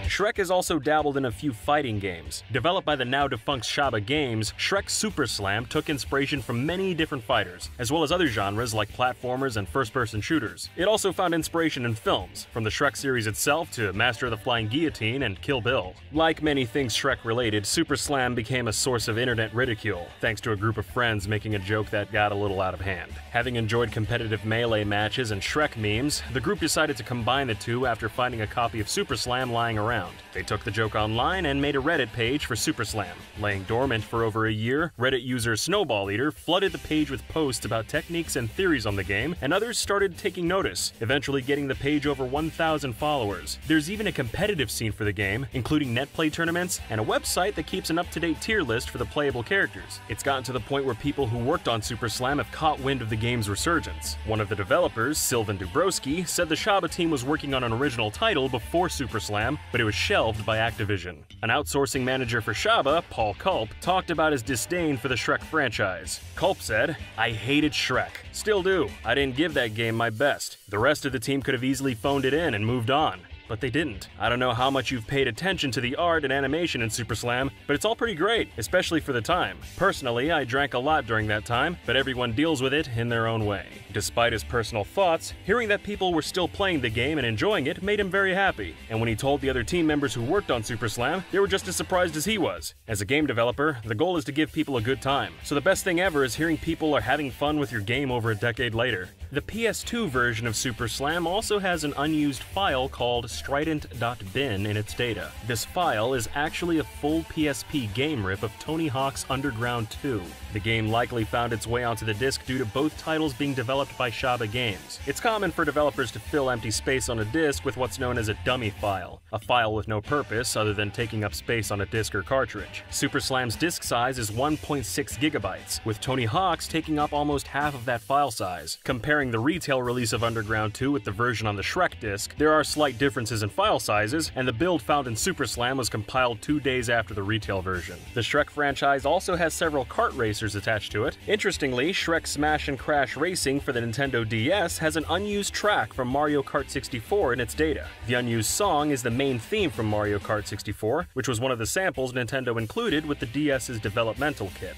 Shrek has also dabbled in a few fighting games. Developed by the now-defunct Shaba Games, Shrek Super Slam took inspiration from many different fighters, as well as other genres like platformers and first-person shooters. It also found inspiration in films, from the Shrek series itself to Master of the Flying Guillotine and Kill Bill. Like many things Shrek-related, Super Slam became a source of internet ridicule, thanks to a group of friends making a joke that got a little out of hand. Having enjoyed competitive melee matches and Shrek memes, the group decided to combine the two after finding a copy of Super Slam lying around. They took the joke online and made a Reddit page for Super Slam. Laying dormant for over a year, Reddit user Snowball Eater flooded the page with posts about techniques and theories on the game, and others started taking notice, eventually getting the page over one thousand followers. There's even a competitive scene for the game, including netplay tournaments and a website that keeps an up-to-date tier list for the playable characters. It's gotten to the point where people who worked on Super Slam have caught wind of the game's resurgence. One of the developers, Sylvan Dubrowski, said the Shaba team was working on an original title before Super Slam, but it was shelved by Activision. An outsourcing manager for Shaba, Paul Culp, talked about his disdain for the Shrek franchise. Culp said, "I hated Shrek. Still do. I didn't give that game my best. The rest of the team could have easily phoned it in and moved on. But they didn't. I don't know how much you've paid attention to the art and animation in Super Slam, but it's all pretty great, especially for the time. Personally, I drank a lot during that time, but everyone deals with it in their own way." Despite his personal thoughts, hearing that people were still playing the game and enjoying it made him very happy, and when he told the other team members who worked on Super Slam, they were just as surprised as he was. As a game developer, the goal is to give people a good time, so the best thing ever is hearing people are having fun with your game over a decade later. The P S two version of Super Slam also has an unused file called strident dot bin in its data. This file is actually a full P S P game rip of Tony Hawk's Underground two. The game likely found its way onto the disc due to both titles being developed by Shaba Games. It's common for developers to fill empty space on a disc with what's known as a dummy file, a file with no purpose other than taking up space on a disc or cartridge. Super Slam's disc size is one point six gigabytes, with Tony Hawk's taking up almost half of that file size. Compare Comparing the retail release of Underground two with the version on the Shrek disc, there are slight differences in file sizes, and the build found in Super Slam was compiled two days after the retail version. The Shrek franchise also has several kart racers attached to it. Interestingly, Shrek Smash and Crash Racing for the Nintendo D S has an unused track from Mario Kart sixty-four in its data. The unused song is the main theme from Mario Kart sixty-four, which was one of the samples Nintendo included with the D S's developmental kit.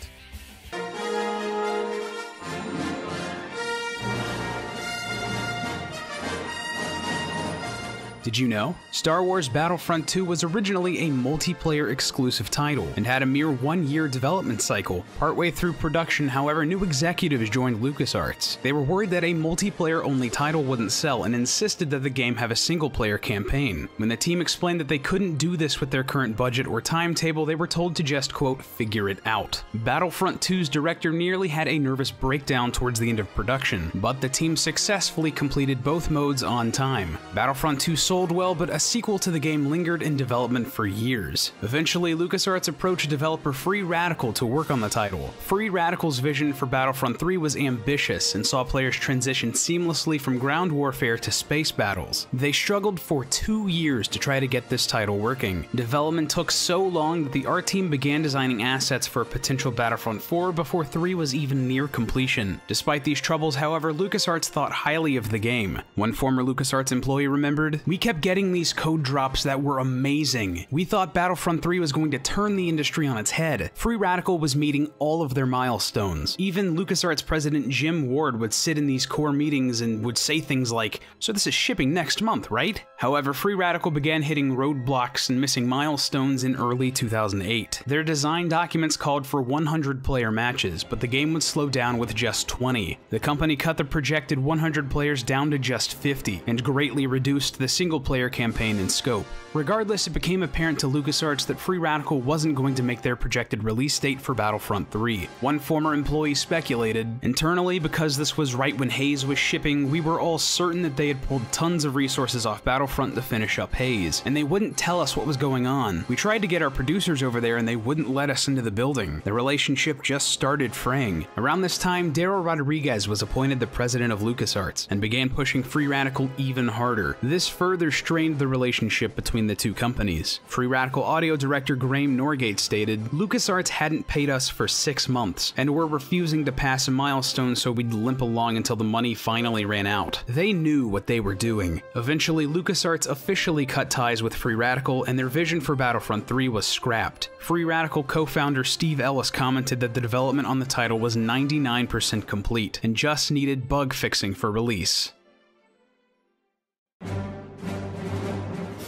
Did you know? Star Wars Battlefront two was originally a multiplayer exclusive title and had a mere one-year development cycle. Partway through production, however, new executives joined LucasArts. They were worried that a multiplayer-only title wouldn't sell and insisted that the game have a single-player campaign. When the team explained that they couldn't do this with their current budget or timetable, they were told to just, quote, figure it out. Battlefront two's director nearly had a nervous breakdown towards the end of production, but the team successfully completed both modes on time. Battlefront two sold well, but a sequel to the game lingered in development for years. Eventually, LucasArts approached developer Free Radical to work on the title. Free Radical's vision for Battlefront three was ambitious and saw players transition seamlessly from ground warfare to space battles. They struggled for two years to try to get this title working. Development took so long that the art team began designing assets for a potential Battlefront four before three was even near completion. Despite these troubles, however, LucasArts thought highly of the game. One former LucasArts employee remembered, "We kept getting these code drops that were amazing. We thought Battlefront three was going to turn the industry on its head." Free Radical was meeting all of their milestones. Even LucasArts president Jim Ward would sit in these core meetings and would say things like, "So this is shipping next month, right?" However, Free Radical began hitting roadblocks and missing milestones in early two thousand eight. Their design documents called for one hundred player matches, but the game would slow down with just twenty. The company cut the projected one hundred players down to just fifty and greatly reduced the single single-player campaign in scope. Regardless, it became apparent to LucasArts that Free Radical wasn't going to make their projected release date for Battlefront three. One former employee speculated, "Internally, because this was right when Haze was shipping, we were all certain that they had pulled tons of resources off Battlefront to finish up Haze, and they wouldn't tell us what was going on. We tried to get our producers over there and they wouldn't let us into the building. The relationship just started fraying." Around this time, Darryl Rodriguez was appointed the president of LucasArts and began pushing Free Radical even harder. This further strained the relationship between the two companies. Free Radical audio director Graeme Norgate stated, "LucasArts hadn't paid us for six months, and were refusing to pass a milestone, so we'd limp along until the money finally ran out. They knew what they were doing." Eventually, LucasArts officially cut ties with Free Radical, and their vision for Battlefront three was scrapped. Free Radical co-founder Steve Ellis commented that the development on the title was ninety-nine percent complete, and just needed bug fixing for release.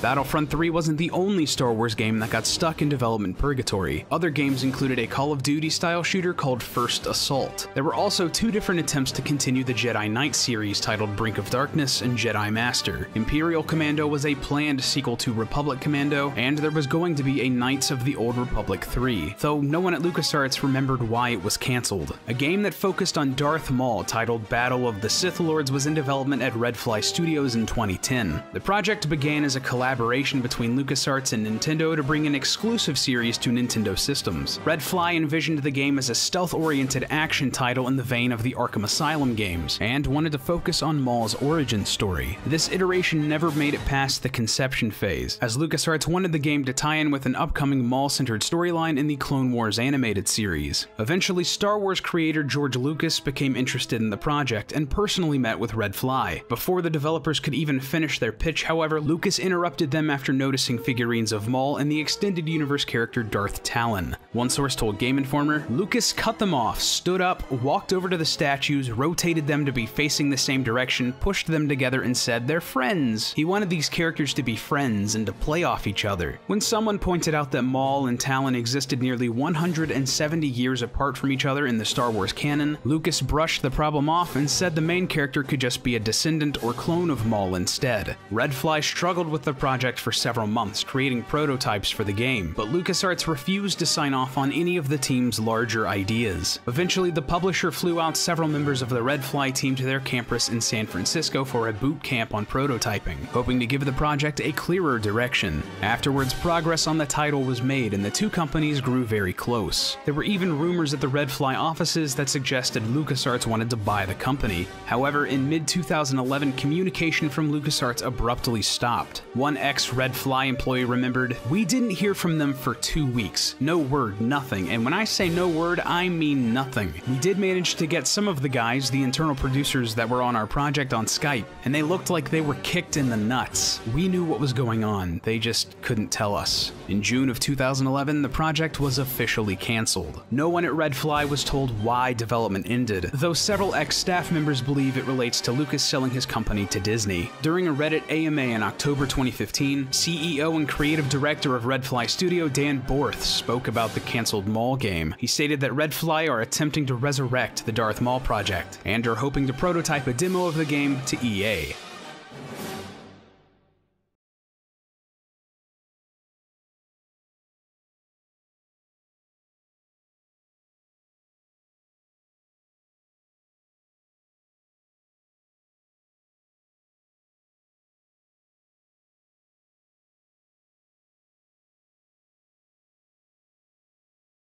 Battlefront three wasn't the only Star Wars game that got stuck in development purgatory. Other games included a Call of Duty style shooter called First Assault. There were also two different attempts to continue the Jedi Knight series titled Brink of Darkness and Jedi Master. Imperial Commando was a planned sequel to Republic Commando, and there was going to be a Knights of the Old Republic three, though no one at LucasArts remembered why it was cancelled. A game that focused on Darth Maul titled Battle of the Sith Lords was in development at Redfly Studios in twenty ten. The project began as a collaboration collaboration between LucasArts and Nintendo to bring an exclusive series to Nintendo systems. Redfly envisioned the game as a stealth-oriented action title in the vein of the Arkham Asylum games, and wanted to focus on Maul's origin story. This iteration never made it past the conception phase, as LucasArts wanted the game to tie in with an upcoming Maul-centered storyline in the Clone Wars animated series. Eventually, Star Wars creator George Lucas became interested in the project, and personally met with Redfly. Before the developers could even finish their pitch, however, Lucas interrupted them after noticing figurines of Maul and the extended universe character Darth Talon. One source told Game Informer, "Lucas cut them off, stood up, walked over to the statues, rotated them to be facing the same direction, pushed them together and said, 'They're friends.' He wanted these characters to be friends and to play off each other." When someone pointed out that Maul and Talon existed nearly one hundred seventy years apart from each other in the Star Wars canon, Lucas brushed the problem off and said the main character could just be a descendant or clone of Maul instead. Redfly struggled with the project for several months, creating prototypes for the game, but LucasArts refused to sign off on any of the team's larger ideas. Eventually, the publisher flew out several members of the Redfly team to their campus in San Francisco for a boot camp on prototyping, hoping to give the project a clearer direction. Afterwards, progress on the title was made and the two companies grew very close. There were even rumors at the Redfly offices that suggested LucasArts wanted to buy the company. However, in mid two thousand eleven, communication from LucasArts abruptly stopped. One ex-Redfly employee remembered, "We didn't hear from them for two weeks. No word, nothing. And when I say no word, I mean nothing. We did manage to get some of the guys, the internal producers that were on our project, on Skype, and they looked like they were kicked in the nuts. We knew what was going on. They just couldn't tell us." In June of two thousand eleven, the project was officially canceled. No one at Redfly was told why development ended, though several ex-staff members believe it relates to Lucas selling his company to Disney. During a Reddit A M A in October twenty fifteen, C E O and creative director of Redfly Studio Dan Borth spoke about the canceled Maul game. He stated that Redfly are attempting to resurrect the Darth Maul project, and are hoping to prototype a demo of the game to E A.